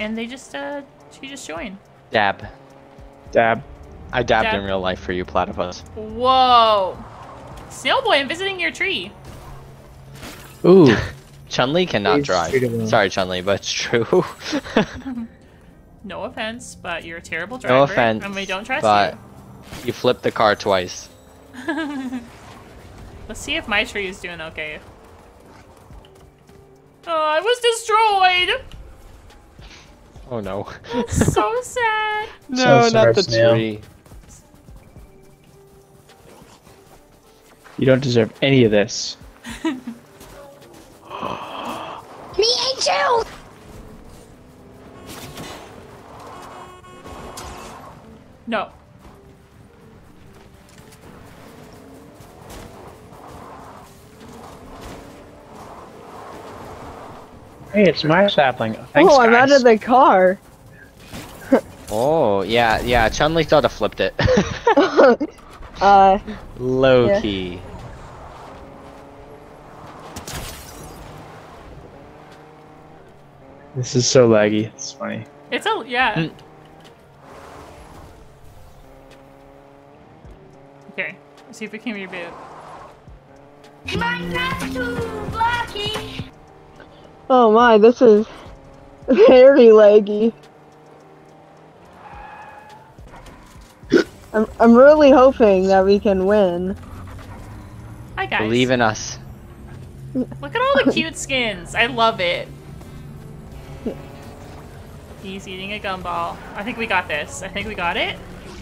and they just uh she just joined. Dab. Dab. I dabbed dab. in real life for you, Platypus. Whoa. Snailboy, I'm visiting your tree. Ooh. Chun-Li cannot He's drive. Treatable. Sorry, Chun-Li, but it's true. No offense, but you're a terrible driver. No offense, and we don't trust but... you. You flipped the car twice. Let's see if my tree is doing okay. Oh, I was destroyed! Oh no. That's so sad. No, so not the snail. tree. You don't deserve any of this. Me and you! No. Hey, it's my sapling. Thanks, oh, I'm guys. out of the car. Oh, yeah, yeah. Chun-Li thought I flipped it. uh, Low yeah. key. This is so laggy. It's funny. It's a yeah. Mm. Okay, let's see if it can reboot. Oh my, this is very laggy. I'm I'm really hoping that we can win. Hi guys. Believe in us. Look at all the cute skins. I love it. He's eating a gumball. I think we got this. I think we got it.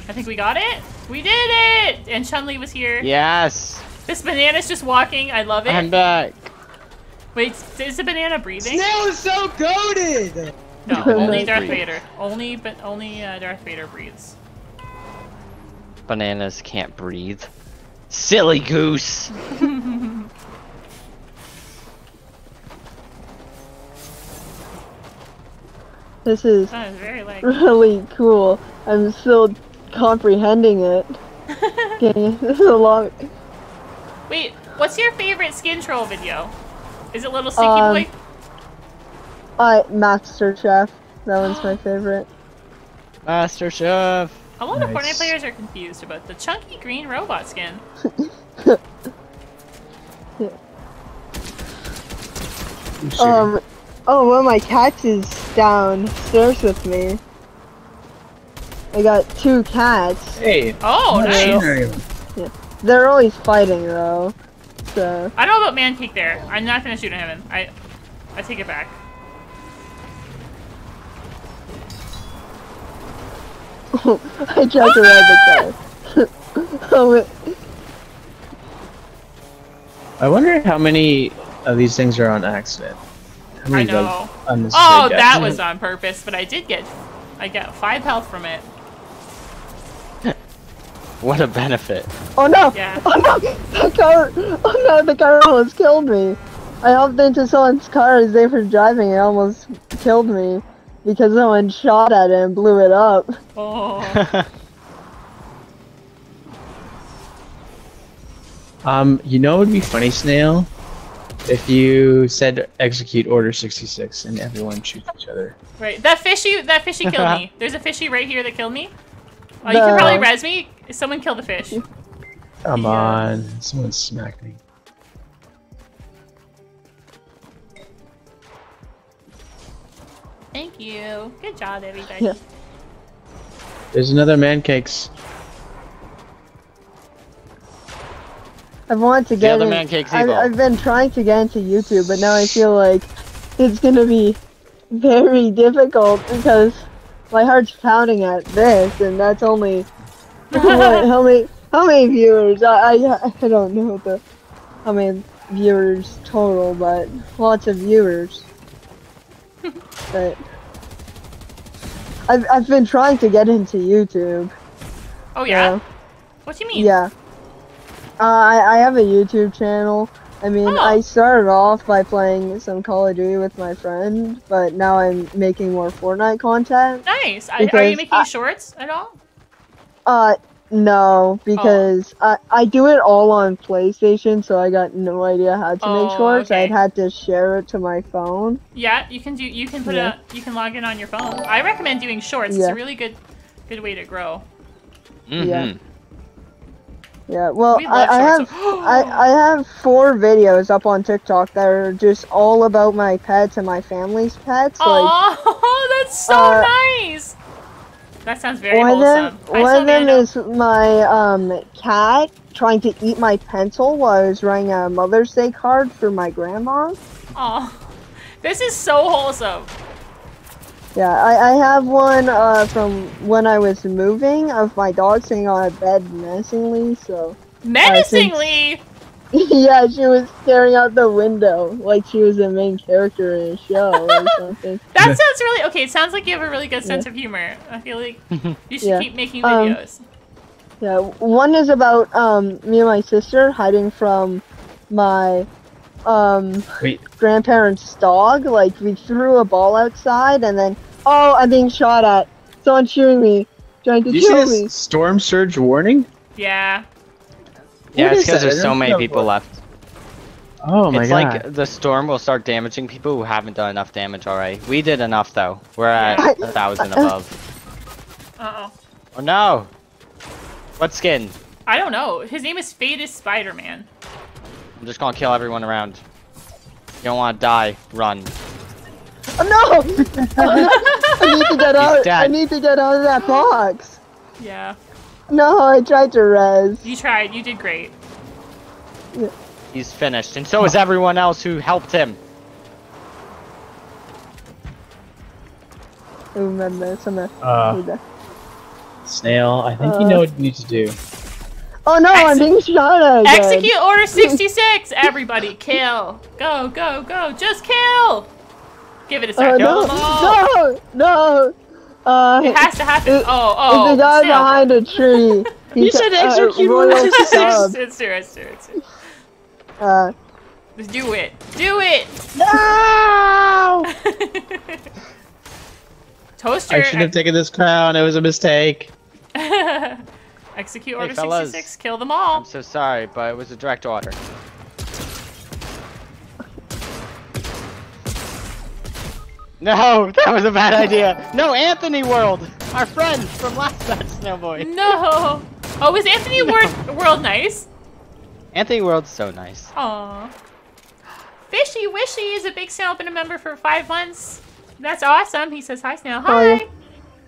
I think we got it. We did it! And Chun-Li was here. Yes. This banana's just walking. I love it. I'm back. Wait, is the banana breathing? Snail is so goated. No, only Darth Vader. Only, but only uh, Darth Vader breathes. Bananas can't breathe. Silly goose. This is, oh, very really cool. I'm still comprehending it. Okay, this is a long. Wait, what's your favorite skin troll video? Is it Little Sticky um, Boy? Uh, Master Chef. That one's my favorite. Master Chef. A lot nice. of Fortnite players are confused about the chunky green robot skin. Yeah. Um. Oh, well, my cat is downstairs with me. I got two cats. Hey. Oh, nice. Yeah. They're always fighting, though. So. I don't know about Man Cake there. I'm not gonna shoot at him. I, I take it back. I jumped around the car. Oh. It... I wonder how many of these things are on accident. I know. Oh, that was on purpose, but I did get, I got five health from it. What a benefit. Oh no! Yeah. Oh no! The car! Oh no! The car almost killed me. I hopped into someone's car as they were driving. It almost killed me because someone shot at it and blew it up. Oh. um, you know, it would be funny, Snail. If you said execute order sixty-six and everyone shoots each other. Right. That fishy that fishy killed me. There's a fishy right here that killed me. Oh, no. You can probably res me. Someone kill the fish. Come yeah. on. Someone smacked me. Thank you. Good job, everybody. Yeah. There's another man cakes. I want to get in, I've, I've been trying to get into YouTube, but now I feel like it's gonna be very difficult because my heart's pounding at this, and that's only what, how many how many viewers? I, I I don't know the how many viewers total, but lots of viewers. But I've I've been trying to get into YouTube. Oh yeah. So, what do you mean? Yeah. Uh, I, I have a YouTube channel. I mean, oh. I started off by playing some Call of Duty with my friend, but now I'm making more Fortnite content. Nice! I, are you making I, shorts at all? Uh, no, because oh. I, I do it all on PlayStation, so I got no idea how to oh, make shorts. Okay. I'd had to share it to my phone. Yeah, you can do. You can put yeah. a. You can log in on your phone. I recommend doing shorts. Yeah. It's a really good, good way to grow. Mm-hmm. Yeah. Yeah, well, we I, I have I, I have four videos up on TikTok that are just all about my pets and my family's pets. Like, oh, that's so uh, nice! That sounds very one wholesome. Them, one of them is my um, cat trying to eat my pencil while I was writing a Mother's Day card for my grandma. Oh, this is so wholesome. Yeah, I, I have one uh, from when I was moving of my dog sitting on a bed menacingly, so... Menacingly?! Uh, since... yeah, she was staring out the window like she was the main character in a show or something. That sounds really... Okay, it sounds like you have a really good sense yeah. of humor. I feel like you should yeah. keep making videos. Um, yeah, one is about um, me and my sister hiding from my... Um, Wait. grandparents' dog. Like, we threw a ball outside, and then oh, I'm being shot at. Someone's shooting me, trying to Did kill you see me. This storm surge warning. Yeah. Yeah, what it's because there's so many people left. Oh my it's god. It's like the storm will start damaging people who haven't done enough damage already. We did enough though. We're at a thousand above. Uh-oh. Oh no! What skin? I don't know. His name is Faded Spider-Man. I'm just gonna kill everyone around. You don't wanna die. Run. Oh no! I need to get out I need to get out of that box. Yeah. No, I tried to res. You tried, you did great. Yeah. He's finished, and so is everyone else who helped him. Remember, remember. Uh, Snail, I think uh, you know what you need to do. Oh no, Exe I'm being shot at again. Execute Order sixty-six! Everybody, kill! Go, go, go! Just kill! Give it a second. Uh, no, no, no! Uh, it has to happen. It, oh, oh! It's the guy Snail. Behind a tree. You said execute Order uh, sixty-six. It's true, it's true, it's true. Uh, do it! Do it! No! Toaster! I should have taken this crown. It was a mistake. Execute hey, Order fellas. sixty-six. Kill them all. I'm so sorry, but it was a direct order. No, that was a bad idea. No, Anthony World, our friend from last time, Snailboy. No. Oh, is Anthony no. World World nice? Anthony World's so nice. Aww. Fishy Wishy is a big Snail been a member for five months. That's awesome. He says hi, Snail. Hi. Hi.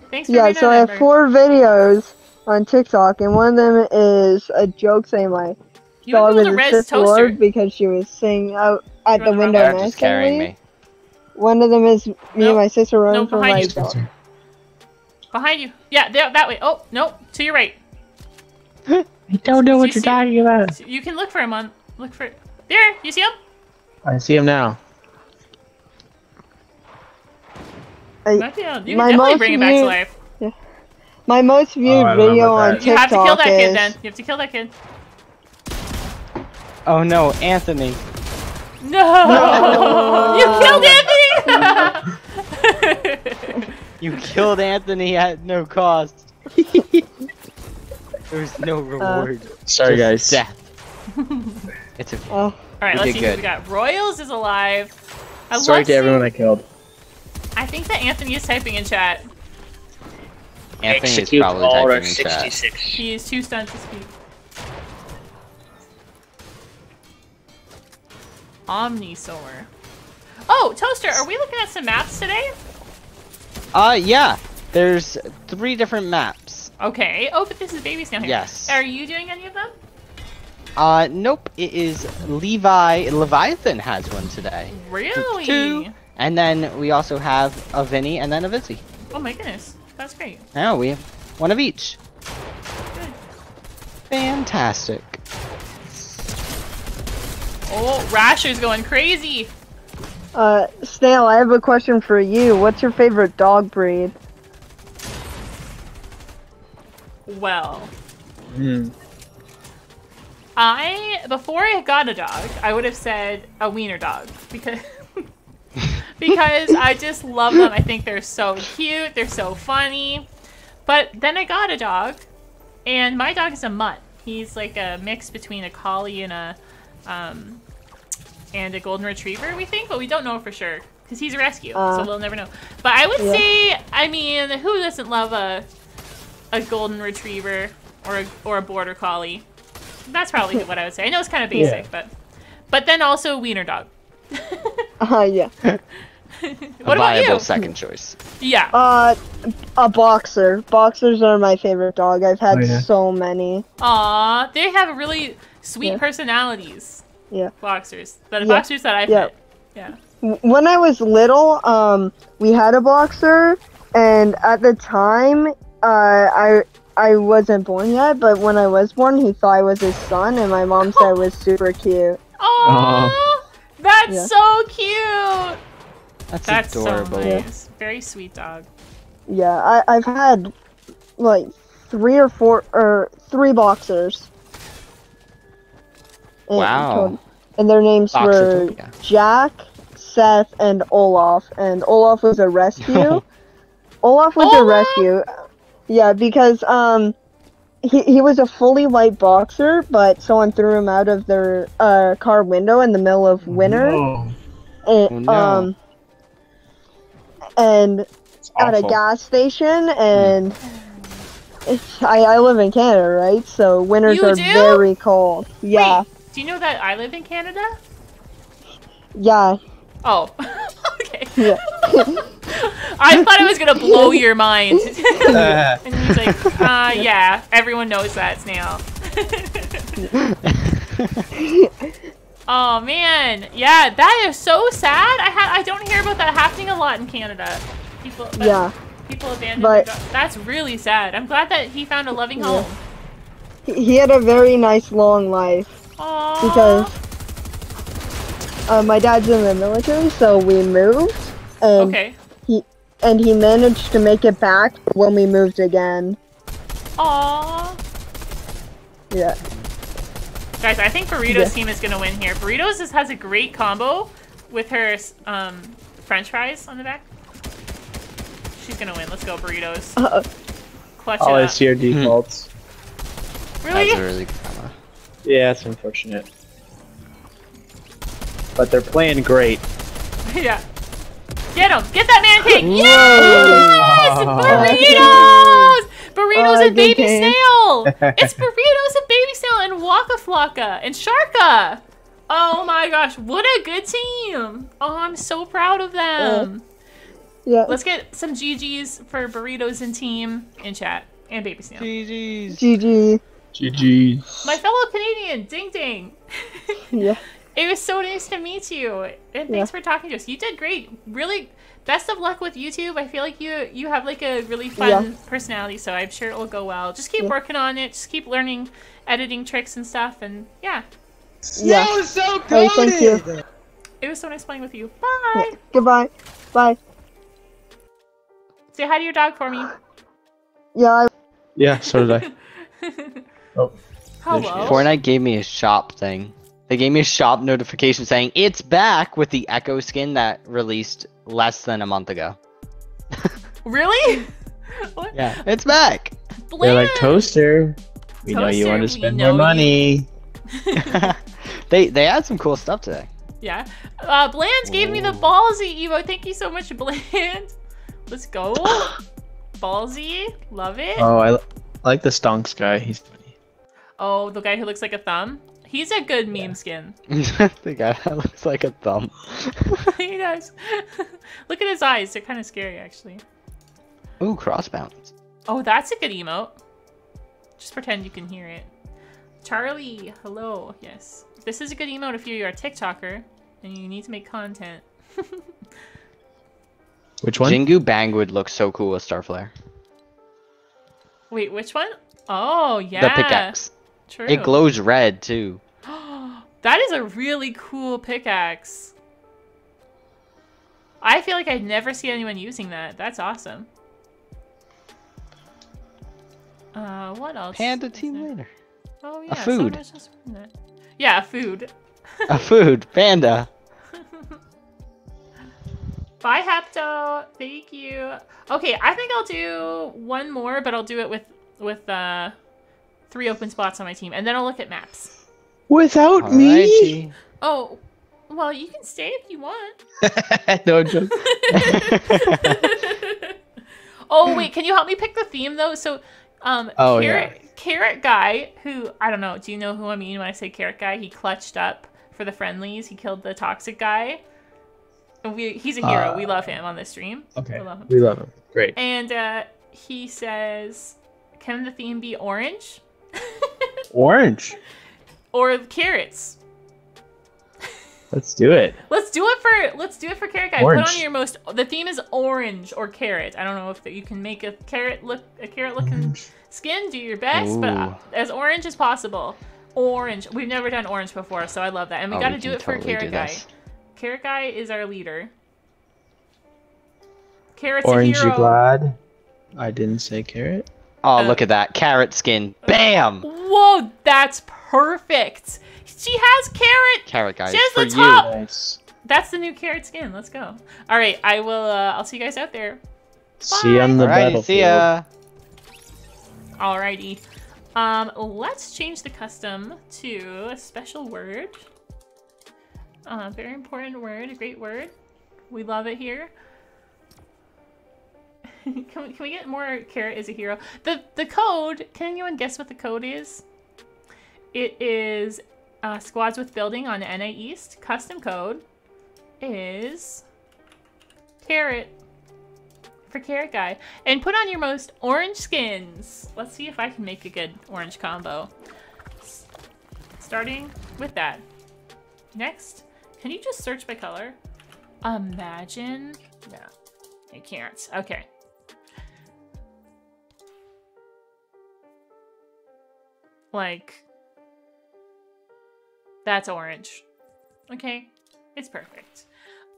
Thanks for yeah, being so a member. I have four videos on TikTok, and one of them is a joke saying my you dog was a Sith Lord because she was sitting out at the window and just carrying me. One of them is me nope. and my sister running nope, from my you. dog. Behind you. Yeah, there, that way. Oh, nope. To your right. I don't know what you you're see, talking about. You can look for him on. Look for. There, you see him? I see him now. I, you can my definitely bring him viewed, back to life. Yeah. My most viewed oh, video on TikTok is. You have to kill that is... kid then. You have to kill that kid. Oh no, Anthony. No! no. You killed Anthony! You killed Anthony at no cost. There was no reward. Uh, Sorry, guys. Death. It's okay. Oh. Alright, let's see good. who we got. Royals is alive. I Sorry to seeing... everyone I killed. I think that Anthony is typing in chat. Anthony Execute is probably typing in sixty-six. Chat. He is too stunned to speak. Omnisaur. Oh, Toaster, are we looking at some maps today? Uh, yeah. There's three different maps. Okay. Oh, but this is Baby Snail here. Yes. Are you doing any of them? Uh, nope. It is Levi. Leviathan has one today. Really? Two. And then we also have a Vinny and then a Vizzy. Oh my goodness. That's great. Now yeah, we have one of each. Good. Fantastic. Oh, Rasher's going crazy. Uh, Snail, I have a question for you. What's your favorite dog breed? Well, mm. I before I got a dog, I would have said a wiener dog because because I just love them. I think they're so cute, they're so funny. But then I got a dog, and my dog is a mutt. He's like a mix between a collie and a um, and a golden retriever, we think, but we don't know for sure because he's a rescue, uh, so we'll never know. But I would yeah. say, I mean, who doesn't love a a golden retriever or a, or a border collie? That's probably what I would say. I know it's kind of basic, yeah. but but then also wiener dog. uh, yeah. What a about viable you? second choice. Yeah. Uh, a boxer. Boxers are my favorite dog. I've had oh, yeah. so many. Aw, they have really sweet yeah. personalities. Yeah. Boxers. The yeah. boxers that I've yeah. had. Yeah. When I was little, um, we had a boxer, and at the time. Uh, I I wasn't born yet, but when I was born, he thought I was his son, and my mom said it was super cute. Oh, that's yeah. so cute. That's, that's adorable. So nice. Yeah. Very sweet dog. Yeah, I I've had like three or four or three boxers. And, wow. And their names were Jack, Seth, and Olaf. And Olaf was a rescue. Olaf was Olaf? a rescue. Yeah, because um, he he was a fully white boxer, but someone threw him out of their uh, car window in the middle of winter. No. And, oh, no. Um, and at a gas station, and mm. I I live in Canada, right? So winters you are do? very cold. Yeah. Wait, do you know that I live in Canada? Yeah. Oh. Okay. Yeah. I thought I was gonna blow your mind. uh. And he's like, uh, yeah, everyone knows that, Snail. Oh man, yeah, that is so sad. I ha I don't hear about that happening a lot in Canada. People, yeah, people abandoned. But that's really sad. I'm glad that he found a loving yeah. home. He had a very nice long life. Aww. Because uh, my dad's in the military, so we moved. And okay. He and he managed to make it back when we moved again. Aww. Yeah. Guys, I think Burrito's yeah. team is gonna win here. Burrito's just has a great combo with her um, French fries on the back. She's gonna win. Let's go, Burritos. Uh, Clutch all it up. S tier defaults. Really? That's a really good combo. Yeah, it's unfortunate. But they're playing great. Yeah. Get him! Get that man cake! Yes! Oh. Burritos! Burritos oh, and baby game. Snail! It's Burritos and baby Snail and Waka Flocka and Sharka! Oh my gosh, what a good team! Oh, I'm so proud of them. Yeah. Yeah. Let's get some G Gs for Burritos and team in chat and baby Snail. G Gs. G G. G G. My fellow Canadian, Ding Ding. Yeah. It was so nice to meet you, and thanks yeah. for talking to us. You did great. Really, best of luck with YouTube. I feel like you you have like a really fun yeah. personality, so I'm sure it will go well. Just keep yeah. working on it. Just keep learning editing tricks and stuff, and yeah. yeah. Snail is so good. Hey, thank you. It was so nice playing with you. Bye. Yeah. Goodbye. Bye. Say hi to your dog for me. Yeah. I yeah. So did I. Oh. Hello. Fortnite gave me a shop thing. They gave me a shop notification saying it's back with the Echo skin that released less than a month ago. Really? What? Yeah, it's back. Bland. They're like, Toaster, we Toaster, know you want to spend more money. they they had some cool stuff today. Yeah. Uh, Bland gave Ooh. me the ballsy emote. Thank you so much, Bland. Let's go. Ballsy, love it. Oh, I, I like the Stonks guy. He's funny. Oh, the guy who looks like a thumb. He's a good meme yeah. skin. The guy that looks like a thumb. He does. Look at his eyes. They're kind of scary, actually. Ooh, cross bounce. Oh, that's a good emote. Just pretend you can hear it. Charlie, hello. Yes. This is a good emote if you're a TikToker and you need to make content. Which one? Jingu Bang would look so cool with Starflare. Wait, which one? Oh, yeah. The pickaxe. True. It glows red too. That is a really cool pickaxe. I feel like I'd never see anyone using that. That's awesome. Uh, what else? Panda team leader. Oh yeah, a food. So much just from that. Yeah, a food. A food panda. Bye, Hapto. Thank you. Okay, I think I'll do one more, but I'll do it with with uh. three open spots on my team, and then I'll look at maps. Without All me? Righty. Oh, well, you can stay if you want. No joke. Oh, wait, can you help me pick the theme, though? So, um, oh, Carrot, yeah. Carrot Guy, who, I don't know, do you know who I mean when I say Carrot Guy? He clutched up for the friendlies. He killed the toxic guy. We, he's a hero. Uh, we love him on this stream. Okay, we love him. We love him. Great. And uh, he says, can the theme be orange? Orange or carrots? Let's do it. Let's do it for let's do it for Carrot Guy. Orange. Put on your most. The theme is orange or carrot. I don't know if the, you can make a carrot look a carrot looking orange. skin. Do your best, Ooh. but as orange as possible. Orange. We've never done orange before, so I love that. And we oh, got to do it totally for Carrot Guy. This. Carrot Guy is our leader. Carrot's orange. A hero. You glad? I didn't say carrot. Oh, look at that. Carrot skin. Bam! Whoa, that's perfect. She has carrot. Carrot, guys. She has for the top. You. Nice. That's the new carrot skin. Let's go. All right, I will. Uh, I'll see you guys out there. Bye. See you on the All right, battlefield. See ya. All righty. Um, let's change the custom to a special word. Uh, very important word, a great word. We love it here. can, we, can we get more Carrot is a hero? The, the code, can anyone guess what the code is? It is uh, Squads with Building on N A East. Custom code is Carrot for Carrot Guy. And put on your most orange skins. Let's see if I can make a good orange combo. S starting with that. Next, can you just search by color? Imagine. No, I can't. Okay. Like, that's orange. Okay, it's perfect.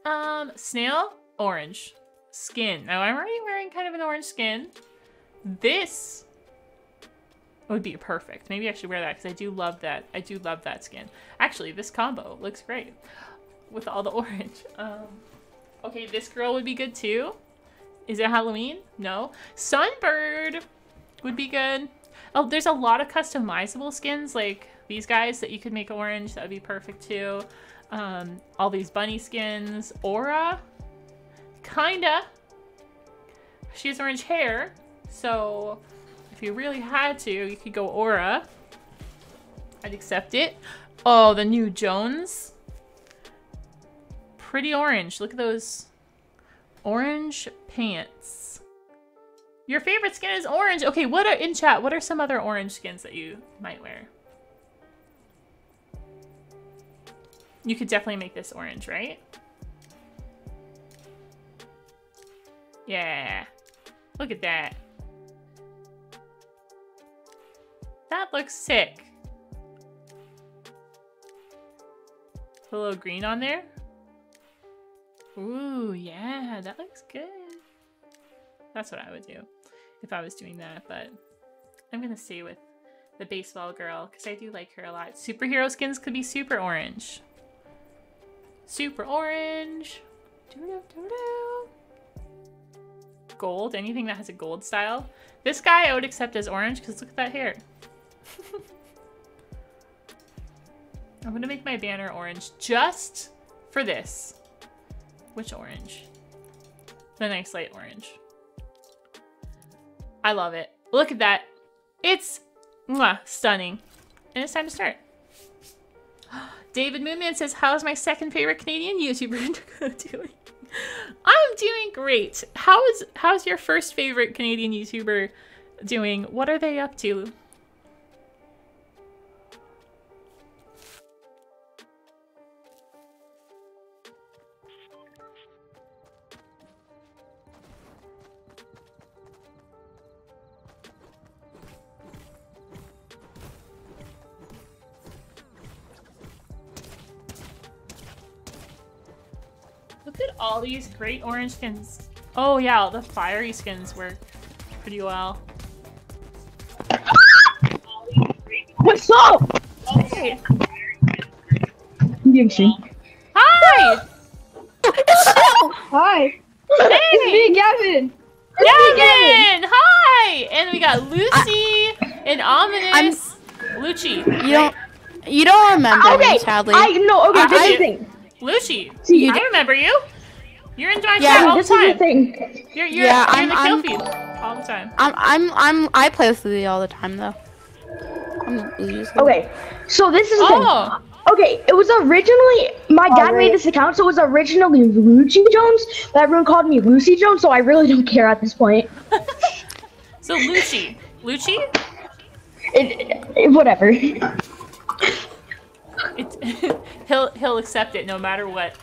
Um, snail, orange. Skin. Now, I'm already wearing kind of an orange skin. This would be perfect. Maybe I should wear that because I do love that. I do love that skin. Actually, this combo looks great with all the orange. Um, okay, this girl would be good too. Is it Halloween? No. Sunbird would be good. Oh, there's a lot of customizable skins like these guys that you could make orange. That would be perfect too. Um, all these bunny skins. Aura. Kinda. She has orange hair, so if you really had to, you could go Aura. I'd accept it. Oh, the new Jones. Pretty orange. Look at those orange pants. Your favorite skin is orange. Okay, what are in chat? What are some other orange skins that you might wear? You could definitely make this orange, right? Yeah, look at that. That looks sick. Put a little green on there. Ooh, yeah, that looks good. That's what I would do if I was doing that, but I'm gonna stay with the baseball girl because I do like her a lot. Superhero skins could be super orange. Super orange. Doo-doo-doo-doo. Gold, anything that has a gold style. This guy I would accept as orange because look at that hair. I'm gonna make my banner orange just for this. Which orange? The nice light orange. I love it. Look at that. It's mwah, stunning. And it's time to start. David Moonman says, how's my second favorite Canadian YouTuber doing? I'm doing great. How is how's your first favorite Canadian YouTuber doing? What are they up to? All these great orange skins. Oh yeah, the fiery skins work pretty well. What's up? Okay. Hi! Hi! Hey! It's me, Gavin! It's Gavin! Me, Gavin! Hi! And we got Lucy I, and Ominous. I'm, Lucci. You don't you don't remember okay, me, Chadley. I no, okay, this is the thing. Lucci, See, I remember you. You're in my yeah, chat all the time. Yeah, this is the thing. You're, you're, yeah, you're in the I'm, kill feed all the time. I'm, I'm, I'm, I play with Lily all the time, though. I'm usually... Okay, so this is the oh. thing. Okay, it was originally, my oh, dad right. made this account, so it was originally Lucci Jones, but everyone called me Lucy Jones, so I really don't care at this point. So Lucci. Lucci? It, it, whatever. It, he'll, he'll accept it no matter what.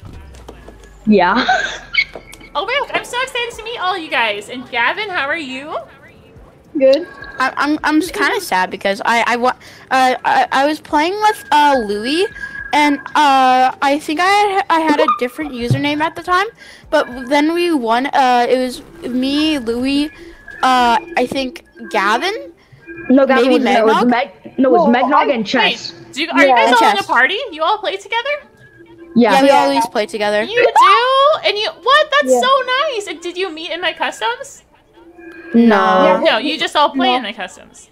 Yeah. Oh my! I'm so excited to meet all you guys. And Gavin, how are you? Good. I, I'm I'm just kind of sad because I I wa uh, I I was playing with uh Louis, and uh I think I had, I had a different username at the time, but then we won. Uh, it was me, Louis, uh I think Gavin. No, Gavin maybe was, Meg no, it was Meg. No, it was oh, Megnog and Chess. Wait, do you, are yeah, you guys all chess. in a party? You all play together? Yeah, yeah, we yeah. always play together. You do? And you what? That's yeah. so nice. And did you meet in my customs? No. No, you just all play no. in my customs.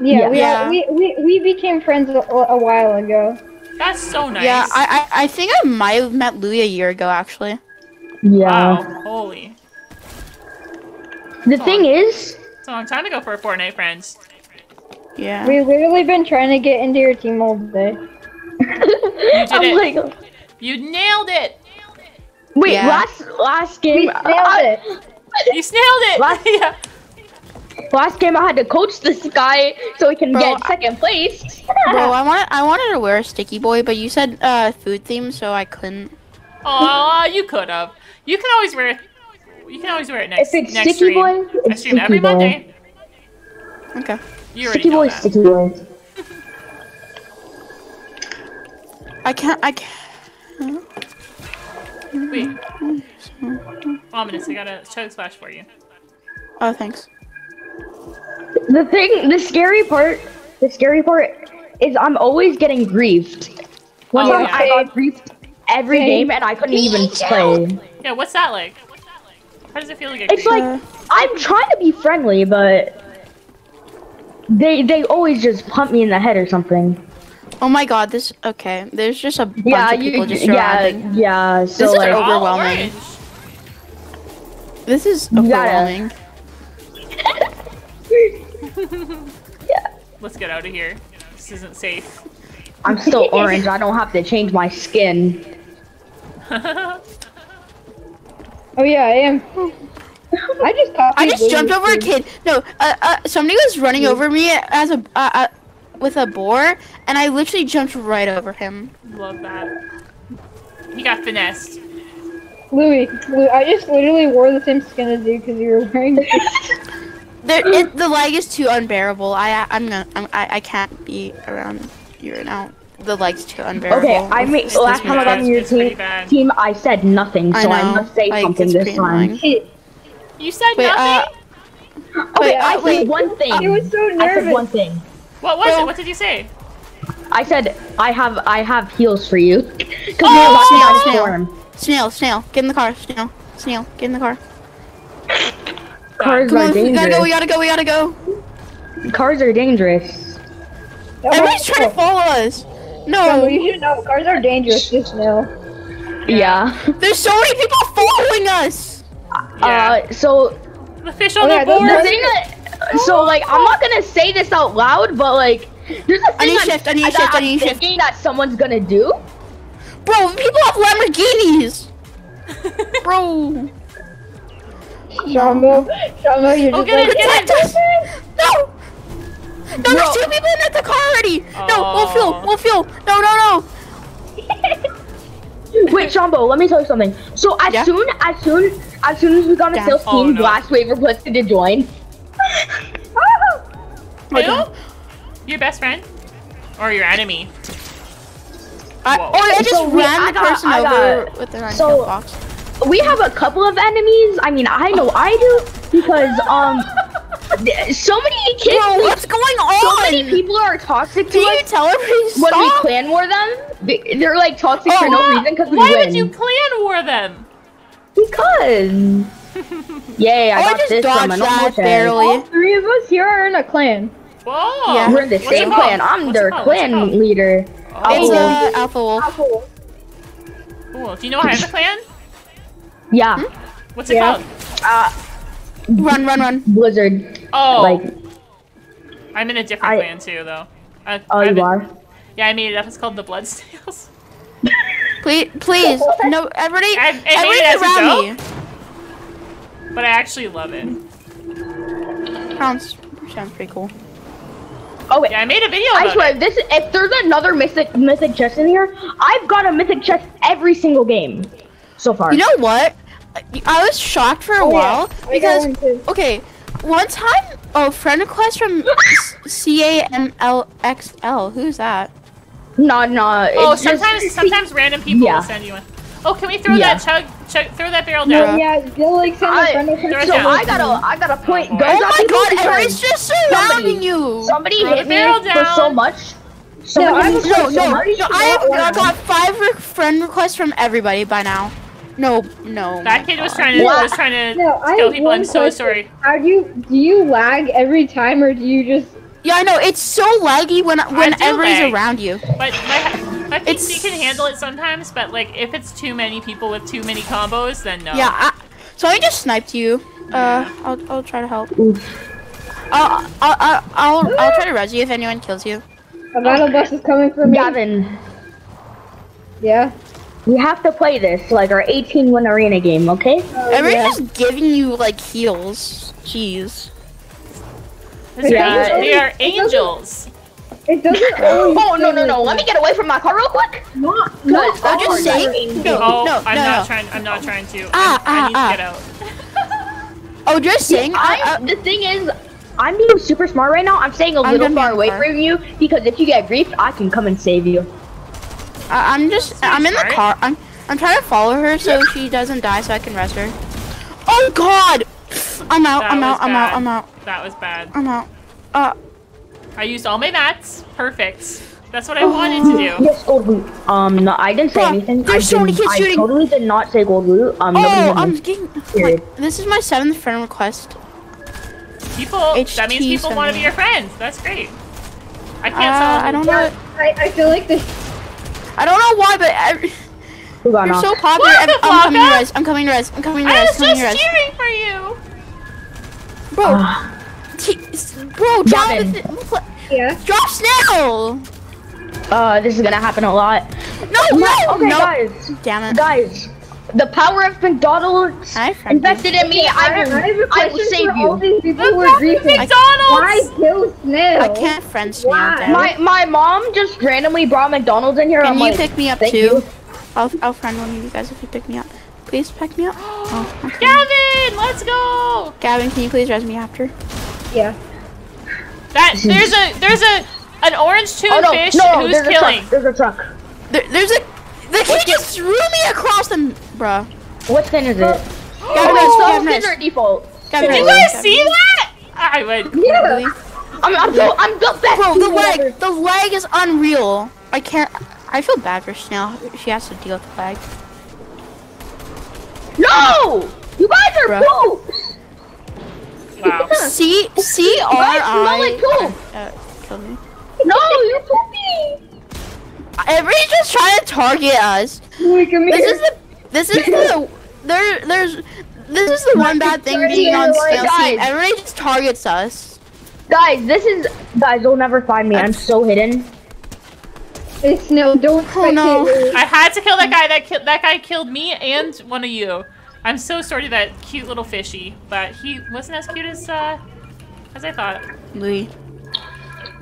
Yeah, yeah. We, yeah. Are, we we we became friends a, a while ago. That's so nice. Yeah, I, I I think I might have met Louie a year ago actually. Yeah. Wow, holy. The That's thing is, it's a long time to go for Fortnite friends. Yeah. We've literally been trying to get into your team all day. You did it. Like, you nailed it. Wait, yeah. last last game. We nailed I, it. You snailed it. Last, yeah. Last game I had to coach this guy so he can bro, get second place. Bro, I want I wanted to wear a sticky boy, but you said uh food theme, so I couldn't. Aw, you could have. You can always wear. You can always wear it next. If it's next sticky stream. Boy, it's I stream sticky every boy. Monday. Okay. You sticky boy, that. sticky boy. I can't. I can't. Wait. Ominous. I got a chug splash for you. Oh, thanks. The thing, the scary part, the scary part is I'm always getting griefed. One oh, time yeah. I got griefed every yeah. game and I couldn't even play. Yeah, what's that like? How does it feel to get griefed? It's like I'm trying to be friendly, but they they always just pump me in the head or something. Oh my God! This okay. There's just a bunch yeah, of people you, just surrounding. Yeah, yeah. So this is like, overwhelming. Orange. This is overwhelming. Yeah. Let's get out of here. This isn't safe. I'm still orange. I don't have to change my skin. Oh yeah, I am. I just I just jumped over a kid. No, uh, uh, somebody was running over me as a. Uh, uh, with a boar, and I literally jumped right over him. Love that. He got finessed. Louie, Louie, I just literally wore the same skin as you because you were wearing it. There, it, the lag is too unbearable. I, I'm not, I'm, I, I can't be around you right now. The lag's too unbearable. Okay, I mean, last time I got on your team, team, I said nothing, so I, I must say like, something this time. It, you said wait, nothing? Uh, okay, wait, I, I wait, said one thing. It was so nervous. I said one thing. What was well, it? What did you say? I said I have I have heels for you. Cause oh! Snail, snail, snail, snail, get in the car, snail, snail, get in the car. Cars Come are on, dangerous. We gotta go, we gotta go, we gotta go. Cars are dangerous. Everybody's trying to follow us. No, no you should know cars are dangerous, just know. Yeah. yeah. There's so many people following us. Yeah. Uh, so. The fish on okay, the board. The thing that So like I'm not gonna say this out loud, but like there's a thing I'm shift, shift, that I'm thinking shift. that someone's gonna do. Bro, people have Lamborghinis. Bro. Shamo, Shamo, you're oh, just get like, it, get us. No. No, no, there's two people in the car already. Oh. No, we'll fuel, we'll fuel. No, no, no. Wait, Chombo, let me tell you something. So as yeah? soon, as soon, as soon as we got on a sales team, oh, no. Blast Wave requested to join. Who? Your best friend? Or your enemy? I, or I just so ran the person got, over got, with their so box. We have a couple of enemies. I mean, I know I do because um, so many kids. Bro, what's going on? So many people are toxic to do us. You tell everybody when we clan war them, they're like toxic oh, for no why, reason because we why win. Why would you clan war them? Because. Yay, I oh, got I just this from an old barely. All three of us here are in a clan. Whoa! Yeah. We're in the What's same clan. I'm What's their clan leader. Oh. It's uh, Alpha Wolf. Alpha Wolf. Cool. Do you know I have a clan? Yeah. Hmm? What's it yeah. called? Uh, run, run, run. Blizzard. Oh. Like, I'm in a different I, clan too, though. I, oh, I'm you in, are? Yeah, I made it up. It's called the Bloodstails. Please, please, no, everybody, I, I everybody's around me. But I actually love it. Sounds sounds pretty cool. Oh wait, yeah, I made a video. About I swear, it. this if there's another mythic mythic chest in here, I've got a mythic chest every single game so far. You know what? I was shocked for a oh, while yeah. because okay, one time oh friend request from C A M L X L. Who's that? No, no. Oh, sometimes just, sometimes random people yeah. will send you one. Oh, can we throw yeah. that chug, chug, throw that barrel down? Yeah, yeah. You'll, like, send I, friend so down. I got a, I got a point. Oh, guys, oh my God, Harry's just surrounding somebody, you. Somebody throw hit me down. for so much. Somebody no, no, so no, much. no, I have I got five re friend requests from everybody by now. No, no. That kid was trying to, was trying to no, kill people. I'm so sorry. How do you, do you lag every time, or do you just Yeah, I know. It's so laggy when when everybody's lag. around you. But my, my P C can handle it sometimes, but like if it's too many people with too many combos, then no. Yeah. I, so I just sniped you. Uh, I'll I'll try to help. I'll I'll I'll I'll, I'll try to res you if anyone kills you. A battle bus is coming for me. Gavin. Yeah. We have to play this like our eighteen win arena game, okay? Oh, Everyone's yeah. just giving you like heals. Jeez. This guy, always, they are it angels. Doesn't, it doesn't. Oh no no no! Let me get away from my car real quick. Not, not I'm just saying. No, oh, no, I'm no, not no. trying. I'm not trying to. Ah, I, ah, I need ah. to get out. Oh, just saying. See, I, I, the thing is, I'm being super smart right now. I'm staying a I'm little far away from you because if you get griefed, I can come and save you. I, I'm just. That's I'm in smart. the car. I'm. I'm trying to follow her so she doesn't die, so I can rest her. Oh God! I'm out. That I'm out. I'm bad. out. I'm out. That was bad. I'm out. Uh, I used all my mats. Perfect. That's what I uh, wanted to do. Yes, gold loot. Um, no, I didn't say Bruh, anything. There's I so many kids I shooting. I totally did not say gold loot. Um, oh, I'm getting. Like, this is my seventh friend request. People. H T that means people want to be your friends. That's great. I can't uh, tell. I don't know. I I feel like this. I don't know why, but. I... You're so popular. I'm, I'm coming to res. I'm coming to res. I'm coming to res. I was coming just cheering for you. Bro, uh, bro, drop, yeah. drop Snail! Uh, this is gonna happen a lot. No, no, okay, no. guys. Damn it. Guys, the power of McDonald's I invested you. in me. Okay, I, will, I, have a I will save for you. All these people who are griefing. McDonald's! Why kill Snail? I can't friend Snail. My, my mom just randomly brought McDonald's in here. Can I'm you like, pick me up too? You. I'll, I'll friend one of you guys if you pick me up. Please pack me up. Oh, okay. Gavin, let's go. Gavin, can you please res me after? Yeah. That there's a there's a an orange tube oh, no, fish no, who's there's killing. A there's a truck. There, there's a. The kid just threw me across them, bruh. What skin is it? Gavin, oh, so skins are default. Gavin, did you guys Gavin. see that? I would. Yeah. I'm I'm so, I'm just that. Bro, the lag the lag is unreal. I can't. I feel bad for Snail. She has to deal with the lag. No! You guys are poops! Wow. C C R I. You guys smell like poop! Uh, kill me. No, you're poopy! Everybody's just trying to target us. Wait, come this here. is the this is the there there's this is the one bad thing being on Snail team. Everybody just targets us. Guys, this is guys. They'll never find me. I'm, I'm so hidden. It's no, don't oh, no. I had to kill that guy. That ki that guy killed me and one of you. I'm so sorry to that cute little fishy, but he wasn't as cute as uh as I thought. Lee.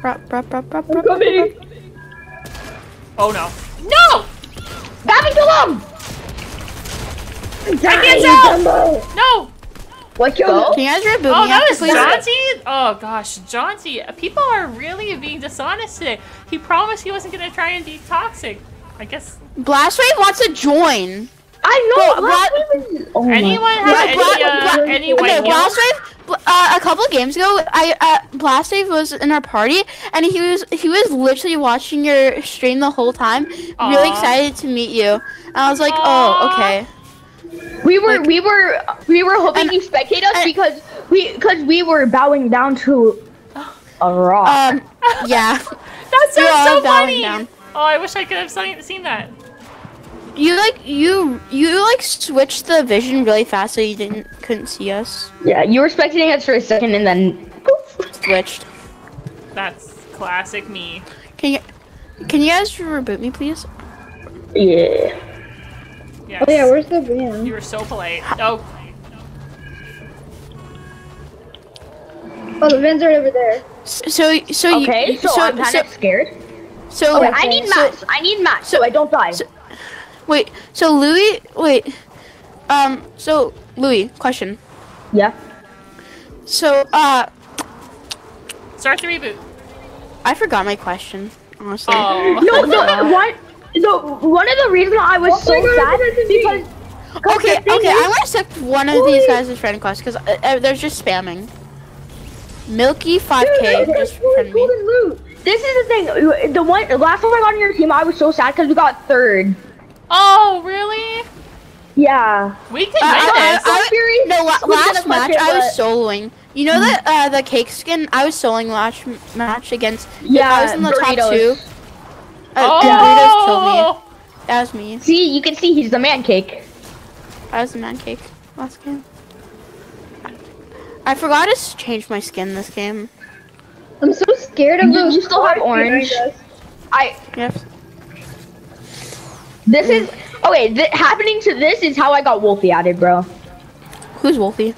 Brop, brop, brop, brop, brop, brop. Oh no! No! Gavin, kill him! I can't tell. No! What you? Can you guys reboot me? Oh, that was jaunty. Oh gosh, jaunty. People are really being dishonest today. He promised he wasn't gonna try and be toxic. I guess. Blastwave wants to join. I know. Bro, Bla oh anyone have yeah, any? Uh, Bla any okay, Blastwave. Uh, a couple of games ago, I uh, Blastwave was in our party, and he was he was literally watching your stream the whole time. Aww. Really excited to meet you. And I was like, Aww. oh, okay. We were, like, we were, we were hoping and, you spectate us and, because we, because we were bowing down to a rock. Um, yeah. That sounds We're so funny. Down. Oh, I wish I could have seen that. You like, you, you like switched the vision really fast so you didn't, couldn't see us. Yeah, you were spectating us for a second and then poof, switched. That's classic me. Can you, can you guys reboot me, please? Yeah. Yes. Oh yeah, where's the van? You were so polite. Oh. Oh, the vans are over there. So, so you. Okay, so, so I'm kind so, of scared. So okay, okay. I need mats. So, I need mats. So, so I don't die. So, wait. So Louis, wait. Um. So Louis, question. Yeah. So uh. Start the reboot. I forgot my question. Honestly. Oh. No, no. What? So one of the reasons I was oh so God, sad because okay, okay, I want to accept one of Holy. these guys as friend request because uh, uh, they're just spamming. Milky five K just friend me. This is the thing. The one the last time I got on your team, I was so sad because we got third. Oh really? Yeah. We can. Uh, I, I, I, I, no, last match I was soloing You know that uh, the cake skin? I was soloing last match against. Yeah, I was in the burritos. top two. Uh, oh! Burritos killed me. That was me. See, you can see he's the man cake. I was the man cake last game. I forgot to change my skin this game. I'm so scared of you. You still have orange. I. Yep. This mm. is okay. Th happening to this is how I got Wolfie added, bro. Who's Wolfie?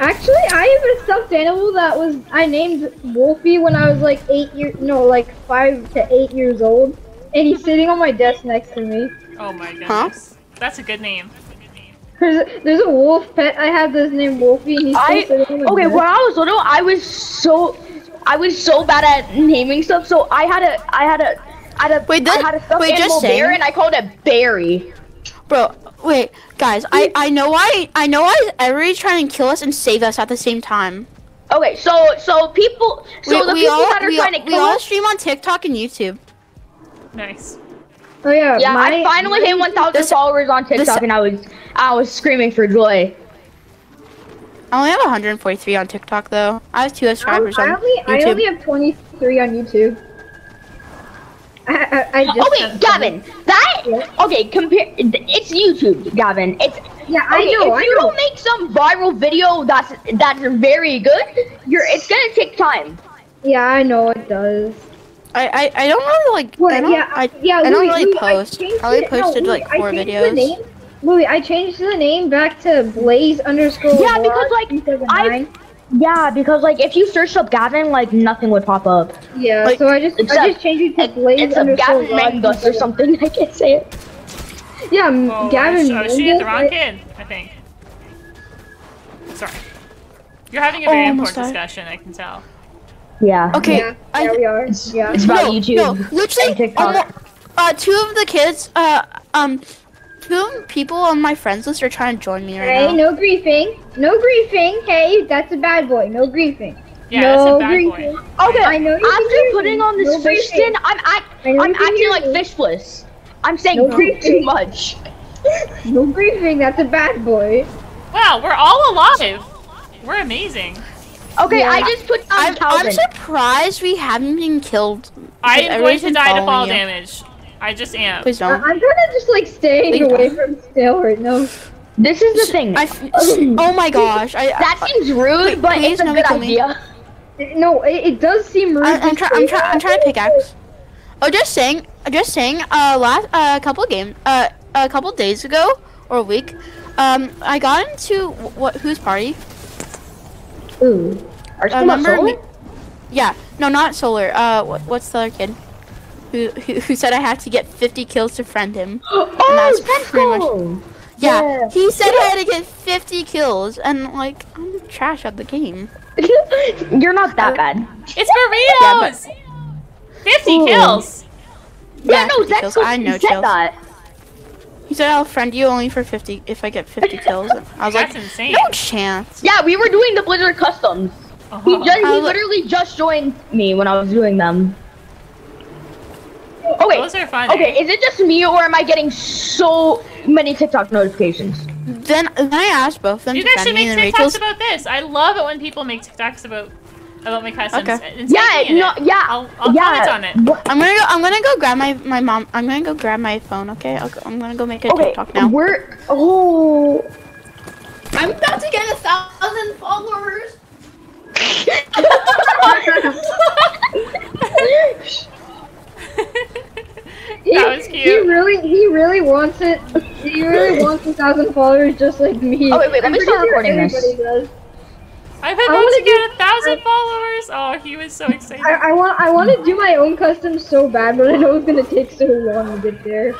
Actually, I have a stuffed animal that was I named Wolfie when I was like eight years, no, like five to eight years old, and he's sitting on my desk next to me. Oh my goodness, huh? That's a good name. There's a, there's a wolf pet I have that's named Wolfie. And he's I, still sitting on my okay, desk. When I was little, I was so, I was so bad at naming stuff. So I had a, I had a, I had a, wait, that, I had a stuffed wait, animal bear, and I called it Barry. Bro, wait, guys, I, I know why, I know why everybody's trying to kill us and save us at the same time. Okay, so, so people, so we, the we people all, that are trying all, to kill us. We all stream on TikTok and YouTube. Nice. Oh yeah. Yeah, my, I finally hit one thousand followers on TikTok this, and I was, I was screaming for joy. I only have one hundred forty-three on TikTok though. I have two subscribers um, on only, YouTube. I only have twenty-three on YouTube. I, I, I just okay, Gavin, something. that, yeah. okay, compare, it's YouTube, Gavin, it's, yeah, I okay, know, if I you know. don't make some viral video that's, that's very good, you're, it's gonna take time. Yeah, I know it does. I, I, I don't really, like, what, I don't, yeah, I, yeah, I don't Louis, really Louis, post, I, I only it, posted, no, Louis, like, four videos. Louis, I changed the name back to Blaze underscore Yeah, because, like, I, Yeah, because like if you searched up Gavin, like nothing would pop up. Yeah, like, so I just except, I just changed it to Blaze underscore Mangus or something. I can't say it. Yeah, oh, Gavin. Oh shit, the wrong kid, I think. Sorry, you're having a very oh, important discussion. I can tell. Yeah. Okay. Yeah, I, there we are. Yeah. It's about no, YouTube. No, literally, um, uh, two of the kids, uh, um, two of them, people on my friends list are trying to join me right hey, now. Hey, no griefing. No griefing, hey, that's a bad boy. No griefing. Yeah, no that's a bad griefing. boy. Okay, I know after putting on this no fish skin, I'm, act I'm acting like fishless. I'm saying no grief too much. No griefing, that's a bad boy. Wow, we're all alive. We're amazing. Okay, yeah. I just put I'm, I'm surprised we haven't been killed. I am going to die to fall you. damage. I just am. Please don't. Uh, I'm gonna just like staying Please away don't. from Snail right now. This is the thing. I, oh my gosh. I, that I, seems rude, wait, but it's a good idea. Me. No, it, it does seem rude. I, I'm, try, I'm, try, I'm trying to pickaxe. Oh, just saying, just saying. Uh, last a uh, couple of game, uh, a couple of days ago or a week, um, I got into what whose party? Ooh, are uh, remember? Solar? Yeah, no, not Solar. Uh, what, what's the other kid? Who, who, who said I had to get fifty kills to friend him. Oh, and that's pretty much, yeah, yeah, he said yeah. I had to get fifty kills, and like, I'm trash at the game. You're not that uh, bad. It's burritos! Yeah, but... fifty Ooh. kills! Yeah, yeah no, fifty that's kills. So I know said that. He said I'll friend you only for fifty, if I get fifty kills. And I was that's like, insane. No chance. Yeah, we were doing the Blizzard customs. Uh-huh. He, just, he literally like... just joined me when I was doing them. Oh wait, those are fun, okay, eh? Is it just me or am I getting so many TikTok notifications? Then, then I asked both of them. You guys should make TikToks Rachel's... about this. I love it when people make TikToks about about my customs. Okay. It's yeah, no, it. yeah. I'll, I'll yeah. comment on it. I'm gonna go. I'm gonna go grab my my mom. I'm gonna go grab my phone. Okay, I'll go, I'm gonna go make a okay, TikTok now. We're oh, I'm about to get a thousand followers. He, that was cute. He really, he really wants it. He really wants a thousand followers just like me. Oh wait, wait, let me start recording this. I've been about to get a thousand followers. Oh, he was so excited. I, I want, I want to do my own custom so bad, but I know it's gonna take so long to get there.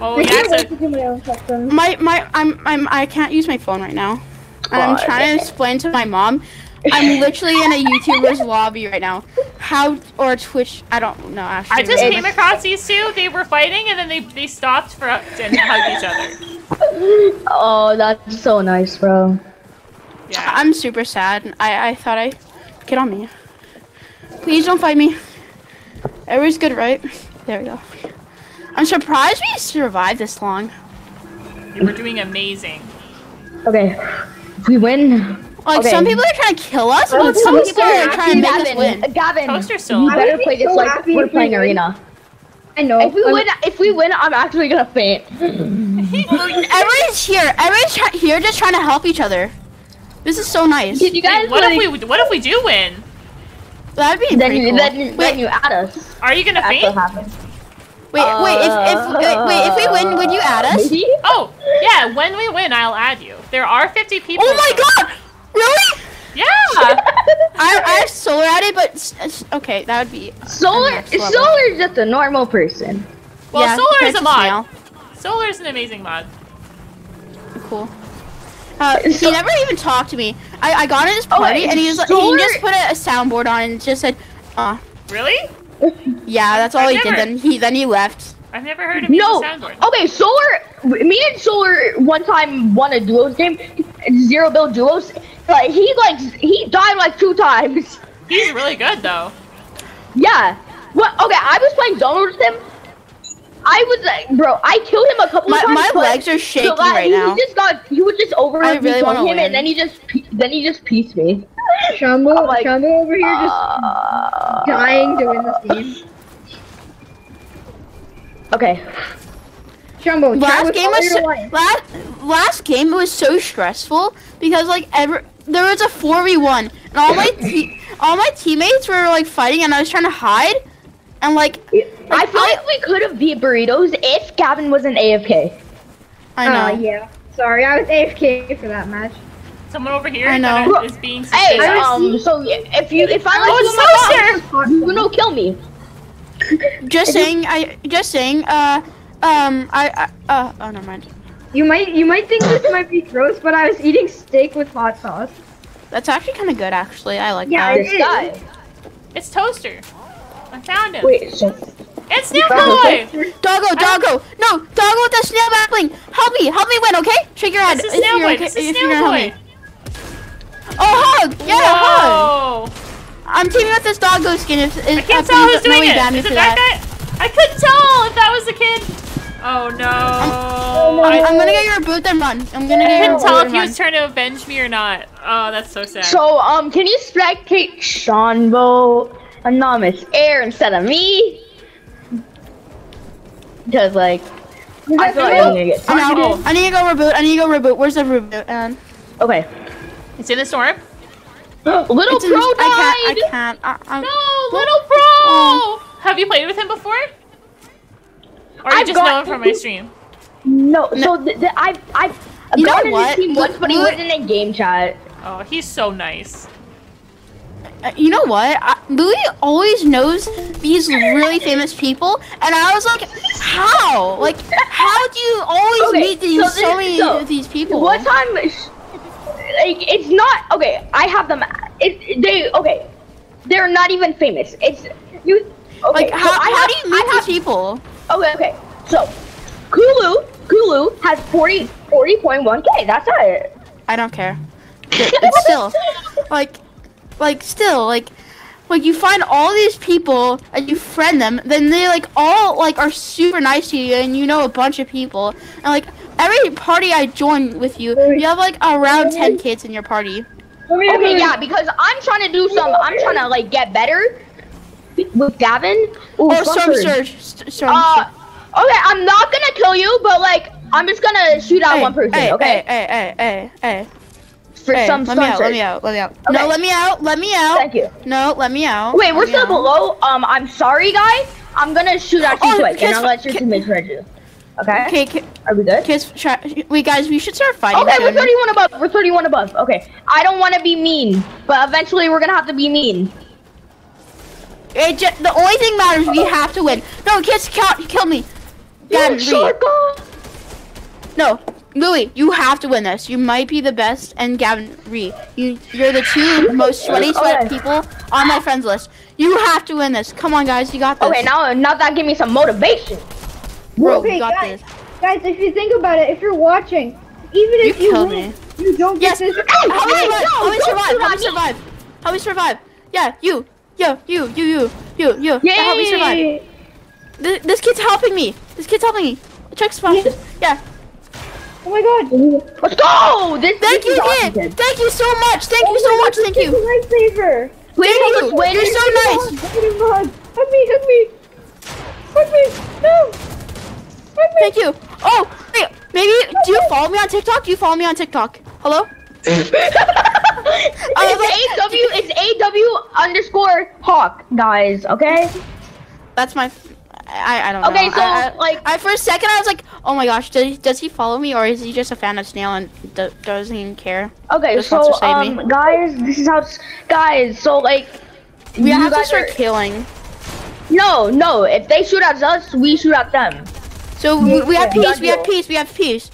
Oh, I can't wait to do my own custom. My, my, I'm, I'm, I can't use my phone right now. God. I'm trying to explain to my mom. I'm literally in a YouTuber's lobby right now. How or Twitch? I don't know. Actually, I just it came was... across these two. They were fighting, and then they they stopped for and hugged each other. Oh, that's so nice, bro. Yeah, I'm super sad. I I thought I get on me. Please don't fight me. Everybody's good, right? There we go. I'm surprised we survived this long. You were doing amazing. Okay. We win. Like, okay. Some people are trying to kill us, but oh, some people are trying to make Gavin, us win. Gavin, still you better play this so like we're playing Arena. I know. If we I'm, win, if we win, I'm actually gonna faint. Everyone's here. Everyone's here, just trying to help each other. This is so nice. Did you guys? Wait, what like, if we? What if we do win? That'd be then pretty you, cool. Then, wait, then you add us. Are you gonna That's faint? Wait, uh, wait. If if wait, wait, if we win, would you add us? Maybe? Oh, yeah. When we win, I'll add you. There are fifty people. Oh my God! Really? Yeah. I I have solar added, but okay, that would be solar. Solar is just a normal person. Well, yeah, solar is a mod. Solar is an amazing mod. Cool. Uh, so he never even talked to me. I I got at his party oh, and he was like, he just put a, a soundboard on and just said, ah. Uh. Really? Yeah, that's all I've he never... did. Then he then he left. I've never heard of him no. soundboard. Okay, solar. Me and solar one time won a duos game, zero build duos. Like he like he died like two times. He's really good though. Yeah. What? Okay, I was playing zone with him. I was like, bro, I killed him a couple my, times. My legs are shaking so, like, right he now. He just got, he was just over I really want to him, win. and then he just, then he just pieced me. Shamu, like, Shamu over here just uh, dying to win this game. Okay. Jumbo, last game was so, last, last game it was so stressful because like ever there was a four v one and all my te all my teammates were like fighting and I was trying to hide and like, like I feel I, like we could have beat Burritos if Gavin wasn't A F K. I know. Uh, yeah. Sorry, I was A F K for that match. Someone over here I know. Is being hey, um, so if you if I was oh, so you no kill me. Just saying, I just saying. Uh. Um, I, I, uh, oh, never mind. You might, you might think this might be gross, but I was eating steak with hot sauce. That's actually kind of good, actually. I like yeah, that. Yeah, it is. It's Toaster. I found him. Wait, so it's Snailboy! Doggo, Doggo! I... No, Doggo with the snail backling! Help me, help me win, okay? Shake your head. It's a Snailboy, okay, it's a Snailboy! Oh, hug! Yeah, Whoa. hug! I'm teaming with this Doggo skin. If, if I can't tell who's doing it! Is it that guy? I couldn't tell if that was the kid! Oh no. I'm, I, I'm gonna get your boot and run. I'm gonna get I couldn't tell if he was trying to avenge me or not. Oh, that's so sad. So, um, can you spectate Shaunbo Anonymous Air instead of me? Because, like, I feel like I'm gonna get oh, I need to go reboot. I need to go reboot. Where's the reboot, Ann? Okay. It's in the storm. Little Pro died! I can't. I can't. I, I, no, Little Pro! Oh. Have you played with him before? Or you I've just know him from my stream? No, no. so th th I've, I've you gotten know what? Team once, but he wasn't in game chat. Oh, he's so nice. Uh, you know what? I, Louis always knows these really famous people, and I was like, how? Like, how do you always okay, meet these, so, so many so, of these people? What time, like, it's not, okay, I have them, it, they, okay, they're not even famous. It's, you, okay. Like, how, so I how have, do you meet I these have, people? Okay, okay, so Kulu, Kulu has forty, forty point one K, that's it. I don't care. It's still, like, like, still, like, like, you find all these people and you friend them, then they, like, all, like, are super nice to you and you know a bunch of people. And, like, every party I join with you, you have, like, around ten kids in your party. Okay, yeah, because I'm trying to do some, I'm trying to, like, get better. With Gavin? Ooh, oh, Storm Surge. Storm uh, Surge. Okay, I'm not gonna kill you, but like, I'm just gonna shoot out hey, one person, hey, okay? Hey, hey, hey, hey, hey. For hey, some let me, out, let me out, let me out, let me out. No, let me out, let me out. Thank you. No, let me out. Wait, we're still out. below. Um, I'm sorry, guys. I'm gonna shoot at you oh, quick, and I'll let your teammates read you. Okay? Okay, are we good? Kiss, try, we guys, we should start fighting. Okay, we're thirty-one above. We're thirty-one above. Okay. I don't want to be mean, but eventually we're gonna have to be mean. It just, the only thing matters, we have to win. No, kids, kill, kill me. Gavin, no, Louis, you have to win this. You might be the best, and Gavin, Ree, you, you're the two most sweaty sweat okay. people on my friends list. You have to win this. Come on, guys, you got this. Okay, now, now that give me some motivation. Bro, okay, you got guys, this. Guys, if you think about it, if you're watching, even if you, you win, me. you don't yes. get this. How, how, we, no, how we survive? How we survive? How we survive? Yeah, you. Yo, you, you, you, you, you. Yay! Help me survive. This, this kid's helping me. This kid's helping me. Check spot. Yeah. Oh my god! Let's go! This, Thank this you, kid. Awesome, kid. Thank you so much. Thank oh you so much. God, Thank you. Lifesaver. Wait, Thank you. Wait, you're so nice. Hug me, hug me, hug me. No. Hug me. Thank you. Oh, wait, maybe do you follow me on TikTok? Do you follow me on TikTok? Hello? It's uh, A W. It's A W underscore Hawk, guys. Okay. That's my. I, I don't okay, know. Okay, so I, I, like, I for a second I was like, oh my gosh, does does he follow me or is he just a fan of Snail and do, doesn't even care? Okay, just so um, me. guys, this is how guys. So like, we have to start are... killing. No, no. If they shoot at us, we shoot at them. So we, we have peace. We have peace. We have peace.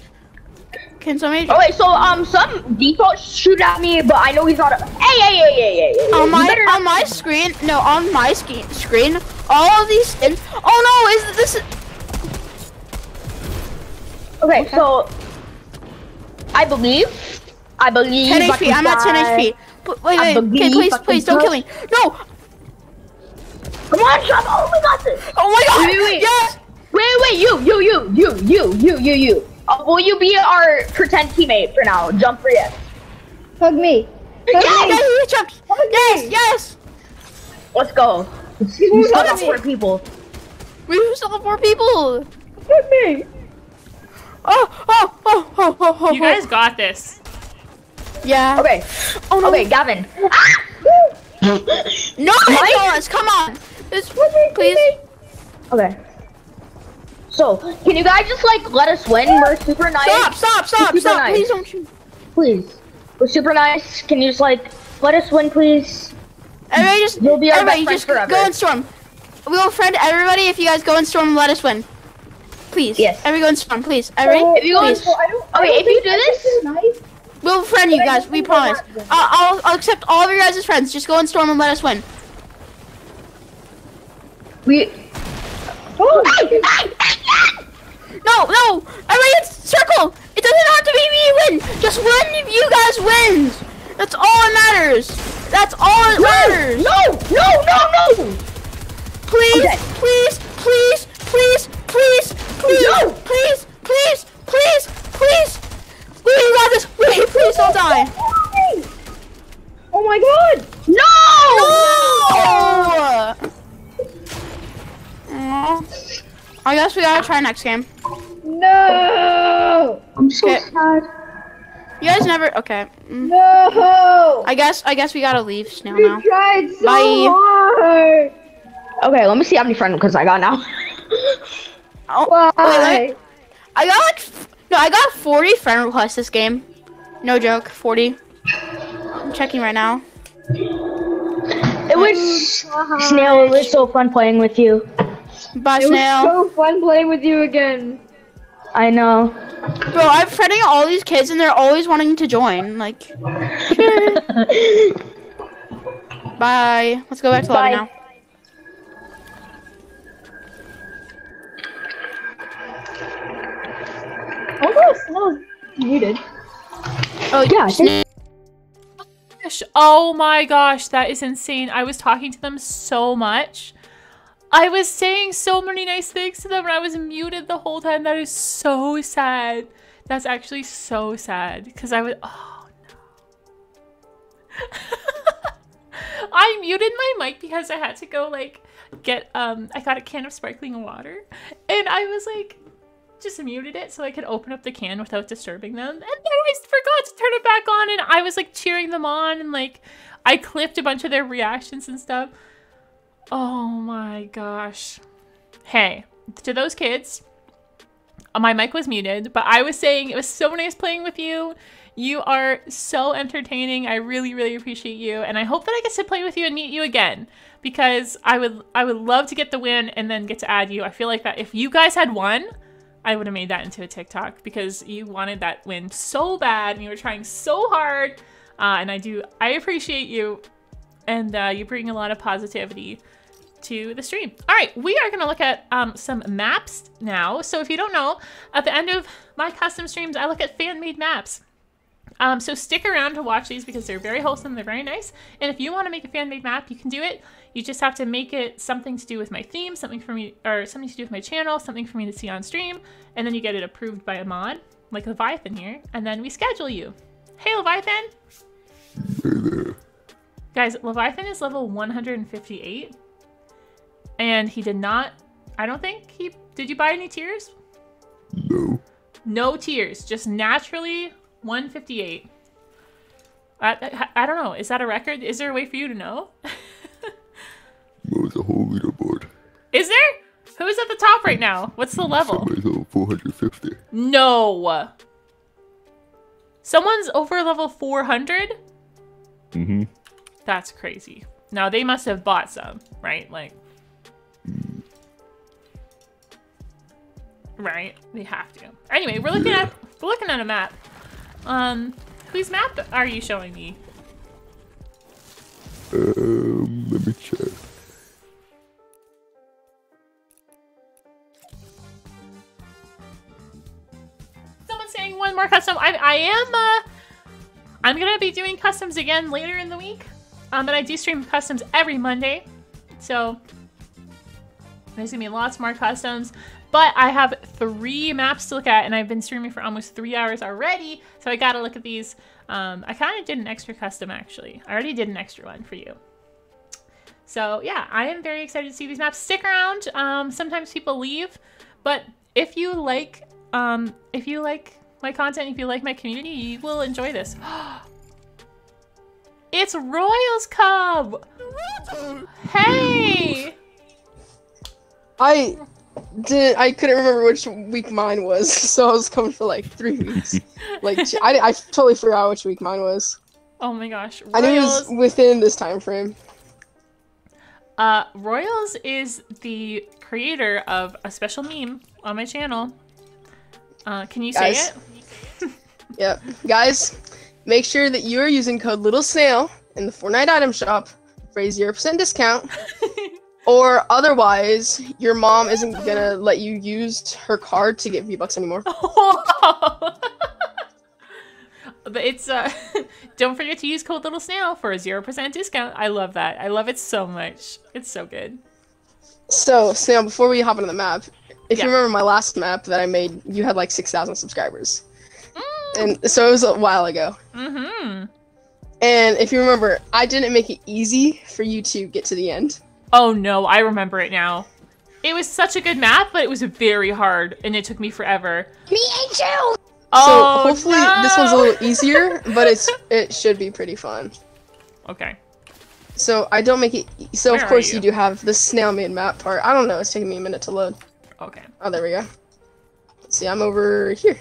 Can somebody? Oh wait, so um, some default shoot at me, but I know he's not. A... Hey, hey, hey, hey, hey, hey. On my better... on my screen, no, on my screen screen, all of these skins. Oh no, is this? Okay, okay, so I believe, I believe. ten H P. I'm at ten H P. But wait, wait, okay, please, please don't kill me. No. Come on, Trump. Oh, we got this. Oh my God. Wait, wait, yes. wait, wait, you, you, you, you, you, you, you, you. Uh, will you be our pretend teammate for now? Jump for yes. Hug me. Hug yes, me. Yes, jumped. Hug yes, me. yes. Let's go. We still got four people. We still got four people. Hug me. Oh, oh, oh, oh, oh, oh. You guys got this. Yeah. Okay. Oh, no. Okay, Gavin. Ah! No, Nicholas, come on. It's hug me, please. Okay. So, can you guys just like let us win? We're super nice. Stop, stop, stop, stop. Nice. Please don't shoot. Please. We're super nice. Can you just like let us win, please? Everybody just, You'll be our everybody best just forever. Go and storm. We'll friend everybody if you guys go and storm, let us win. Please. Yes. Everybody go and storm, please. Everybody. So, if you go and storm, I don't, I okay, don't if you do this, this nice. We'll friend you guys. We promise. Uh, I'll, I'll accept all of you guys as friends. Just go and storm and let us win. We. Oh. Hey, hey, hey. No, no! Everybody, circle! It doesn't have to be me win! Just one of you guys wins! That's all that matters! That's all that no, matters! No! No! No! No! Please! Okay. Please! Please! Please! Please! Please! No. Please! Please! Please! Please! We got this! Wait, please don't die! Oh my god! No! No! Aww. I guess we gotta try next game. No! I'm so okay. sad. You guys never. Okay. Mm. No! I guess. I guess we gotta leave Snail we now. We tried so Bye. hard. Okay, let me see how many friends because I got now. oh, Why? Wait, wait. I got like. No, I got forty friend requests this game. No joke, forty. I'm checking right now. It was oh, Snail. It was so fun playing with you. Bye, it Snail. was so fun playing with you again. I know. Bro, I'm friending all these kids and they're always wanting to join. Like, bye. Let's go back to lobby now. Oh, Snail's muted. Oh, yeah. Oh my gosh, that is insane. I was talking to them so much. I was saying so many nice things to them and I was muted the whole time. That is so sad. That's actually so sad because I was, oh no. I muted my mic because I had to go like get, um, I got a can of sparkling water and I was like, just muted it so I could open up the can without disturbing them. And then I forgot to turn it back on and I was like cheering them on and like, I clipped a bunch of their reactions and stuff. Oh my gosh. Hey, to those kids, my mic was muted, but I was saying it was so nice playing with you. You are so entertaining. I really, really appreciate you. And I hope that I get to play with you and meet you again because I would I would love to get the win and then get to add you. I feel like that if you guys had won, I would have made that into a TikTok because you wanted that win so bad and you were trying so hard. Uh, and I do, I appreciate you. And uh, you bring a lot of positivity to the stream. All right, we are gonna look at um, some maps now. So if you don't know, at the end of my custom streams, I look at fan-made maps. Um, so stick around to watch these because they're very wholesome, they're very nice. And if you wanna make a fan-made map, you can do it. You just have to make it something to do with my theme, something for me, or something to do with my channel, something for me to see on stream, and then you get it approved by a mod. like Leviathan here, and then we schedule you. Hey, Leviathan! Hey there. Guys, Leviathan is level one hundred fifty-eight, and he did not, I don't think he, did you buy any tiers? No. No tiers, just naturally one fifty-eight. I, I, I don't know, is that a record? Is there a way for you to know? No, it's a whole leaderboard. Is there? Who's at the top right now? What's the level? Somebody's level four hundred fifty. No! Someone's over level four hundred? Mm-hmm. That's crazy. Now, they must have bought some, right? Like... Mm. Right? They have to. Anyway, we're looking yeah. at we're looking at a map. Um, whose map are you showing me? Um, let me check. Someone's saying one more custom. I, I am, uh... I'm gonna be doing customs again later in the week. Um, but I do stream customs every Monday, so there's gonna be lots more customs. But I have three maps to look at, and I've been streaming for almost three hours already, so I gotta look at these. Um, I kind of did an extra custom, actually. I already did an extra one for you. So yeah, I am very excited to see these maps. Stick around. Um, sometimes people leave, but if you like, um, if you like my content, if you like my community, you will enjoy this. It's Royals Cub! Hey! I did. I couldn't remember which week mine was, so I was coming for like three weeks. Like I, I totally forgot which week mine was. Oh my gosh! Royals, I knew it was within this time frame. Uh, Royals is the creator of a special meme on my channel. Uh, can you guys, say it? Yep, guys. Make sure that you are using code Little Snail in the Fortnite item shop for a zero percent discount, or otherwise your mom isn't gonna let you use her card to get V-Bucks anymore. Oh. But it's uh, don't forget to use code Little Snail for a zero percent discount. I love that. I love it so much. It's so good. So Snail, before we hop into the map, if yeah. you remember my last map that I made, you had like six thousand subscribers. And so it was a while ago. Mm-hmm. And if you remember, I didn't make it easy for you to get to the end. Oh no, I remember it now. It was such a good map, but it was very hard, and it took me forever. Me and you! Oh, so hopefully no. this one's a little easier, but it's it should be pretty fun. Okay. So I don't make it... E so Where of course you? you do have the snail-made map part. I don't know, it's taking me a minute to load. Okay. Oh, there we go. Let's see, I'm over here.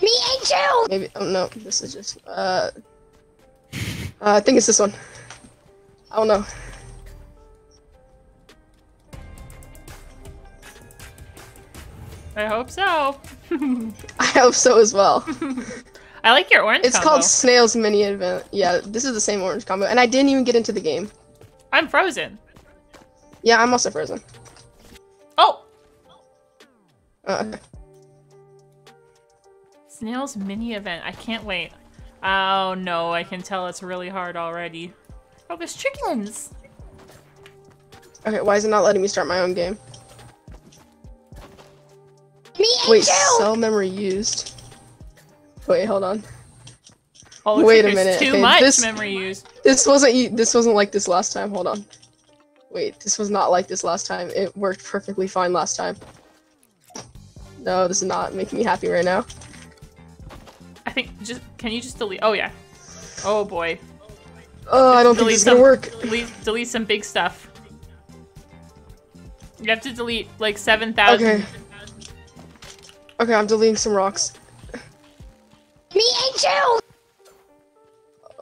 Me and you! Maybe, oh no, this is just, uh, uh, I think it's this one. I don't know. I hope so. I hope so as well. I like your orange It's combo. Called Snail's Mini Event. Yeah, this is the same orange combo, and I didn't even get into the game. I'm frozen. Yeah, I'm also frozen. Oh! Uh, okay. Snail's Mini Event. I can't wait. Oh no, I can tell it's really hard already. Oh, there's chickens! Okay, why is it not letting me start my own game? Me and Wait, you! Cell memory used. Wait, hold on. Oh, wait a minute. Too okay, much this, memory used. This wasn't, this wasn't like this last time. Hold on. Wait, this was not like this last time. It worked perfectly fine last time. No, this is not making me happy right now. I think just can you just delete? Oh yeah. Oh boy. Oh, I don't think it's gonna work. Delete, delete some big stuff. You have to delete like seven thousand. Okay. Okay, I'm deleting some rocks. Me and you.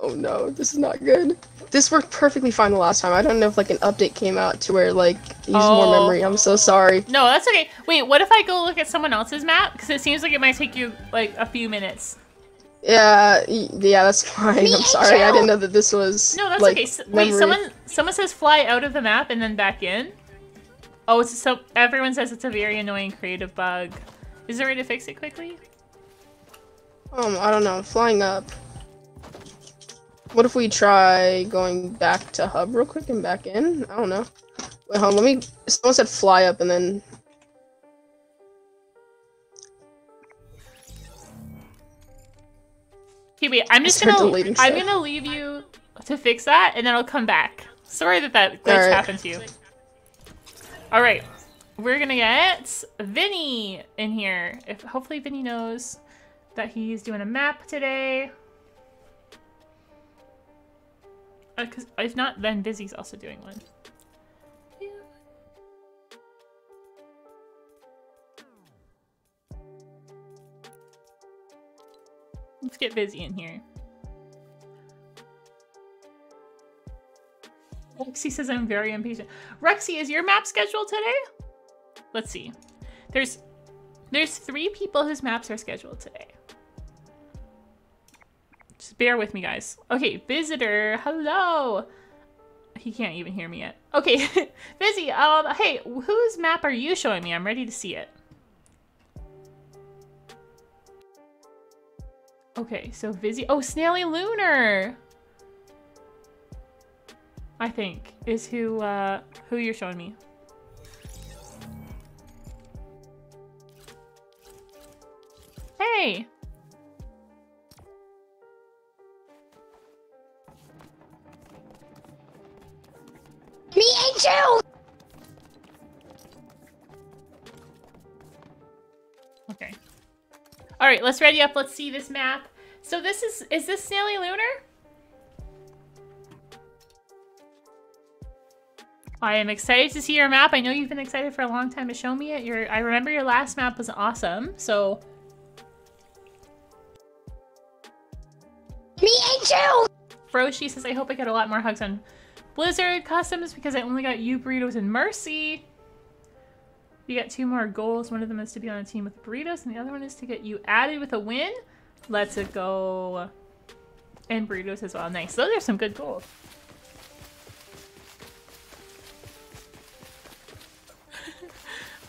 Oh no, this is not good. This worked perfectly fine the last time. I don't know if like an update came out to where like use oh. more memory. I'm so sorry. No, that's okay. Wait, what if I go look at someone else's map? Because it seems like it might take you like a few minutes. Yeah, yeah, that's fine. Me I'm sorry, you. I didn't know that this was. No, that's like, okay. So, wait, someone, someone says fly out of the map and then back in. Oh, it's so everyone says it's a very annoying creative bug. Is there a way to fix it quickly? Um, I don't know. Flying up. What if we try going back to hub real quick and back in? I don't know. Wait, hold on. Let me. Someone said fly up and then. Okay, wait, I'm just gonna I'm stuff. gonna leave you to fix that, and then I'll come back. Sorry that that glitch right. happened to you. All right, we're gonna get Vinny in here. If hopefully Vinny knows that he's doing a map today. Uh, 'cause if not, then Busy's also doing one. Yeah. Let's get Busy in here. Rexy says I'm very impatient. Rexy, is your map scheduled today? Let's see. There's there's three people whose maps are scheduled today. Just bear with me, guys. Okay, Visitor, hello. He can't even hear me yet. Okay, Busy, um, hey, whose map are you showing me? I'm ready to see it. Okay, so Busy, oh, Snaily Lunar, I think, is who, uh, who you're showing me. Hey! Me and you! Okay. Alright, let's ready up. Let's see this map. So this is, is this Snaily Lunar? I am excited to see your map. I know you've been excited for a long time to show me it. Your, I remember your last map was awesome, so... Me and you! Froshi says, I hope I get a lot more hugs on Blizzard customs because I only got you, Burritos, and Mercy. You got two more goals. One of them is to be on a team with Burritos, and the other one is to get you added with a win. Let's it go. And Burritos as well. Nice. Those are some good goals.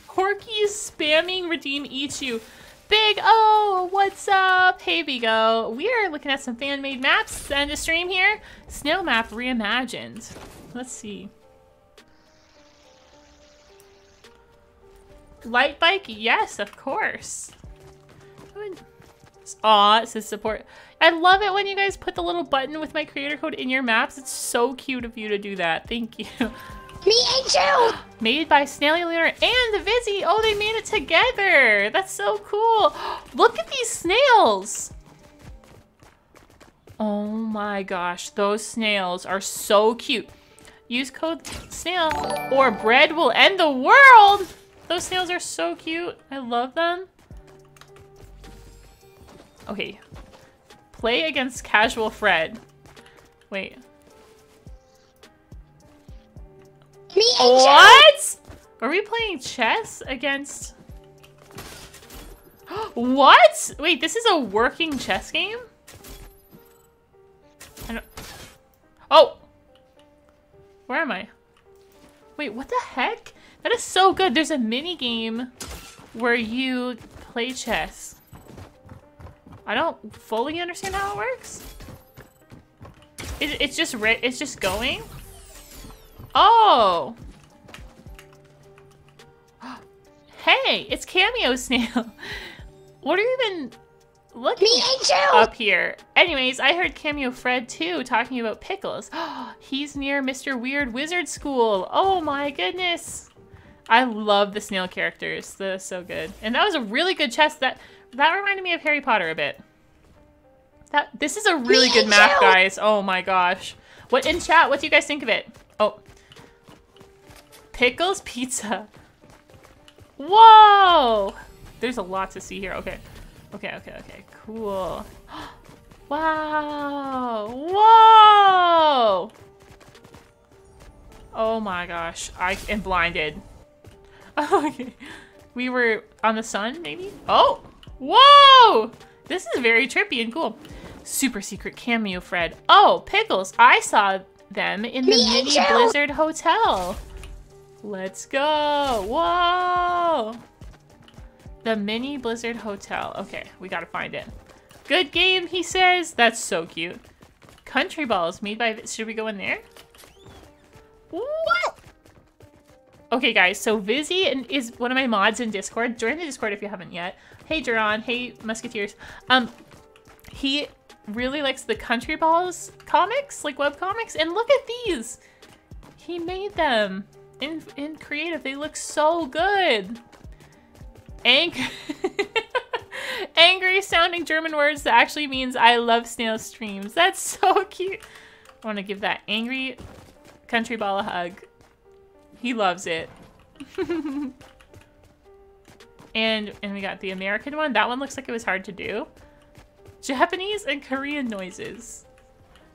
Corky's spamming redeem Ichu. Big O, what's up? Hey, Big O. We are looking at some fan-made maps and a stream here. Snail map reimagined. Let's see. Light bike, yes, of course. Aw, it says support. I love it when you guys put the little button with my creator code in your maps. It's so cute of you to do that. Thank you. Me and you! Made by Snaily Lunar and the Vizzy. Oh, they made it together. That's so cool. Look at these snails. Oh my gosh. Those snails are so cute. Use code snail or bread will end the world. Those snails are so cute. I love them. Okay. Play against casual Fred. Wait. Me and what? Are we playing chess against... What? Wait, this is a working chess game? I don't... Oh! Where am I? Wait, what the heck? That is so good. There's a mini game where you play chess. I don't fully understand how it works. It, it's just ri- it's just going. Oh! Hey, it's Cameo Snail. What are you even looking up here? Anyways, I heard Cameo Fred too talking about pickles. He's near Mister Weird Wizard School. Oh my goodness! I love the snail characters. They're so good. And that was a really good chest. That that reminded me of Harry Potter a bit. That this is a really Me good map, guys. Oh my gosh! What in chat? What do you guys think of it? Oh. Pickles pizza. Whoa! There's a lot to see here. Okay. Okay, okay, okay. Cool. Wow! Whoa! Oh my gosh. I am blinded. Okay. We were on the sun, maybe? Oh! Whoa! This is very trippy and cool. Super secret cameo, Fred. Oh, Pickles. I saw them in the Me mini Blizzard Hotel. Let's go. Whoa. The mini Blizzard Hotel. Okay, we gotta find it. Good game, he says. That's so cute. Country balls made by... Should we go in there? What? Okay, guys. So Vizzy is one of my mods in Discord. Join the Discord if you haven't yet. Hey, Duran. Hey, Musketeers. Um, he really likes the Country Balls comics, like web comics. And look at these. He made them in, in creative. They look so good. Ang Angry sounding German words that actually means I love Snail streams. That's so cute. I want to give that angry Country Ball a hug. He loves it. and and we got the American one. That one looks like it was hard to do. Japanese and Korean noises.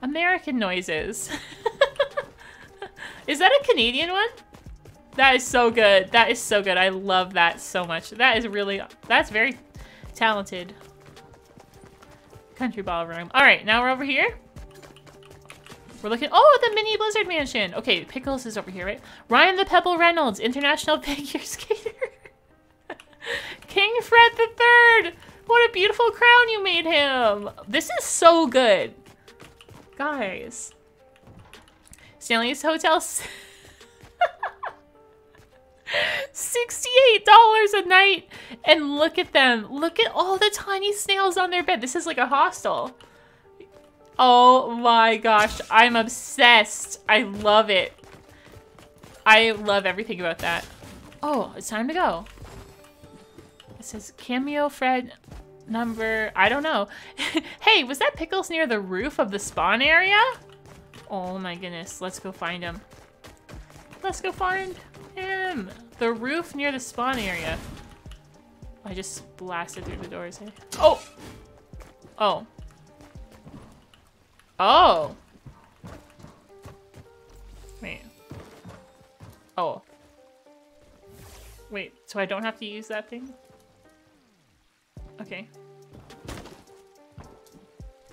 American noises. Is that a Canadian one? That is so good. That is so good. I love that so much. That is really, that's very talented. Country Ball room. All right, now we're over here. We're looking, oh, the mini Blizzard mansion. Okay, Pickles is over here, right? Ryan the Pebble Reynolds, international figure skater. King Fred the Third. What a beautiful crown you made him. This is so good. Guys. Stanley's Hotel. sixty-eight dollars a night. And look at them. Look at all the tiny snails on their bed. This is like a hostel. Oh my gosh. I'm obsessed. I love it. I love everything about that. Oh, it's time to go. It says Cameo Fred number... I don't know. Hey, was that Pickles near the roof of the spawn area? Oh my goodness. Let's go find him. Let's go find... him. The roof near the spawn area. I just blasted through the doors. Eh? Oh! Oh. Oh! Wait. Oh. Wait, so I don't have to use that thing? Okay.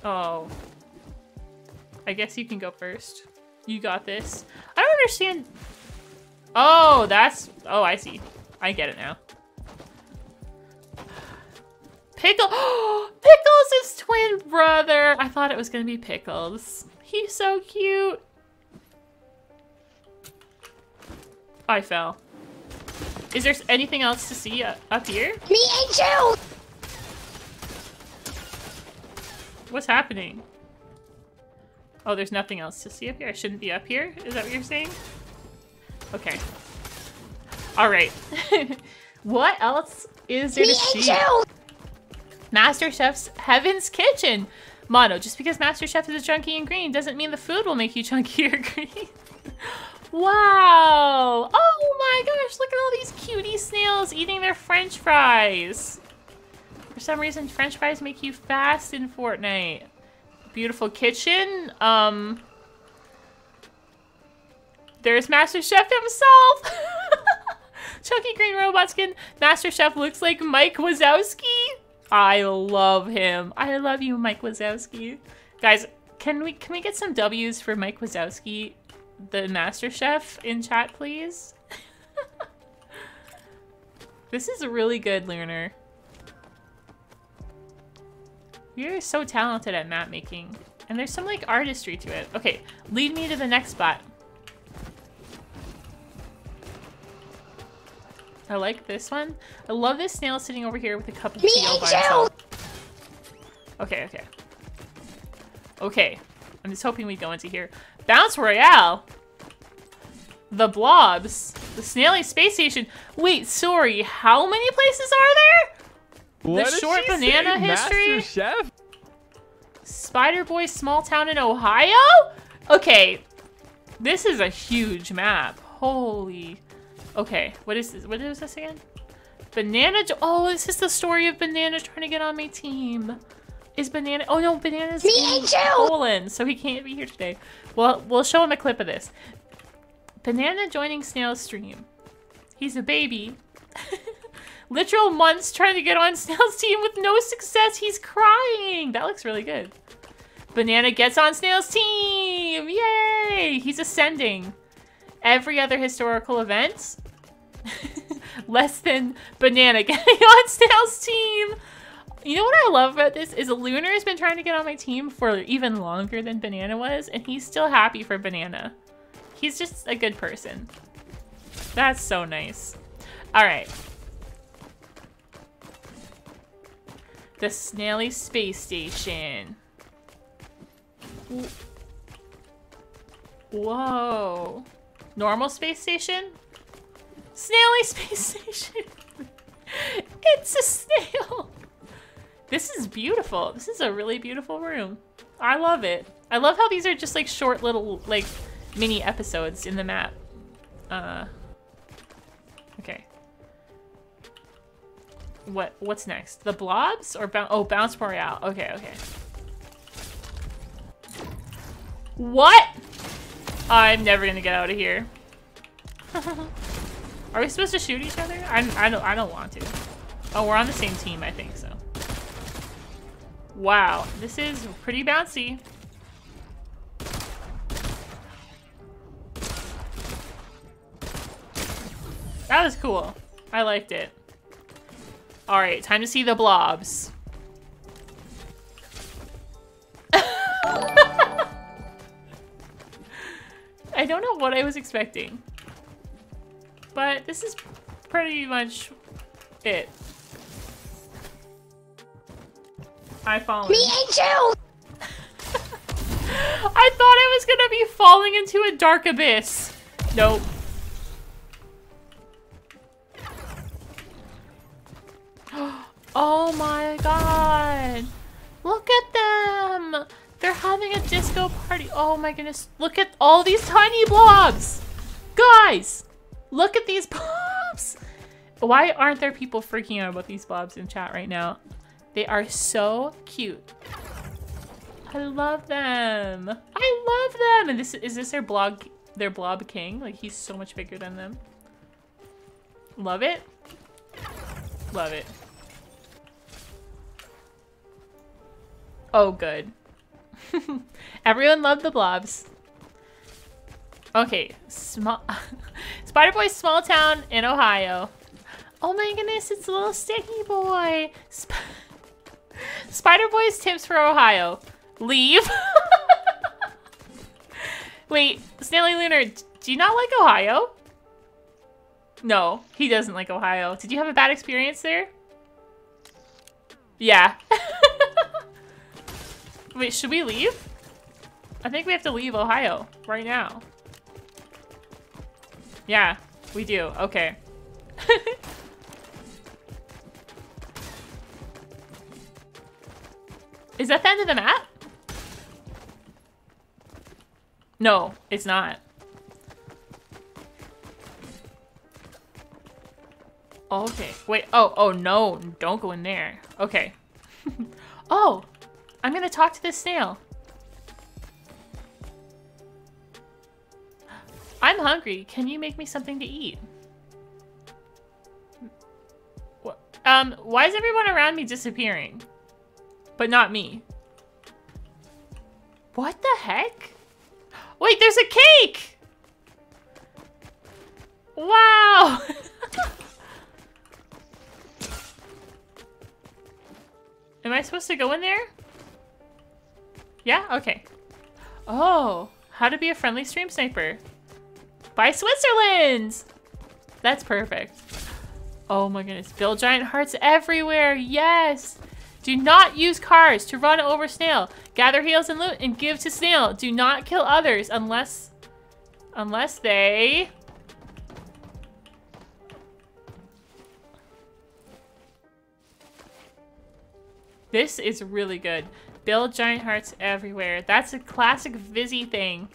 Oh. I guess you can go first. You got this. I don't understand... Oh, that's... Oh, I see. I get it now. Pickle... Pickles is twin brother! I thought it was gonna be Pickles. He's so cute! I fell. Is there anything else to see up here? Me and you! What's happening? Oh, there's nothing else to see up here. I shouldn't be up here? Is that what you're saying? Okay. All right. What else is there Me to see? Master Chef's Heaven's Kitchen. Motto, just because Master Chef is chunky and green doesn't mean the food will make you chunky or green. Wow. Oh my gosh, look at all these cutie snails eating their french fries. For some reason, french fries make you fast in Fortnite. Beautiful kitchen. Um... There's Master Chef himself! Chunky green robot skin. Master Chef looks like Mike Wazowski. I love him. I love you, Mike Wazowski. Guys, can we can we get some W's for Mike Wazowski, the Master Chef, in chat, please? This is really good, Lunar. You're so talented at map making. And there's some like artistry to it. Okay, lead me to the next spot. I like this one. I love this snail sitting over here with a cup of tea all by itself. Okay, okay. Okay. I'm just hoping we go into here. Bounce Royale! The Blobs. The Snaily Space Station. Wait, sorry. How many places are there? What the Short Banana History? Master Chef? Spider Boy Small Town in Ohio? Okay. This is a huge map. Holy... Okay, what is this? What is this again? Banana. Oh, this is the story of Banana trying to get on my team. Is Banana? Oh no, Banana's in Poland, so he can't be here today. Well, we'll show him a clip of this. Banana joining Snail's stream. He's a baby. Literal months trying to get on Snail's team with no success. He's crying. That looks really good. Banana gets on Snail's team. Yay! He's ascending. Every other historical event, less than Banana getting on Snail's team. You know what I love about this is Lunar has been trying to get on my team for even longer than Banana was, and he's still happy for Banana. He's just a good person. That's so nice. All right. The Snaily Space Station. Whoa. Normal space station? Snaily space station. It's a snail. This is beautiful. This is a really beautiful room. I love it. I love how these are just like short little like mini episodes in the map. Uh, okay. What what's next? The blobs or bounce? Oh, bounce royale. Okay, okay. What? I'm never gonna get out of here. Are we supposed to shoot each other? I, I don't I don't want to. Oh, we're on the same team, I think so. Wow, this is pretty bouncy. That was cool. I liked it. All right, time to see the blobs. I don't know what I was expecting, but this is pretty much it. I fall. Me and you. I thought I was gonna be falling into a dark abyss. Nope. Oh my god! Look at them! They're having a disco party. Oh my goodness. Look at all these tiny blobs! Guys! Look at these blobs! Why aren't there people freaking out about these blobs in chat right now? They are so cute. I love them. I love them! And this is this their blog their blob king? Like he's so much bigger than them. Love it. Love it. Oh, good. Everyone loved the blobs. Okay, small Spider Boy's small town in Ohio. Oh my goodness, it's a little sticky boy. Sp Spider Boy's tips for Ohio. Leave. Wait, Snaily Lunar, do you not like Ohio? No, he doesn't like Ohio. Did you have a bad experience there? Yeah. Wait, should we leave? I think we have to leave Ohio right now. Yeah, we do. Okay. Is that the end of the map? No, it's not. Okay. Wait. Oh, oh no. Don't go in there. Okay. Oh. I'm gonna talk to this snail. I'm hungry. Can you make me something to eat? What? Um, why is everyone around me disappearing? But not me. What the heck? Wait, there's a cake! Wow! Am I supposed to go in there? Yeah? Okay. Oh, how to be a friendly stream sniper. By Switzerland! That's perfect. Oh my goodness. Build giant hearts everywhere. Yes! Do not use cars to run over snail. Gather heals and loot and give to snail. Do not kill others unless... Unless they... This is really good. Build giant hearts everywhere. That's a classic Vizzy thing.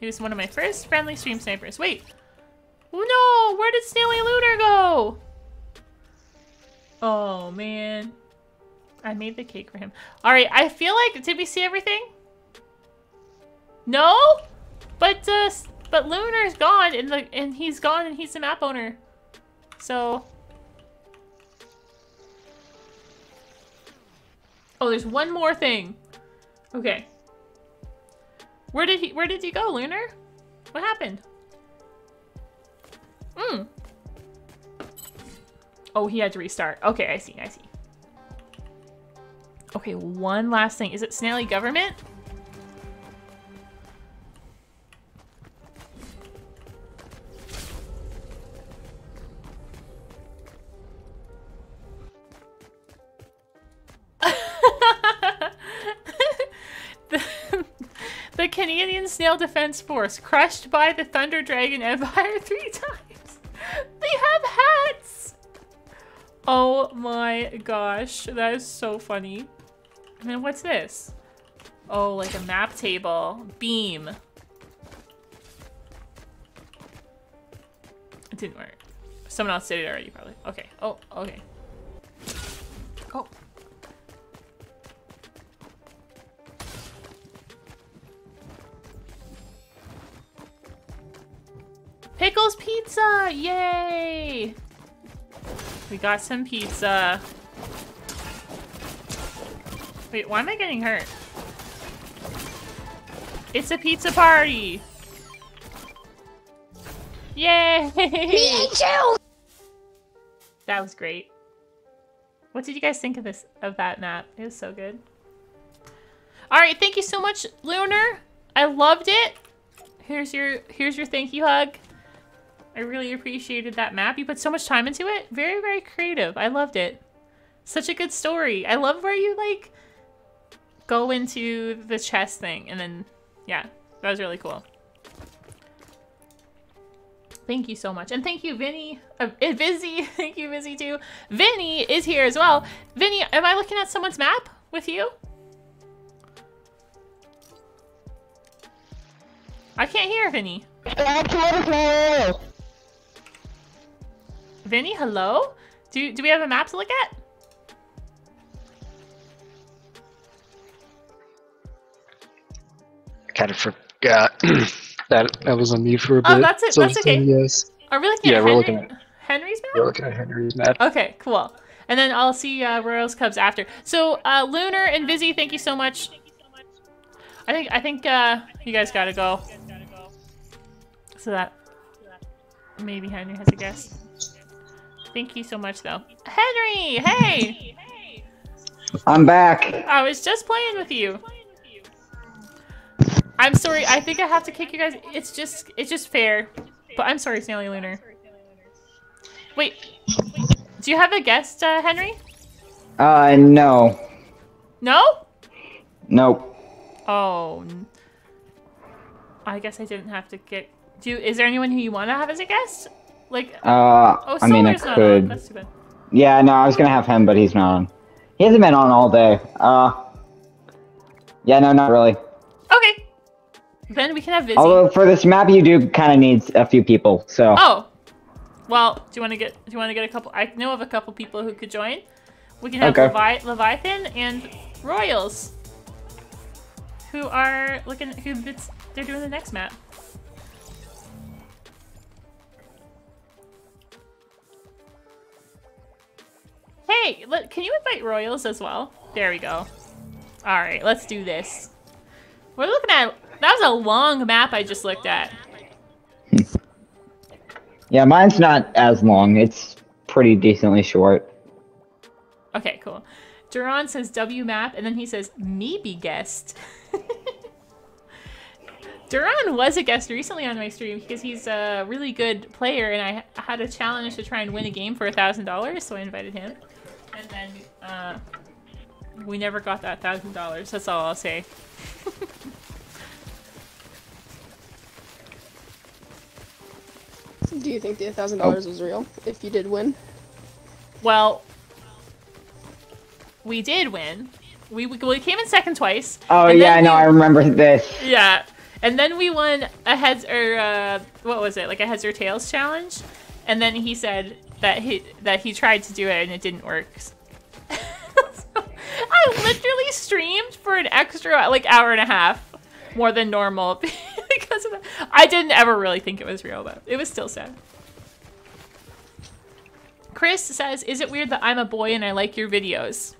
He was one of my first friendly stream snipers. Wait. Oh no! Where did Snaily Lunar go? Oh man. I made the cake for him. Alright, I feel like... Did we see everything? No? But uh, but Lunar's gone and, the, and he's gone and he's the map owner. So... Oh, there's one more thing. Okay. Where did he where did he go, Lunar? What happened? Hmm. Oh, he had to restart. Okay, I see, I see. Okay, one last thing. Is it Snaily Government? Canadian Snail Defense Force, crushed by the Thunder Dragon Empire three times. They have hats! Oh my gosh, that is so funny. I mean, what's this? Oh, like a map table. Beam. It didn't work. Someone else did it already, probably. Okay. Oh, okay. Oh. Pickles pizza! Yay! We got some pizza. Wait, why am I getting hurt? It's a pizza party! Yay! Me too! That was great. What did you guys think of this of that map? It was so good. Alright, thank you so much, Lunar! I loved it! Here's your here's your thank you hug. I really appreciated that map. You put so much time into it. Very, very creative. I loved it. Such a good story. I love where you like go into the chess thing and then yeah, that was really cool. Thank you so much. And thank you, Vinny. Uh, Vizzy. Thank you, Vizzy, too. Vinny is here as well. Vinny, am I looking at someone's map with you? I can't hear Vinny. Vinny, hello? Do, do we have a map to look at? I kind of forgot. That that was on me for a bit. Oh, that's it. So that's okay. Yes. Are we looking yeah, at Henry? We're looking at Henry's map? We're looking at Henry's map. Okay, cool. And then I'll see uh, Royals Cubs after. So uh, Lunar and Vizzy, thank you so much. Thank you so much. I think I think uh, you guys gotta go. So that maybe Henry has a guess. Thank you so much, though. Henry, hey. I'm back. I was just playing with you. I'm sorry, I think I have to kick you guys. It's just, it's just fair. But I'm sorry, Snaily Lunar. Wait, do you have a guest, uh, Henry? Uh, no. No? Nope. Oh. I guess I didn't have to get... Do you, is there anyone who you want to have as a guest? Like, uh, oh, I mean, I could. That's too bad. Yeah, no, I was going to have him, but he's not on. He hasn't been on all day. Uh, yeah, no, not really. Okay. Then we can have Vizzy. Although for this map, you do kind of need a few people, so. Oh, well, do you want to get? Do you want to get a couple? I know of a couple people who could join. We can have okay. Levi Leviathan and Royals, who are looking. Who they're doing the next map. Hey, let, can you invite Royals as well? There we go. All right, let's do this. We're looking at. That was a long map I just looked at. Yeah, mine's not as long. It's pretty decently short. Okay, cool. Duran says W map, and then he says, me be guest. Duran was a guest recently on my stream because he's a really good player, and I had a challenge to try and win a game for a thousand dollars, so I invited him. And then uh, we never got that a thousand dollars. That's all I'll say. Do you think the a thousand dollars oh. was real, if you did win? Well, we did win. We, we, we came in second twice. Oh, yeah, I know. I remember this. Yeah. And then we won a heads or, uh, what was it? Like a heads or tails challenge. And then he said that he, that he tried to do it and it didn't work. So I literally streamed for an extra, like, hour and a half. More than normal. Because of that. I didn't ever really think it was real, though. It was still sad. Chris says, is it weird that I'm a boy and I like your videos?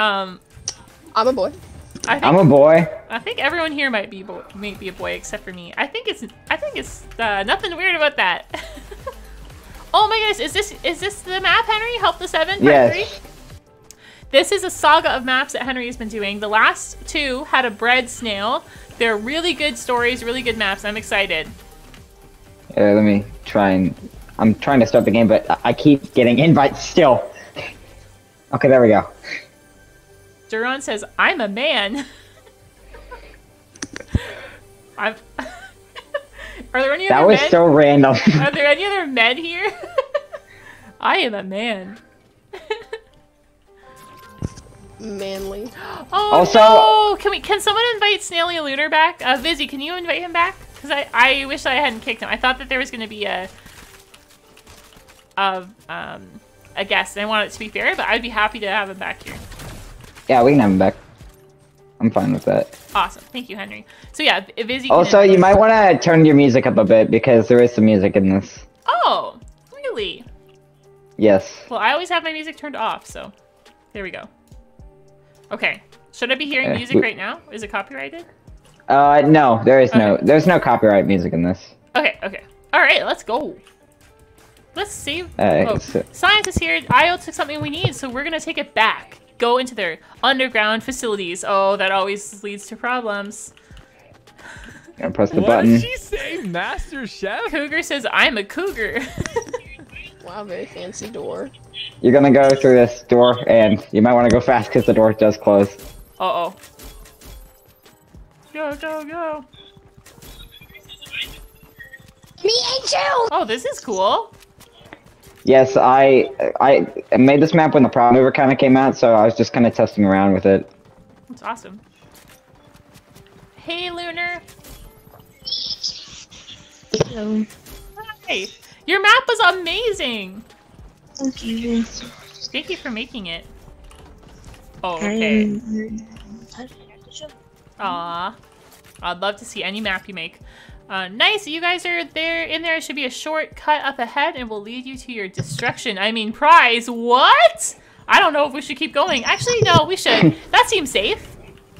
Um, I'm a boy. I think, I'm a boy. I think everyone here might be bo might be a boy except for me. I think it's I think it's uh, nothing weird about that. Oh my goodness, is this is this the map, Henry? Help the seven? Yes. This is a saga of maps that Henry has been doing. The last two had a bread snail. They're really good stories, really good maps. I'm excited. Yeah, let me try and... I'm trying to start the game, but I keep getting invites still. Okay, there we go. Duran says, I'm a man. I've... Are there any that other was men? So random. Are there any other men here? I am a man. Manly. Oh also, no! Can we? Can someone invite Snaily Lunar back? Uh, Vizzy, can you invite him back? Because I, I wish I hadn't kicked him. I thought that there was going to be a, a, um, a guest. And I want it to be fair, but I'd be happy to have him back here. Yeah, we can have him back. I'm fine with that. Awesome. Thank you, Henry. So yeah, Vizzy. Also, you might want to turn your music up a bit because there is some music in this. Oh, really? Yes. Well, I always have my music turned off, so there we go. Okay. Should I be hearing music right now? Is it copyrighted? Uh, no. There is okay. no. There's no copyright music in this. Okay. Okay. All right. Let's go. Let's see. Right, oh. so Science is here. I O took something we need, so we're gonna take it back. Go into their underground facilities. Oh, that always leads to problems. Gonna press the what button. What did she say, Master Chef? Cougar says, I'm a cougar. Wow, very fancy door. You're gonna go through this door, and you might want to go fast because the door does close. Uh-oh. Go, go, go. Me and you! Oh, this is cool. Yes, I I made this map when the Prop Mover kind of came out, so I was just kind of testing around with it. That's awesome. Hey, Lunar. Hello. Hi. Your map was amazing. Thank you. Thank you for making it. Oh, okay. Aww. I'd love to see any map you make. Uh, nice, you guys are there. In there should be a shortcut up ahead and will lead you to your destruction. I mean, prize. What? I don't know if we should keep going. Actually, no, we should. That seems safe.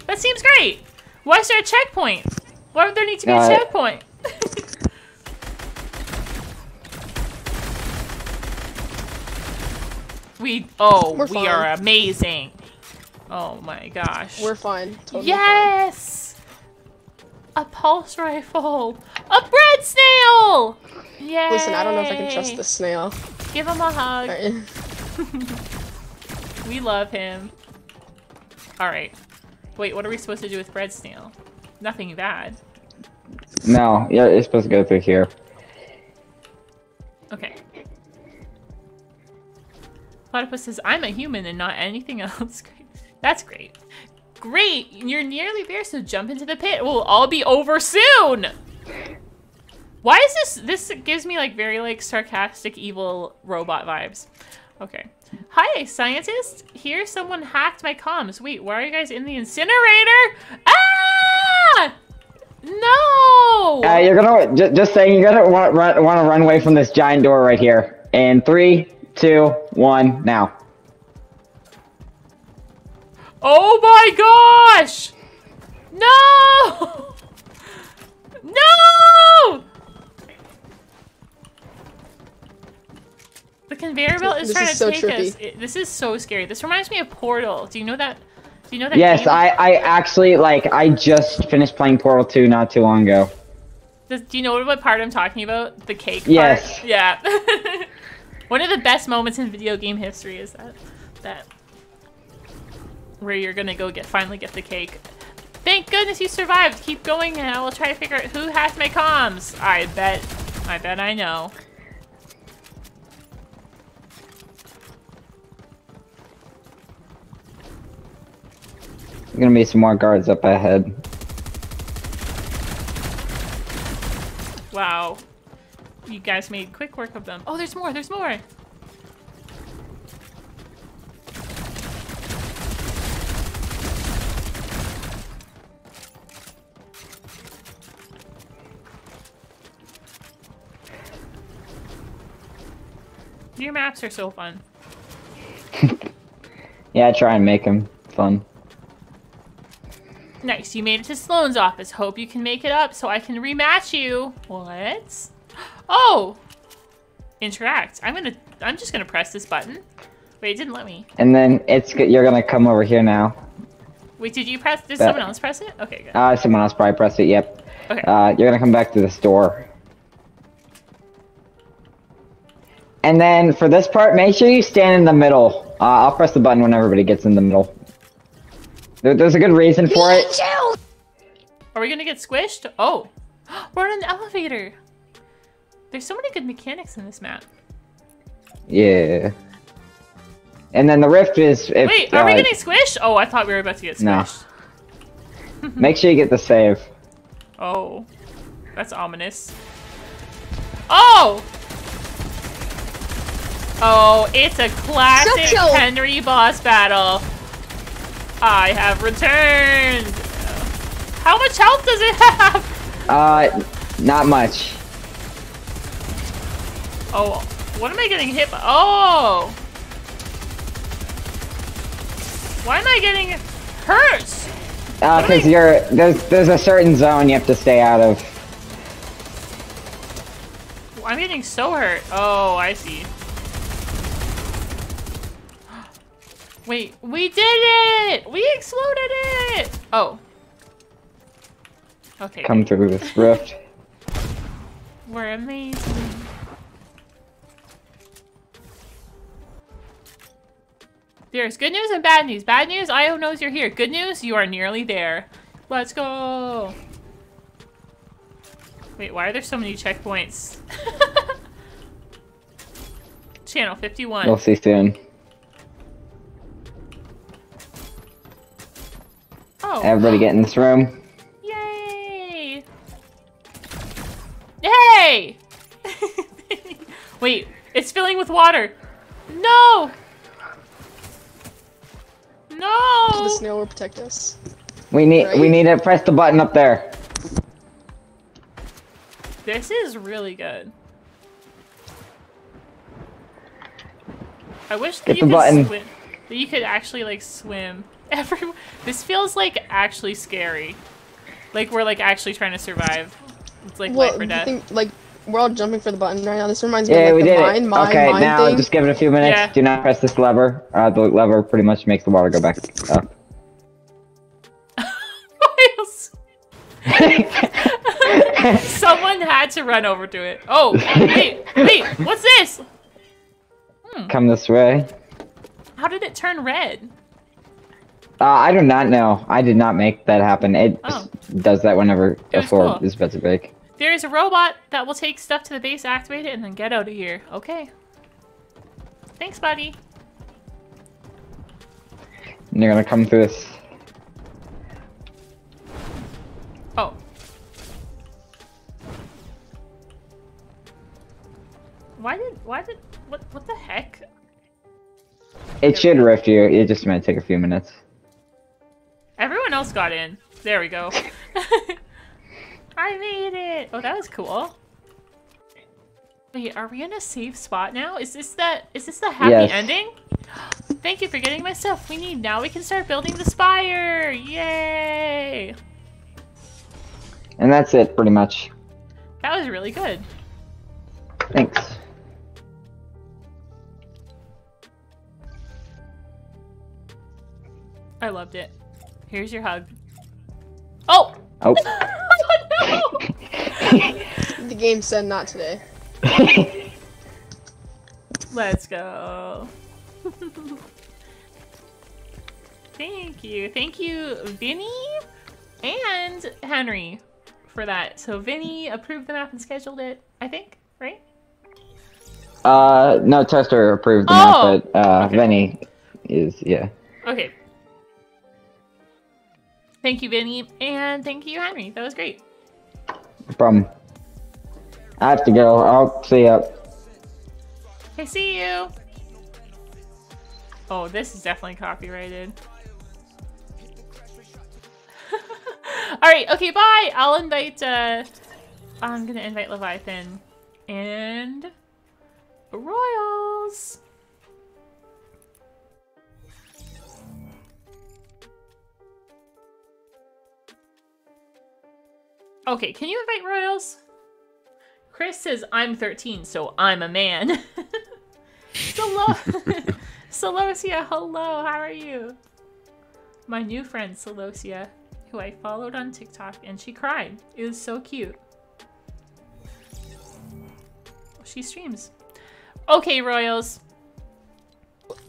That seems great. Why is there a checkpoint? Why would there need to be uh, a checkpoint? we, oh, We're we fine. are amazing. Oh my gosh. We're fine. Totally yes! Fine. A pulse rifle! A bread snail! Yay! Listen, I don't know if I can trust the snail. Give him a hug. Right. We love him. Alright. Wait, what are we supposed to do with bread snail? Nothing bad. No, yeah, it's supposed to go through here. Okay. Platypus says, I'm a human and not anything else. That's great. Great, you're nearly there, so jump into the pit. We'll all be over soon. Why is this? This gives me like very like sarcastic, evil robot vibes. Okay. Hi, scientist. Here, someone hacked my comms. Wait, why are you guys in the incinerator? Ah! No! Uh, you're gonna just, just saying you're gonna want to want to run away from this giant door right here. And three, two, one, now. Oh my gosh! No! No! The conveyor belt is this trying is to so take trippy. us. It, this is so scary. This reminds me of Portal. Do you know that? Do you know that? Yes, game? I I actually like I just finished playing Portal two not too long ago. Does, do you know what part I'm talking about? The cake part. Yes. Yeah. One of the best moments in video game history is that that. where you're gonna go get finally get the cake. Thank goodness you survived. Keep going and I will try to figure out who hacked my comms. I bet, I bet I know. There's gonna be some more guards up ahead. Wow. You guys made quick work of them. Oh, there's more, there's more. Your maps are so fun. Yeah, I try and make them fun. Nice, you made it to Sloane's office. Hope you can make it up so I can rematch you. What? Oh! Interact. I'm gonna. I'm just gonna press this button. Wait, it didn't let me. And then it's you're gonna come over here now. Wait, did you press? Did that, someone else press it? Okay, good. Uh, someone else probably pressed it. Yep. Okay. Uh, you're gonna come back to this door. And then for this part, make sure you stand in the middle. Uh, I'll press the button when everybody gets in the middle. There, there's a good reason for it. Are we gonna get squished? Oh, we're on an elevator. There's so many good mechanics in this map. Yeah. And then the rift is... If, Wait, are uh, we getting squished? Oh, I thought we were about to get squished. No. Make sure you get the save. Oh, that's ominous. Oh! Oh, it's a classic Shut Henry you. boss battle. I have returned. How much health does it have? Uh, not much. Oh, what am I getting hit by? Oh! Why am I getting hurt? Uh, because I... you're there's there's a certain zone you have to stay out of. I'm getting so hurt. Oh, I see. Wait, we did it! We exploded it! Oh. Okay. Come through this rift. We're amazing. There's good news and bad news. Bad news, I O knows you're here. Good news, you are nearly there. Let's go. Wait, why are there so many checkpoints? Channel fifty-one. We'll see soon. Oh. Everybody get in this room. Yay! Yay! Wait, it's filling with water. No! No! The snail will protect us. We need right? we need to press the button up there. This is really good. I wish that you, could swim, that you could actually like swim everywhere. This feels like actually scary. Like we're like actually trying to survive. It's like well, life or death. Thing, like we're all jumping for the button right now. This reminds me yeah, of like, we the did mine, it. mine, okay, mine now thing. Just give it a few minutes. Yeah. Do not press this lever. Uh, the lever pretty much makes the water go back up. Someone had to run over to it. Oh, wait, wait, what's this? Hmm. Come this way. How did it turn red? Uh, I do not know. I did not make that happen. It oh. does that whenever a floor cool. is about to break. There is a robot that will take stuff to the base, activate it, and then get out of here. Okay. Thanks, buddy. And you're gonna come through this. Oh. Why did, why did, what, what the heck? It should rift you. It just might take a few minutes. Everyone else got in. There we go. I made it. Oh, that was cool. Wait, are we in a safe spot now? Is this the, is this the happy yes. ending? Thank you for getting my stuff. We need, now we can start building the spire. Yay. And that's it pretty much. That was really good. Thanks. I loved it. Here's your hug. Oh! Oh. Oh no! The game said not today. Let's go. Thank you. Thank you, Vinny and Henry for that. So Vinny approved the map and scheduled it, I think, right? Uh, no, Toaster approved the oh! map, but uh, okay. Vinny is, yeah. Okay. Thank you, Vinny, and thank you, Henry. That was great. No problem. I have to go. I'll see you. Okay, see you. Oh, this is definitely copyrighted. All right. Okay. Bye. I'll invite. Uh, I'm gonna invite Leviathan and Royals. Okay, can you invite Royals? Chris says, I'm thirteen, so I'm a man. Selo- Celosia, hello, how are you? My new friend, Celosia, who I followed on TikTok, and she cried. It was so cute. She streams. Okay, Royals.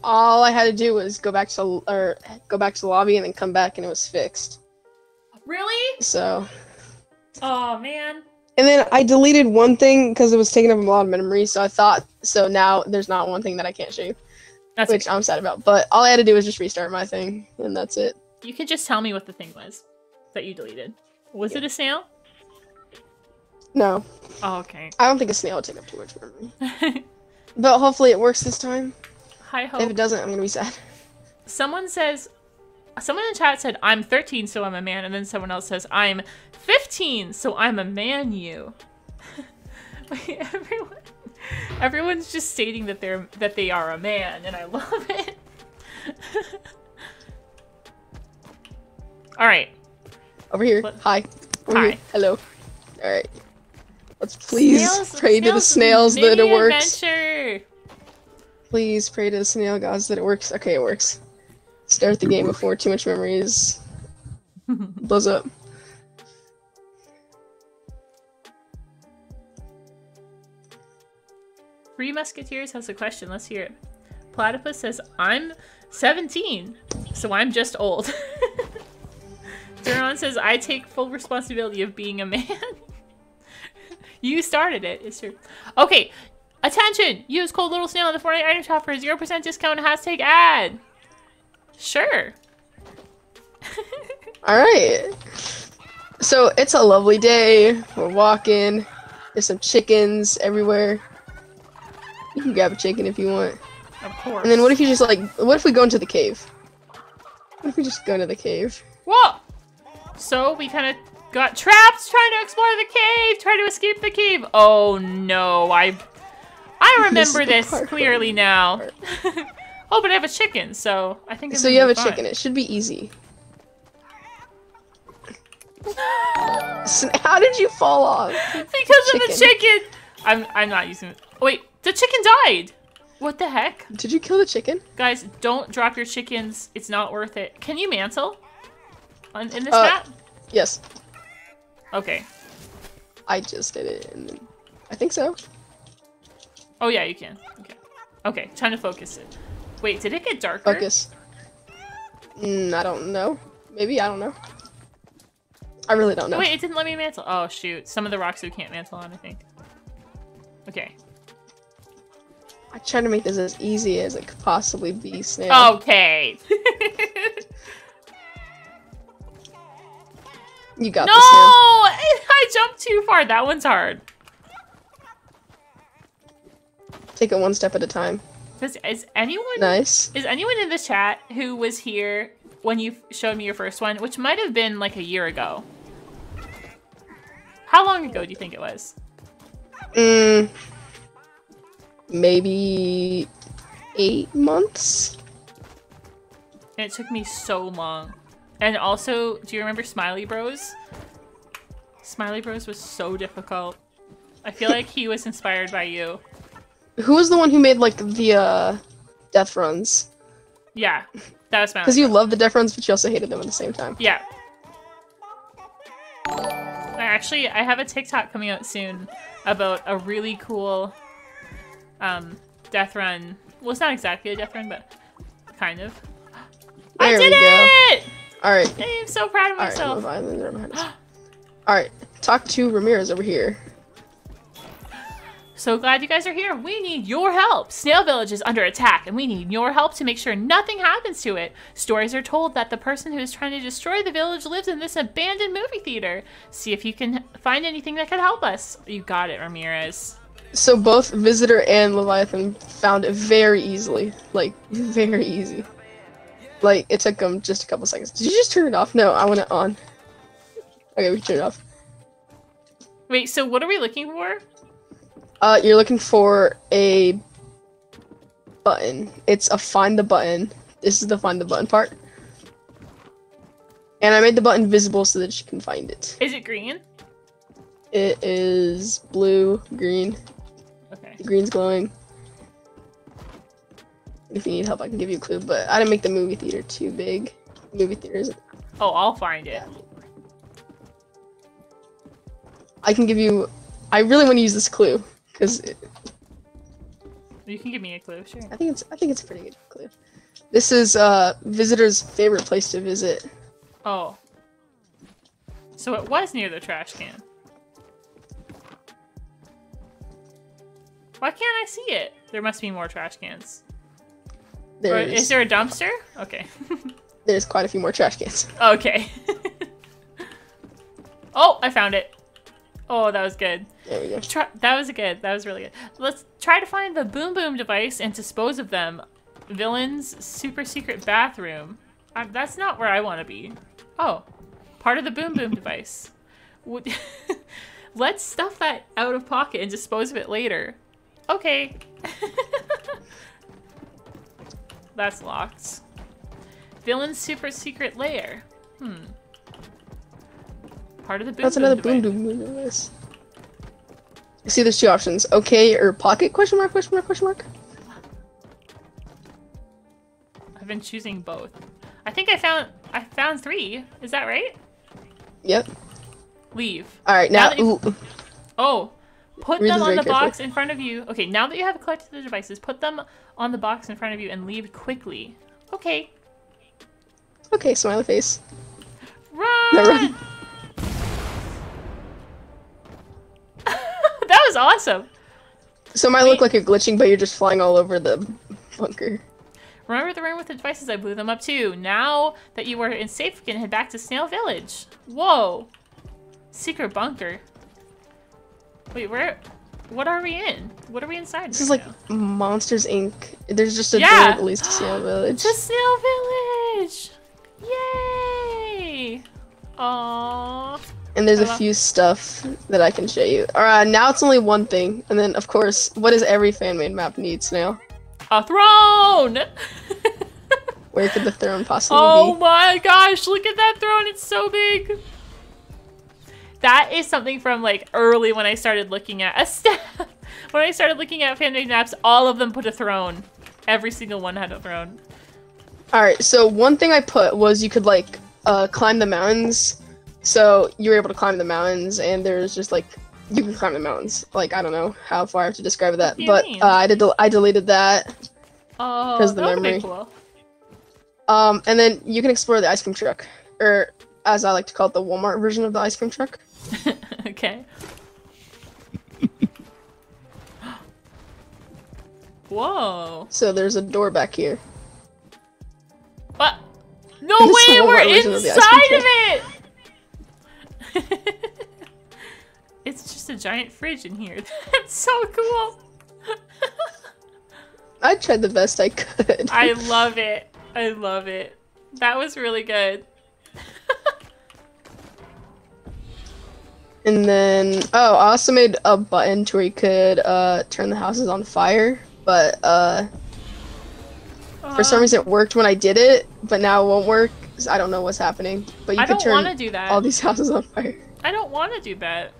All I had to do was go back to, or go back to the lobby and then come back, and it was fixed. Really? So. Oh man. And then I deleted one thing because it was taking up a lot of memory. So I thought, so now there's not one thing that I can't show you, that's which okay. I'm sad about. But all I had to do was just restart my thing, and that's it. You could just tell me what the thing was that you deleted. Was yeah. it a snail? No. Oh, okay. I don't think a snail would take up too much memory. But hopefully it works this time. Hi ho. If it doesn't, I'm gonna be sad. Someone says, someone in the chat said, I'm thirteen, so I'm a man. And then someone else says, I'm fifteen, so I'm a man you. Wait, everyone, everyone's just stating that they're, that they are a man, and I love it. All right. Over here. What? Hi. Over Hi. Here. Hello. All right. Let's please snails, pray snails, to the snails that it works. Adventure. Please pray to the snail gods that it works. Okay, it works. Start the game before too much memories blows up. Three Musketeers has a question. Let's hear it. Platypus says, I'm seventeen, so I'm just old. Duron says, I take full responsibility of being a man. You started it. It's true. Okay. Attention! Use code Little Snail in the Fortnite item shop for a zero percent discount hashtag ad. Sure. Alright. So, it's a lovely day. We're walking. There's some chickens everywhere. You can grab a chicken if you want. Of course. And then what if you just, like, what if we go into the cave? What if we just go into the cave? Whoa! So, we kind of got trapped trying to explore the cave, trying to escape the cave. Oh no, I I remember this clearly now. Oh, but I have a chicken, so I think it's So you have a fun. chicken, it should be easy. So how did you fall off? Because chicken. of the chicken! I'm I'm not using it. Oh, wait, the chicken died! What the heck? Did you kill the chicken? Guys, don't drop your chickens. It's not worth it. Can you mantle? On in this uh, map? Yes. Okay. I just did it, and then I think so. Oh yeah, you can. Okay. Okay, trying to focus it. Wait, did it get darker? Focus. Mm, I don't know. Maybe, I don't know. I really don't know. Wait, it didn't let me mantle. Oh shoot, some of the rocks we can't mantle on, I think. Okay. I tried to make this as easy as it could possibly be, Snail. Okay. You got no! this. No! I jumped too far. That one's hard. Take it one step at a time. Is, is anyone nice? Is anyone in the chat who was here when you showed me your first one, which might have been like a year ago? How long ago do you think it was? Mm, maybe eight months. And it took me so long. And also, do you remember Smiley Bros? Smiley Bros was so difficult. I feel like he was inspired by you. Who was the one who made, like, the, uh, death runs? Yeah, that was Smiley. Because you loved the death runs, but you also hated them at the same time. Yeah. Actually, I have a TikTok coming out soon about a really cool, um, death run. Well, it's not exactly a death run, but kind of. There I did it! Go. All right. Hey, I'm so proud of myself. All right, all right, talk to Ramirez over here. So glad you guys are here. We need your help. Snail Village is under attack, and we need your help to make sure nothing happens to it. Stories are told that the person who is trying to destroy the village lives in this abandoned movie theater. See if you can find anything that could help us. You got it, Ramirez. So both Visitor and Leviathan found it very easily. Like, very easy. Like, it took them just a couple seconds. Did you just turn it off? No, I want it on. Okay, we can turn it off. Wait, so what are we looking for? Uh, you're looking for a button. It's a find the button. This is the find the button part. And I made the button visible so that you can find it. Is it green? It is blue, green. Okay. The green's glowing. If you need help, I can give you a clue, but I didn't make the movie theater too big. Movie theaters. Oh, I'll find it. Yeah. I can give you... I really want to use this clue, because... It... You can give me a clue, sure. I think it's I think it's a pretty good clue. This is uh, Visitor's favorite place to visit. Oh. So it was near the trash can. Why can't I see it? There must be more trash cans. Or is there a dumpster? Okay. There's quite a few more trash cans. Okay. Oh, I found it. Oh, that was good. There we go. Try that was good. That was really good. Let's try to find the Boom Boom device and dispose of them. Villain's super secret bathroom. I that's not where I want to be. Oh, part of the Boom Boom device. Would Let's stuff that out of pocket and dispose of it later. Okay. That's locked. Villain's super secret lair. Hmm. Part of the boom That's boom another device. boom boom boom device. You see, there's two options. Okay or pocket? Question mark, question mark, question mark. I've been choosing both. I think I found I found three. Is that right? Yep. Leave. Alright, now, now ooh. Oh. Put Read them on the box carefully. in front of you. Okay, now that you have collected the devices, put them on the box in front of you and leave quickly. Okay. Okay, smiley face. Run! No, run. That was awesome. So it might Wait. look like you're glitching, but you're just flying all over the bunker. Remember the room with the devices? I blew them up too. Now that you are in safe, you can head back to Snail Village. Whoa. Secret bunker. Wait, where? What are we in? What are we inside? This right is now? like Monsters Incorporated. There's just a yeah. door that leads to Snail Village. To Snail Village! Yay! Aww. And there's Hello. a few stuff that I can show you. Alright, now it's only one thing. And then, of course, what does every fan-made map need, Snail? A throne! Where could the throne possibly oh be? Oh my gosh, look at that throne! It's so big! That is something from like early when I started looking at a staff. When I started looking at fan-made maps, all of them put a throne. Every single one had a throne. All right. So one thing I put was you could like uh, climb the mountains. So you were able to climb the mountains, and there's just like you can climb the mountains. Like I don't know how far I have to describe that, but uh, I did. I deleted that. Oh, because of the memory. Cool. Um, and then you can explore the ice cream truck, or as I like to call it, the Walmart version of the ice cream truck. Okay. Whoa. So there's a door back here. What? No way, we're inside of it! It's just a giant fridge in here. That's so cool. I tried the best I could. I love it. I love it. That was really good. And then, oh, I also made a button to where you could uh, turn the houses on fire, but uh, uh, for some reason it worked when I did it, but now it won't work. I don't know what's happening, but you could turn do that. all these houses on fire. I don't want to do that.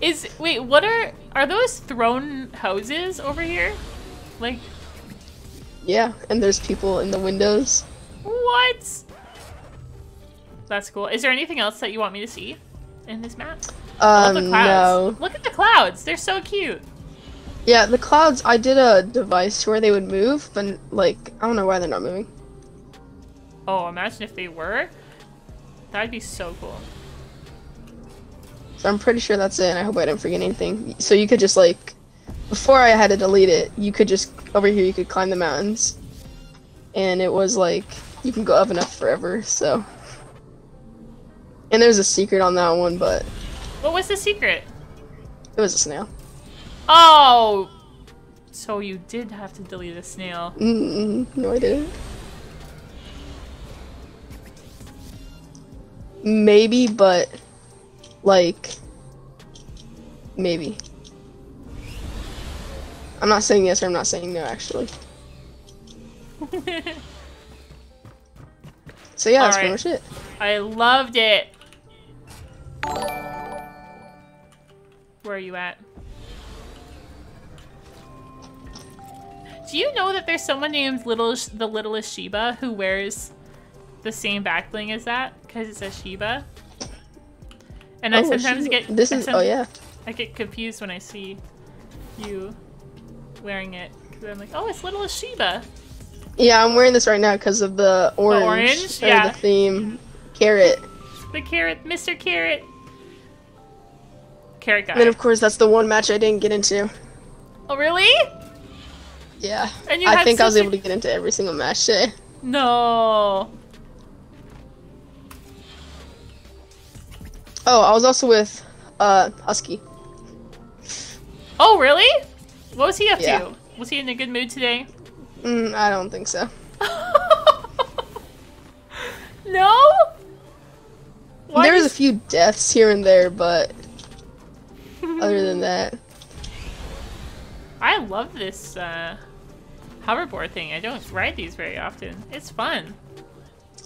Is wait, what are are those thrown houses over here? Like, yeah, and there's people in the windows. What? That's cool. Is there anything else that you want me to see in this map? Um, Look, no. Look at the clouds. They're so cute. Yeah, the clouds. I did a device where they would move, but like I don't know why they're not moving. Oh, imagine if they were. That'd be so cool. So I'm pretty sure that's it, and I hope I didn't forget anything. So you could just like, before I had to delete it, you could just over here. You could climb the mountains, and it was like you can go up and up forever. So. And there's a secret on that one, but... What was the secret? It was a snail. Oh! So you did have to delete a snail. Mm-mm, no, I didn't. Maybe, but... Like... Maybe. I'm not saying yes or I'm not saying no, actually. So yeah, All that's right. pretty much it. I loved it. Where are you at? Do you know that there's someone named Little the Littlest Sheba who wears the same back bling as that because it's a Sheba? And oh, I sometimes she, get this is oh yeah. I get confused when I see you wearing it because I'm like, oh, it's Littlest Sheba. Yeah, I'm wearing this right now because of the orange, the orange? Yeah. the theme carrot. The carrot, Mister Carrot. Carrot Guy. And then, of course, that's the one match I didn't get into. Oh, really? Yeah. And you I think I was able to get into every single match today. No. Oh, I was also with uh, Husky. Oh, really? What was he up yeah. to? Was he in a good mood today? Mm, I don't think so. No? Why there was a few deaths here and there, but other than that. I love this uh, hoverboard thing. I don't ride these very often. It's fun.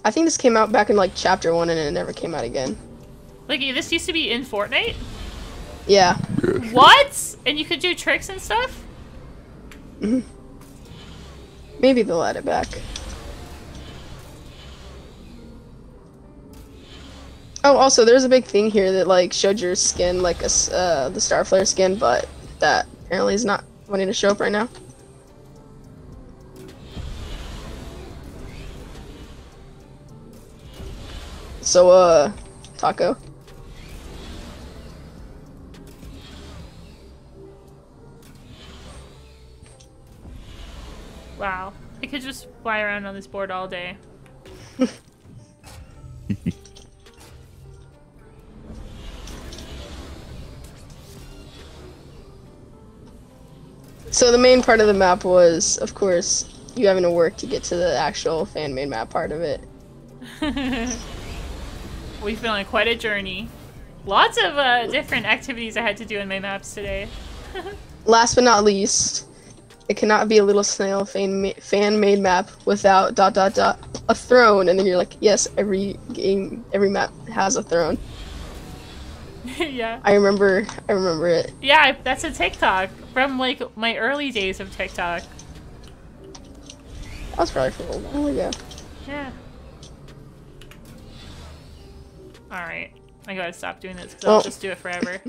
I think this came out back in like chapter one and it never came out again. Like, this used to be in Fortnite? Yeah. What? And you could do tricks and stuff? Mm-hmm. Maybe they'll add it back. Oh, also, there's a big thing here that like showed your skin, like a, uh, the Starflare skin, but that apparently is not wanting to show up right now. So, uh, Taco. Wow, I could just fly around on this board all day. So the main part of the map was, of course, you having to work to get to the actual fan-made map part of it. We've been on quite a journey. Lots of uh, different activities I had to do in my maps today. Last but not least, it cannot be a Little Snail fan-made map without dot dot dot a throne. And then you're like, yes, every game, every map has a throne. Yeah. I remember, I remember it. Yeah, that's a TikTok from like my early days of TikTok. That was probably cool. Oh yeah. Yeah. All right, I gotta stop doing this because oh. I'll just do it forever.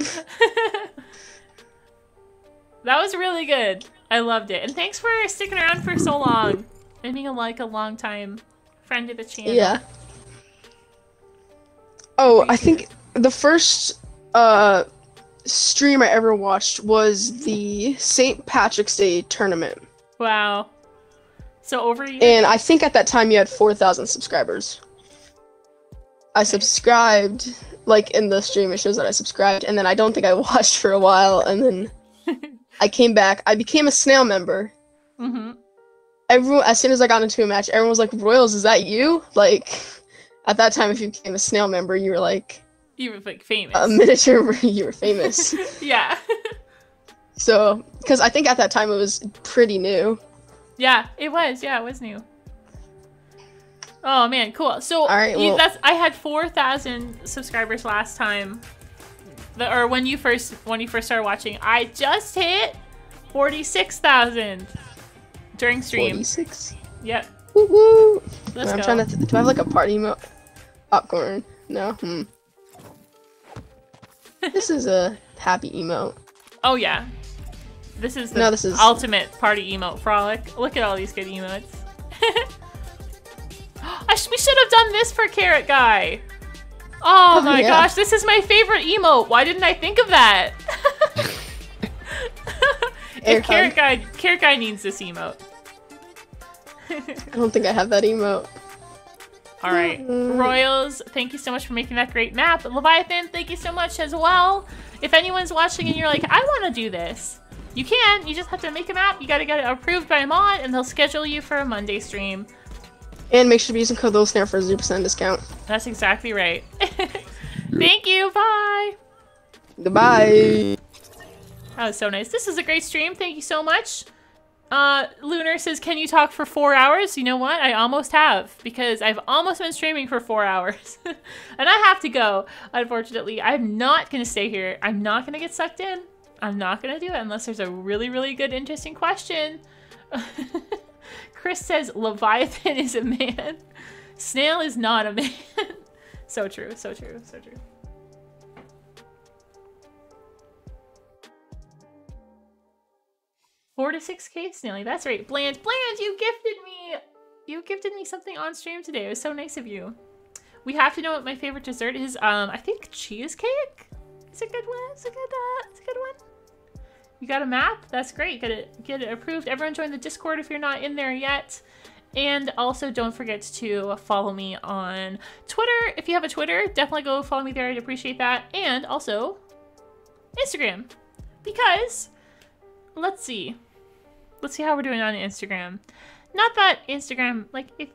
That was really good. I loved it, and thanks for sticking around for so long and being a, like a long time friend of the channel. Yeah. Oh, I think the first uh, stream I ever watched was the Saint Patrick's Day tournament. Wow. So over a year. And I think at that time you had four thousand subscribers. I subscribed, like in the stream it shows that I subscribed, and then I don't think I watched for a while, and then I came back. I became a Snail member. Mm-hmm. Everyone, as soon as I got into a match, everyone was like, Royals, is that you? Like, at that time if you became a Snail member, you were like... You were like famous. A miniature. You were famous. Yeah. So, because I think at that time it was pretty new. Yeah, it was. Yeah, it was new. Oh man, cool. So all right, you, well, that's I had four thousand subscribers last time, the, or when you first when you first started watching. I just hit forty six thousand during stream. Forty six. Yep. Woo woo. Let's I'm go. trying to. Do I have like a party mode? Popcorn. No. Hmm. This is a happy emote. Oh yeah. This is the no, this is... ultimate party emote frolic. Look at all these good emotes. I sh we should have done this for Carrot Guy. Oh, oh my yeah. gosh, this is my favorite emote. Why didn't I think of that? If Carrot Guy, Carrot Guy needs this emote. I don't think I have that emote. All right, Royals, thank you so much for making that great map. Leviathan, thank you so much as well. If anyone's watching and you're like, I want to do this, you can. You just have to make a map. You got to get it approved by Mod, and they'll schedule you for a Monday stream. And make sure to use the code LittleSnail for a zero percent discount. That's exactly right. Thank you. Bye. Goodbye. That was so nice. This is a great stream. Thank you so much. Uh, Lunar says, can you talk for four hours? You know what? I almost have, because I've almost been streaming for four hours. And I have to go, unfortunately. I'm not going to stay here. I'm not going to get sucked in. I'm not going to do it unless there's a really, really good, interesting question. Chris says, Leviathan is a man. Snail is not a man. So true, so true, so true. four to six K, Snaily. That's right. Bland, Bland, you gifted me. You gifted me something on stream today. It was so nice of you. We have to know what my favorite dessert is. Um, I think cheesecake is a good one. It's a good, uh, it's a good one. You got a map? That's great. Get it, get it approved. Everyone join the Discord if you're not in there yet. And also don't forget to follow me on Twitter. If you have a Twitter, definitely go follow me there. I'd appreciate that. And also Instagram, because let's see. Let's see how we're doing on Instagram. Not that Instagram, like if,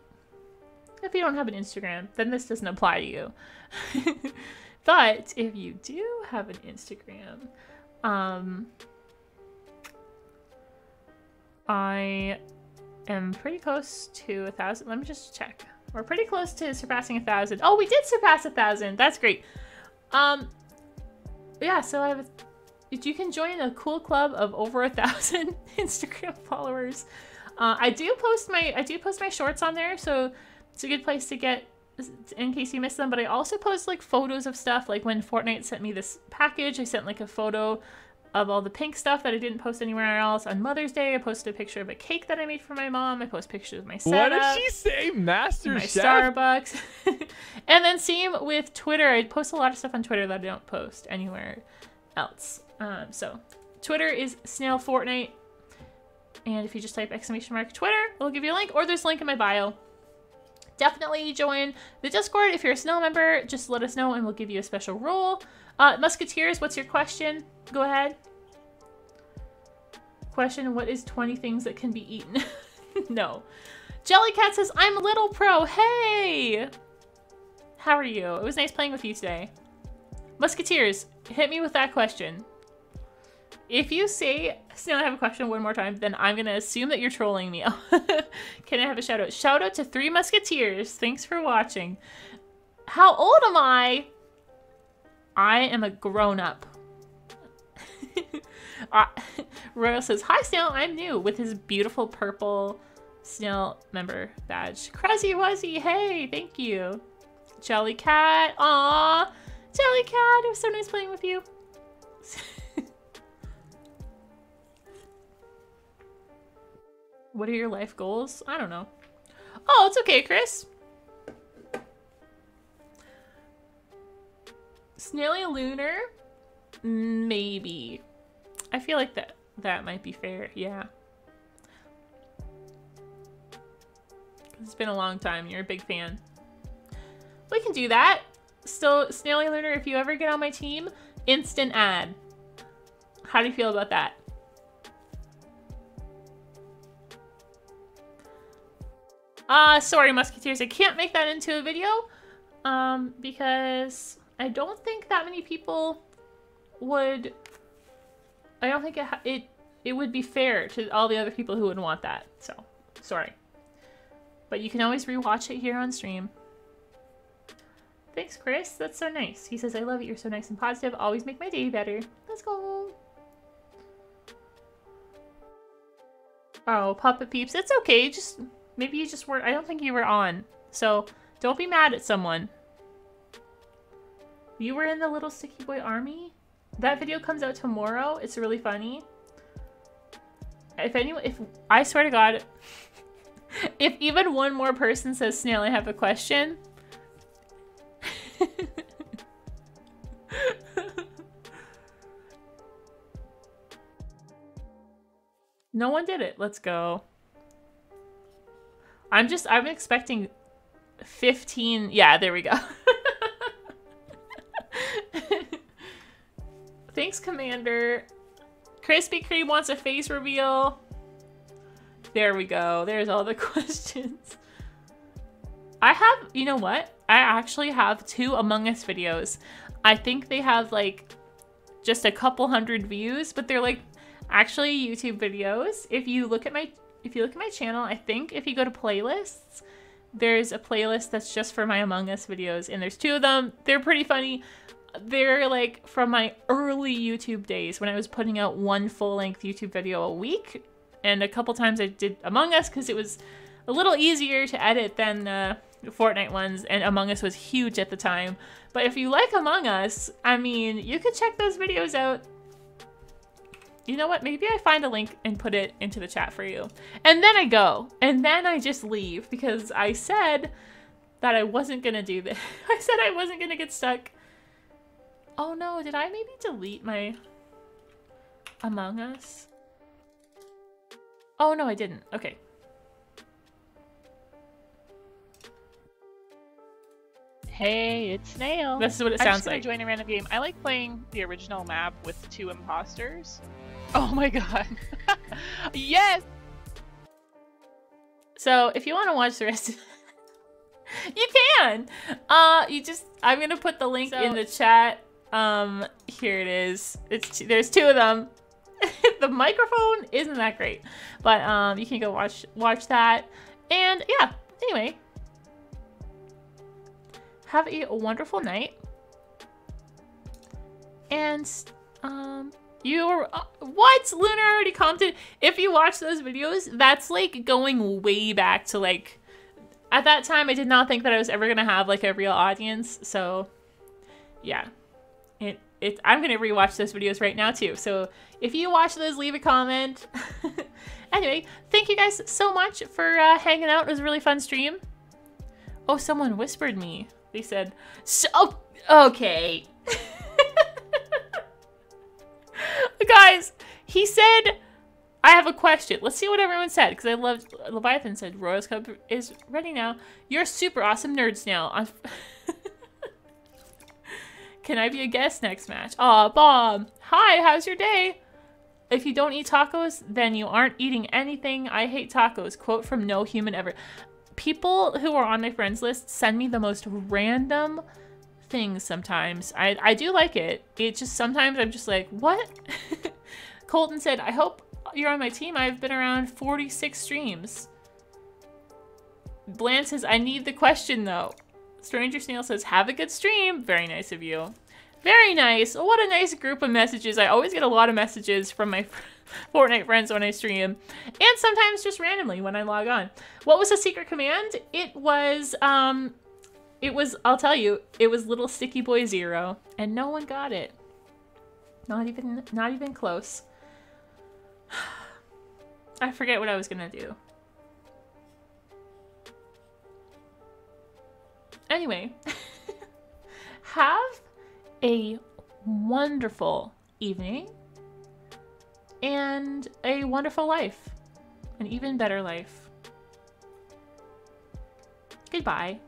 if you don't have an Instagram, then this doesn't apply to you. But if you do have an Instagram, um, I am pretty close to a thousand. Let me just check. We're pretty close to surpassing a thousand. Oh, we did surpass a thousand. That's great. Um, yeah, so I have a, you can join a cool club of over a thousand Instagram followers. Uh, I do post my I do post my shorts on there, so it's a good place to get in case you miss them. But I also post like photos of stuff. Like when Fortnite sent me this package, I sent like a photo of all the pink stuff that I didn't post anywhere else. On Mother's Day, I posted a picture of a cake that I made for my mom. I post pictures of my setup. What did she say, Master Chef? My Starbucks. And then same with Twitter. I post a lot of stuff on Twitter that I don't post anywhere else. Um, so Twitter is Snail Fortnite. And if you just type exclamation mark Twitter, it'll give you a link, or there's a link in my bio. Definitely join the Discord. If you're a Snail member, just let us know and we'll give you a special role. Uh, Musketeers, what's your question? Go ahead. Question, what is twenty things that can be eaten? No. Jellycat says, I'm Little Pro. Hey! How are you? It was nice playing with you today. Musketeers, hit me with that question. If you say, Snail, I have a question one more time, then I'm going to assume that you're trolling me. Can I have a shout out? Shout out to Three Musketeers. Thanks for watching. How old am I? I am a grown up. uh, Royal says, hi, Snail, I'm new, with his beautiful purple Snail member badge. Crazy Wuzzy, hey, thank you. Jellycat, aw, Jellycat, it was so nice playing with you. What are your life goals? I don't know. Oh, it's okay, Chris. Snaily Lunar? Maybe. I feel like that that might be fair, yeah. It's been a long time. You're a big fan. We can do that. So, Snaily Lunar, if you ever get on my team, instant ad. How do you feel about that? Ah, uh, sorry, Musketeers. I can't make that into a video um, because I don't think that many people would... I don't think it, it it would be fair to all the other people who would want that. So, sorry. But you can always rewatch it here on stream. Thanks, Chris. That's so nice. He says, I love it. You're so nice and positive. Always make my day better. Let's go. Oh, Papa Peeps. It's okay. Just... Maybe you just were- I don't think you were on, so don't be mad at someone. You were in the Little Sticky Boy Army? That video comes out tomorrow. It's really funny. If anyone- if- I swear to God, if even one more person says, Snail, I have a question. No one did it. Let's go. I'm just, I'm expecting fifteen. Yeah, there we go. Thanks, Commander. Krispy Kreme wants a face reveal. There we go. There's all the questions. I have, you know what? I actually have two Among Us videos. I think they have like just a couple hundred views, but they're like actually YouTube videos. If you look at my... If you look at my channel, I think if you go to playlists, there's a playlist that's just for my Among Us videos, and there's two of them. They're pretty funny. They're like from my early YouTube days when I was putting out one full-length YouTube video a week, and a couple times I did Among Us because it was a little easier to edit than the Fortnite ones, and Among Us was huge at the time. But if you like Among Us, I mean, you could check those videos out. You know what? Maybe I find a link and put it into the chat for you. And then I go. And then I just leave because I said that I wasn't gonna do this. I said I wasn't gonna get stuck. Oh no, did I maybe delete my Among Us? Oh no, I didn't. Okay. Hey, it's Snail. This is what it sounds I'm just gonna like. Join a random game. I like playing the original map with two imposters. Oh my god. Yes. So if you want to watch the rest of you can. Uh, you just I'm gonna put the link so in the chat. Um, here it is. It's t there's two of them. The microphone isn't that great, but um, you can go watch watch that. And yeah. Anyway. Have a wonderful night, and um, you were, uh, what? Lunar already commented. If you watch those videos, that's like going way back to like, at that time, I did not think that I was ever gonna have like a real audience. So yeah, it, it, I'm gonna rewatch those videos right now too. So if you watch those, leave a comment. Anyway, thank you guys so much for uh, hanging out. It was a really fun stream. Oh, someone whispered me. They said, so, oh, okay. Guys, he said, I have a question. Let's see what everyone said, because I love Leviathan said, Royals Cup is ready now. You're super awesome nerds now. Can I be a guest next match? Aw, Bob. Hi, how's your day? If you don't eat tacos, then you aren't eating anything. I hate tacos. Quote from No Human Ever. People who are on my friends list send me the most random things sometimes. I, I do like it. It just sometimes I'm just like, what? Colton said, I hope you're on my team. I've been around forty-six streams. Bland says, I need the question though. Stranger Snail says, have a good stream. Very nice of you. Very nice. What a nice group of messages. I always get a lot of messages from my friends. Fortnite friends when I stream, and sometimes just randomly when I log on. What was the secret command? It was, um, it was, I'll tell you, it was Little Sticky Boy Zero, and no one got it. Not even, not even close. I forget what I was gonna do. Anyway, have a wonderful evening. And a wonderful life. An even better life. Goodbye.